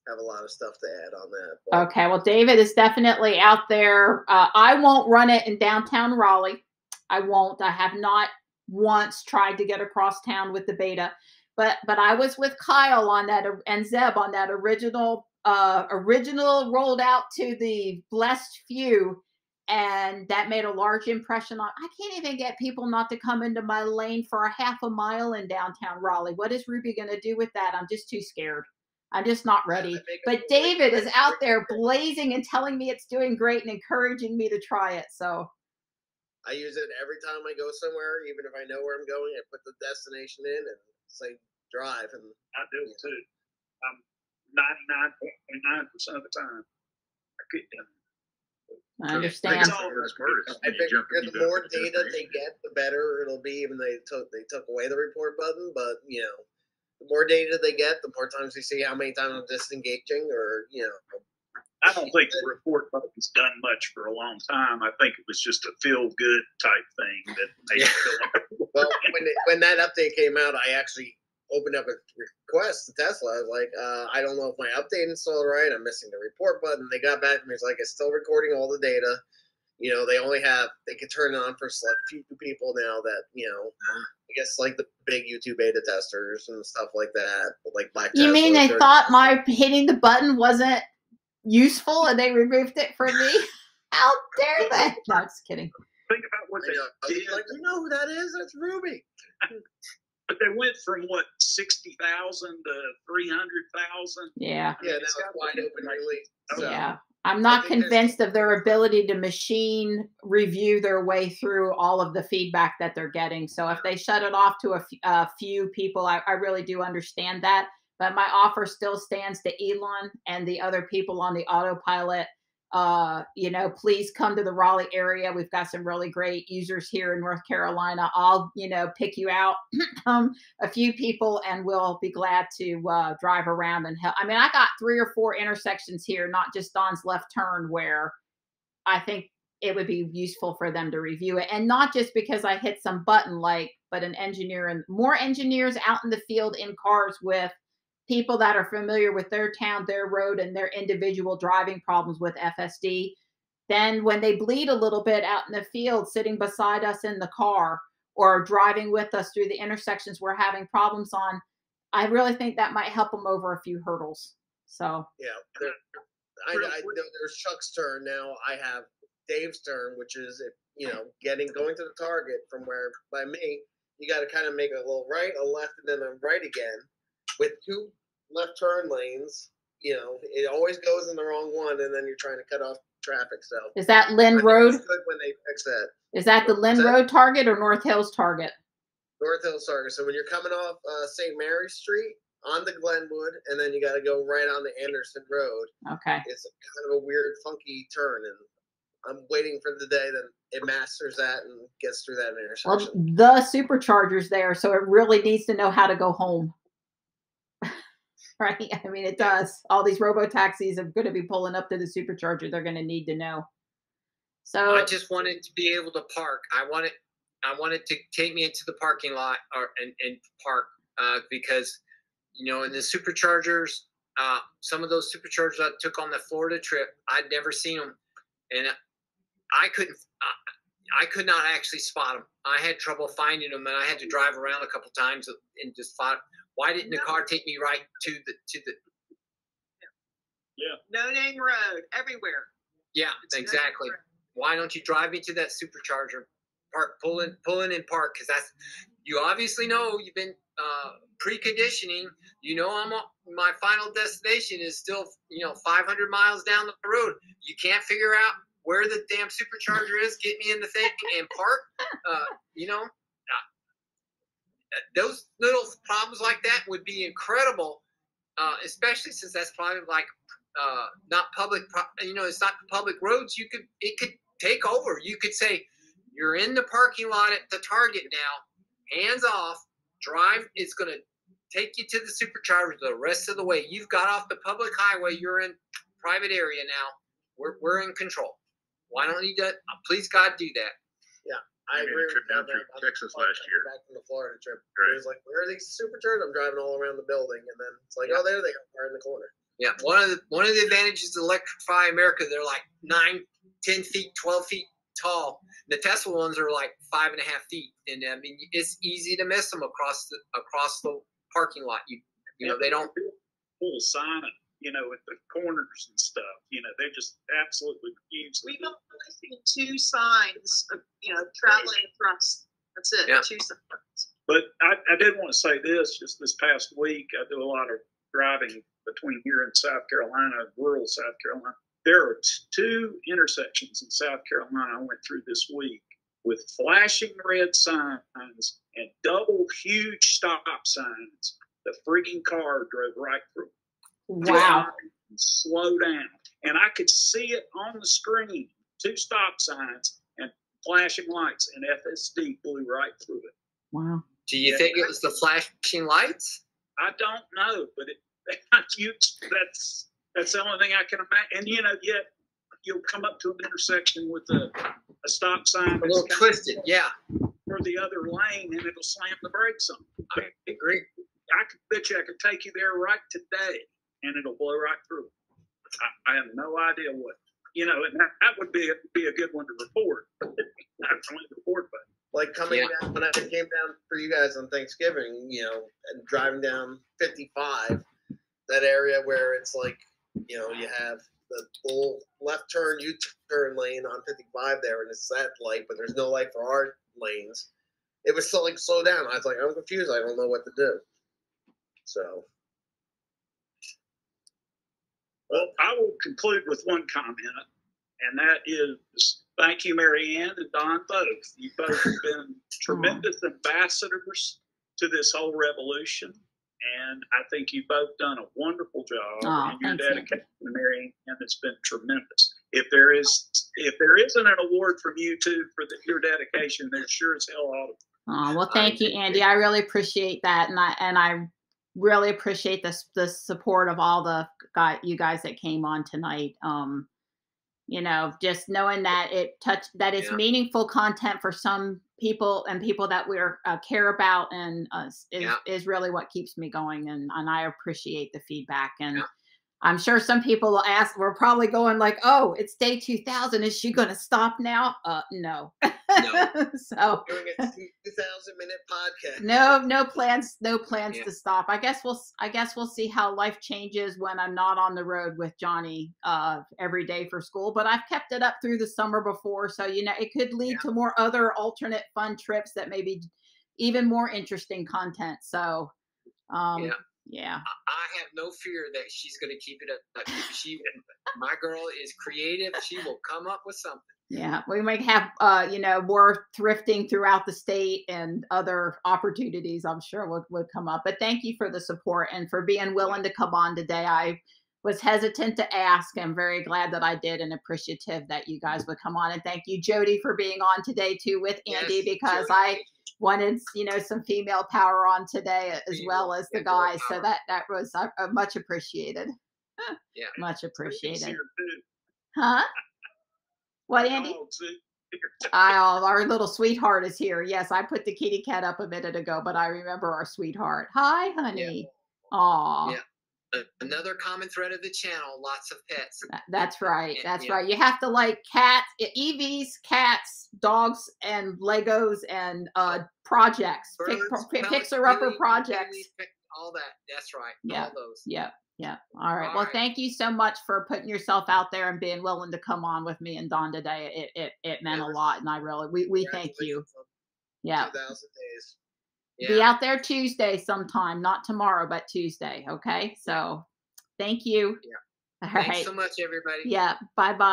have a lot of stuff to add on that. But okay. Well, David is definitely out there. Uh, I won't run it in downtown Raleigh. I won't. I have not once tried to get across town with the beta, but but I was with Kyle on that and Zeb on that original uh, original rolled out to the blessed few. And that made a large impression on, I can't even get people not to come into my lane for a half a mile in downtown Raleigh. What is Ruby going to do with that? I'm just too scared. I'm just not ready. But David is out there blazing and telling me it's doing great and encouraging me to try it. So I use it every time I go somewhere, even if I know where I'm going, I put the destination in and say drive. And I do it too. I'm ninety-nine point nine percent of the time I get them. I understand. So, I think the more data they get, the better it'll be. Even they took they took away the report button, but you know, the more data they get, the more times they see how many times I'm disengaging, or you know. I don't think the report button's done much for a long time. I think it was just a feel good type thing that made yeah. it feel like. Well, when it, when that update came out, I actually opened up a request to Tesla. I was like, uh, I don't know if my update installed right. I'm missing the report button. They got back to me. It's like, it's still recording all the data. You know, they only have, they could turn it on for select few people now that, you know, I guess like the big YouTube beta testers and stuff like that. But like Black You Tesla mean they thought my hitting the button wasn't useful and they removed it for me? How dare they? No, I'm just kidding. Think about what they did. Like, you know who that is? That's Ruby. But they went from what sixty thousand to three hundred thousand. Yeah, I mean, yeah, that's wide open release. So yeah, I'm not convinced of their ability to machine review their way through all of the feedback that they're getting. So if they shut it off to a, a few people, I, I really do understand that. But my offer still stands to Elon and the other people on the autopilot. Uh, you know, please come to the Raleigh area. We've got some really great users here in North Carolina. I'll, you know, pick you out um, a few people and we'll be glad to uh, drive around and help. I mean, I got three or four intersections here, not just Don's left turn, where I think it would be useful for them to review it. And not just because I hit some button like, but an engineer and more engineers out in the field in cars with people that are familiar with their town, their road, and their individual driving problems with F S D. Then when they bleed a little bit out in the field, sitting beside us in the car or driving with us through the intersections we're having problems on, I really think that might help them over a few hurdles. So yeah, there, I, I, there's Chuck's turn now. I have Dave's turn, which is, you know, getting going to the target from where by me. you got to kind of make a little right, a left, and then a right again. With two left turn lanes, you know, it always goes in the wrong one, and then you're trying to cut off traffic. So is that Lynn Road? Good when they fix that. Is that the Lynn Road target or North Hills target? North Hills target. So when you're coming off uh, Saint Mary's Street on the Glenwood, and then you got to go right on the Anderson Road. Okay. It's kind of a weird, funky turn, and I'm waiting for the day that it masters that and gets through that intersection. Well, the Supercharger's there, so it really needs to know how to go home. Right? I mean, it does. All these robo-taxis are going to be pulling up to the Supercharger. They're going to need to know. So I just wanted to be able to park. I wanted, I wanted to take me into the parking lot or and, and park uh, because, you know, in the Superchargers, uh, some of those Superchargers I took on the Florida trip, I'd never seen them. And I couldn't, I could not actually spot them. I had trouble finding them, and I had to drive around a couple times and just thought, why didn't the no. car take me right to the to the? Yeah. No name road everywhere. Yeah, it's exactly. No why don't you drive me to that Supercharger? Park, pull in, pull in, and park, because that's you obviously know you've been uh, preconditioning. You know, I'm a, my final destination is still you know five hundred miles down the road. You can't figure out where the damn Supercharger is. Get me in the thing and park. Uh, you know, uh, those little problems like that would be incredible, uh, especially since that's probably like uh, not public. You know, it's not public roads. You could it could take over. You could say, you're in the parking lot at the Target now, hands off, drive, it's going to take you to the Supercharger the rest of the way. You've got off the public highway, you're in private area now, we're, we're in control. Why don't you do that? Please, God, do that. Yeah, I, I agree with that. Texas last year. Back from the Florida trip. Right. It was like, where are these Superchargers? I'm driving all around the building, and then it's like, yeah. oh, there they are in the corner. Yeah, one of the, one of the advantages of Electrify America, they're like nine, ten feet, twelve feet tall. The Tesla ones are like five and a half feet, and I mean it's easy to miss them across the across the parking lot. You you know they don't pull a sign, you know, at the corners and stuff. You know they just absolutely refuse. We've only seen two signs, of, you know, traveling across. That's it. Yeah. Two signs. But I, I did want to say this. Just this past week, I do a lot of driving between here and South Carolina, rural South Carolina. There are two intersections in South Carolina I went through this week with flashing red signs and double huge stop signs. The freaking car drove right through. Wow. And slow down. And I could see it on the screen, two stop signs and flashing lights, and F S D blew right through it. Wow. Do you yeah. think it was the flashing lights? I don't know, but it, that's... That's the only thing I can imagine. And, you know, yet you'll come up to an intersection with a, a stop sign. A little twisted, yeah. Or the other lane, and it'll slam the brakes on. I agree. I could bet you I could take you there right today, and it'll blow right through. I, I have no idea what. You know, and that, that would be a, be a good one to report. Not only report, but. Like coming yeah. down, when I came down for you guys on Thanksgiving, you know, and driving down fifty-five, that area where it's like, you know, you have the little left turn, U-turn lane on fifty-five there, and it's that light, but there's no light for our lanes. It was so, like, slow down. I was like, I'm confused. I don't know what to do. So. Well, I will conclude with one comment, and that is thank you, Marianne and Don both. You both have been tremendous ambassadors to this whole revolution. And I think you both done a wonderful job, oh, and your dedication you. to Marianne has been tremendous. If there is, if there isn't an award from you two for the, your dedication, there sure as hell ought to. Oh well, thank um, you, Andy. I really appreciate that, and I and I really appreciate the the support of all the guy, you guys that came on tonight. Um, you know, just knowing that it touched, that it's yeah. meaningful content for some people and people that we uh, care about and uh, is, yeah. is really what keeps me going. And, and I appreciate the feedback. And yeah. I'm sure some people will ask, we're probably going like, oh, it's day two thousand. Is she going to stop now? Uh, no. No. So doing a two thousand minute podcast. No, no plans, no plans yeah. to stop. I guess we'll, I guess we'll see how life changes when I'm not on the road with Johnny uh, every day for school, but I've kept it up through the summer before. So, you know, it could lead yeah. to more other alternate fun trips that maybe even more interesting content. So, um, yeah. yeah. I have no fear that she's going to keep it up. She, my girl is creative. She will come up with something. Yeah. We might have, uh, you know, more thrifting throughout the state and other opportunities, I'm sure would, would come up. But thank you for the support and for being willing to come on today. I was hesitant to ask. I'm very glad that I did and appreciative that you guys would come on. And thank you, Jody, for being on today too with Andy, yes, because Jody. I wanted, you know, some female power on today as female, well as the guys. Power. So that, that was uh, much appreciated. Yeah. Much appreciated. Huh? What, Andy? Oh, our little sweetheart is here. Yes, I put the kitty cat up a minute ago, but I remember our sweetheart. Hi, honey. Yeah. Aw. Yeah. Another common thread of the channel, lots of pets. That's right. That's yeah. right. You have to like cats, E Vs, cats, dogs, and Legos, and uh, projects, Birds, Pick, fixer-upper projects. All that. That's right. Yeah. All those. Yeah. Yeah. All right. All well, right. Thank you so much for putting yourself out there and being willing to come on with me and Don today. It it, it meant Never. a lot, and I really, we, we thank you. Yeah. two thousand days. Yeah. Be out there Tuesday sometime, not tomorrow, but Tuesday. Okay. So thank you. Yeah. All Thanks right. so much, everybody. Yeah. Bye-bye.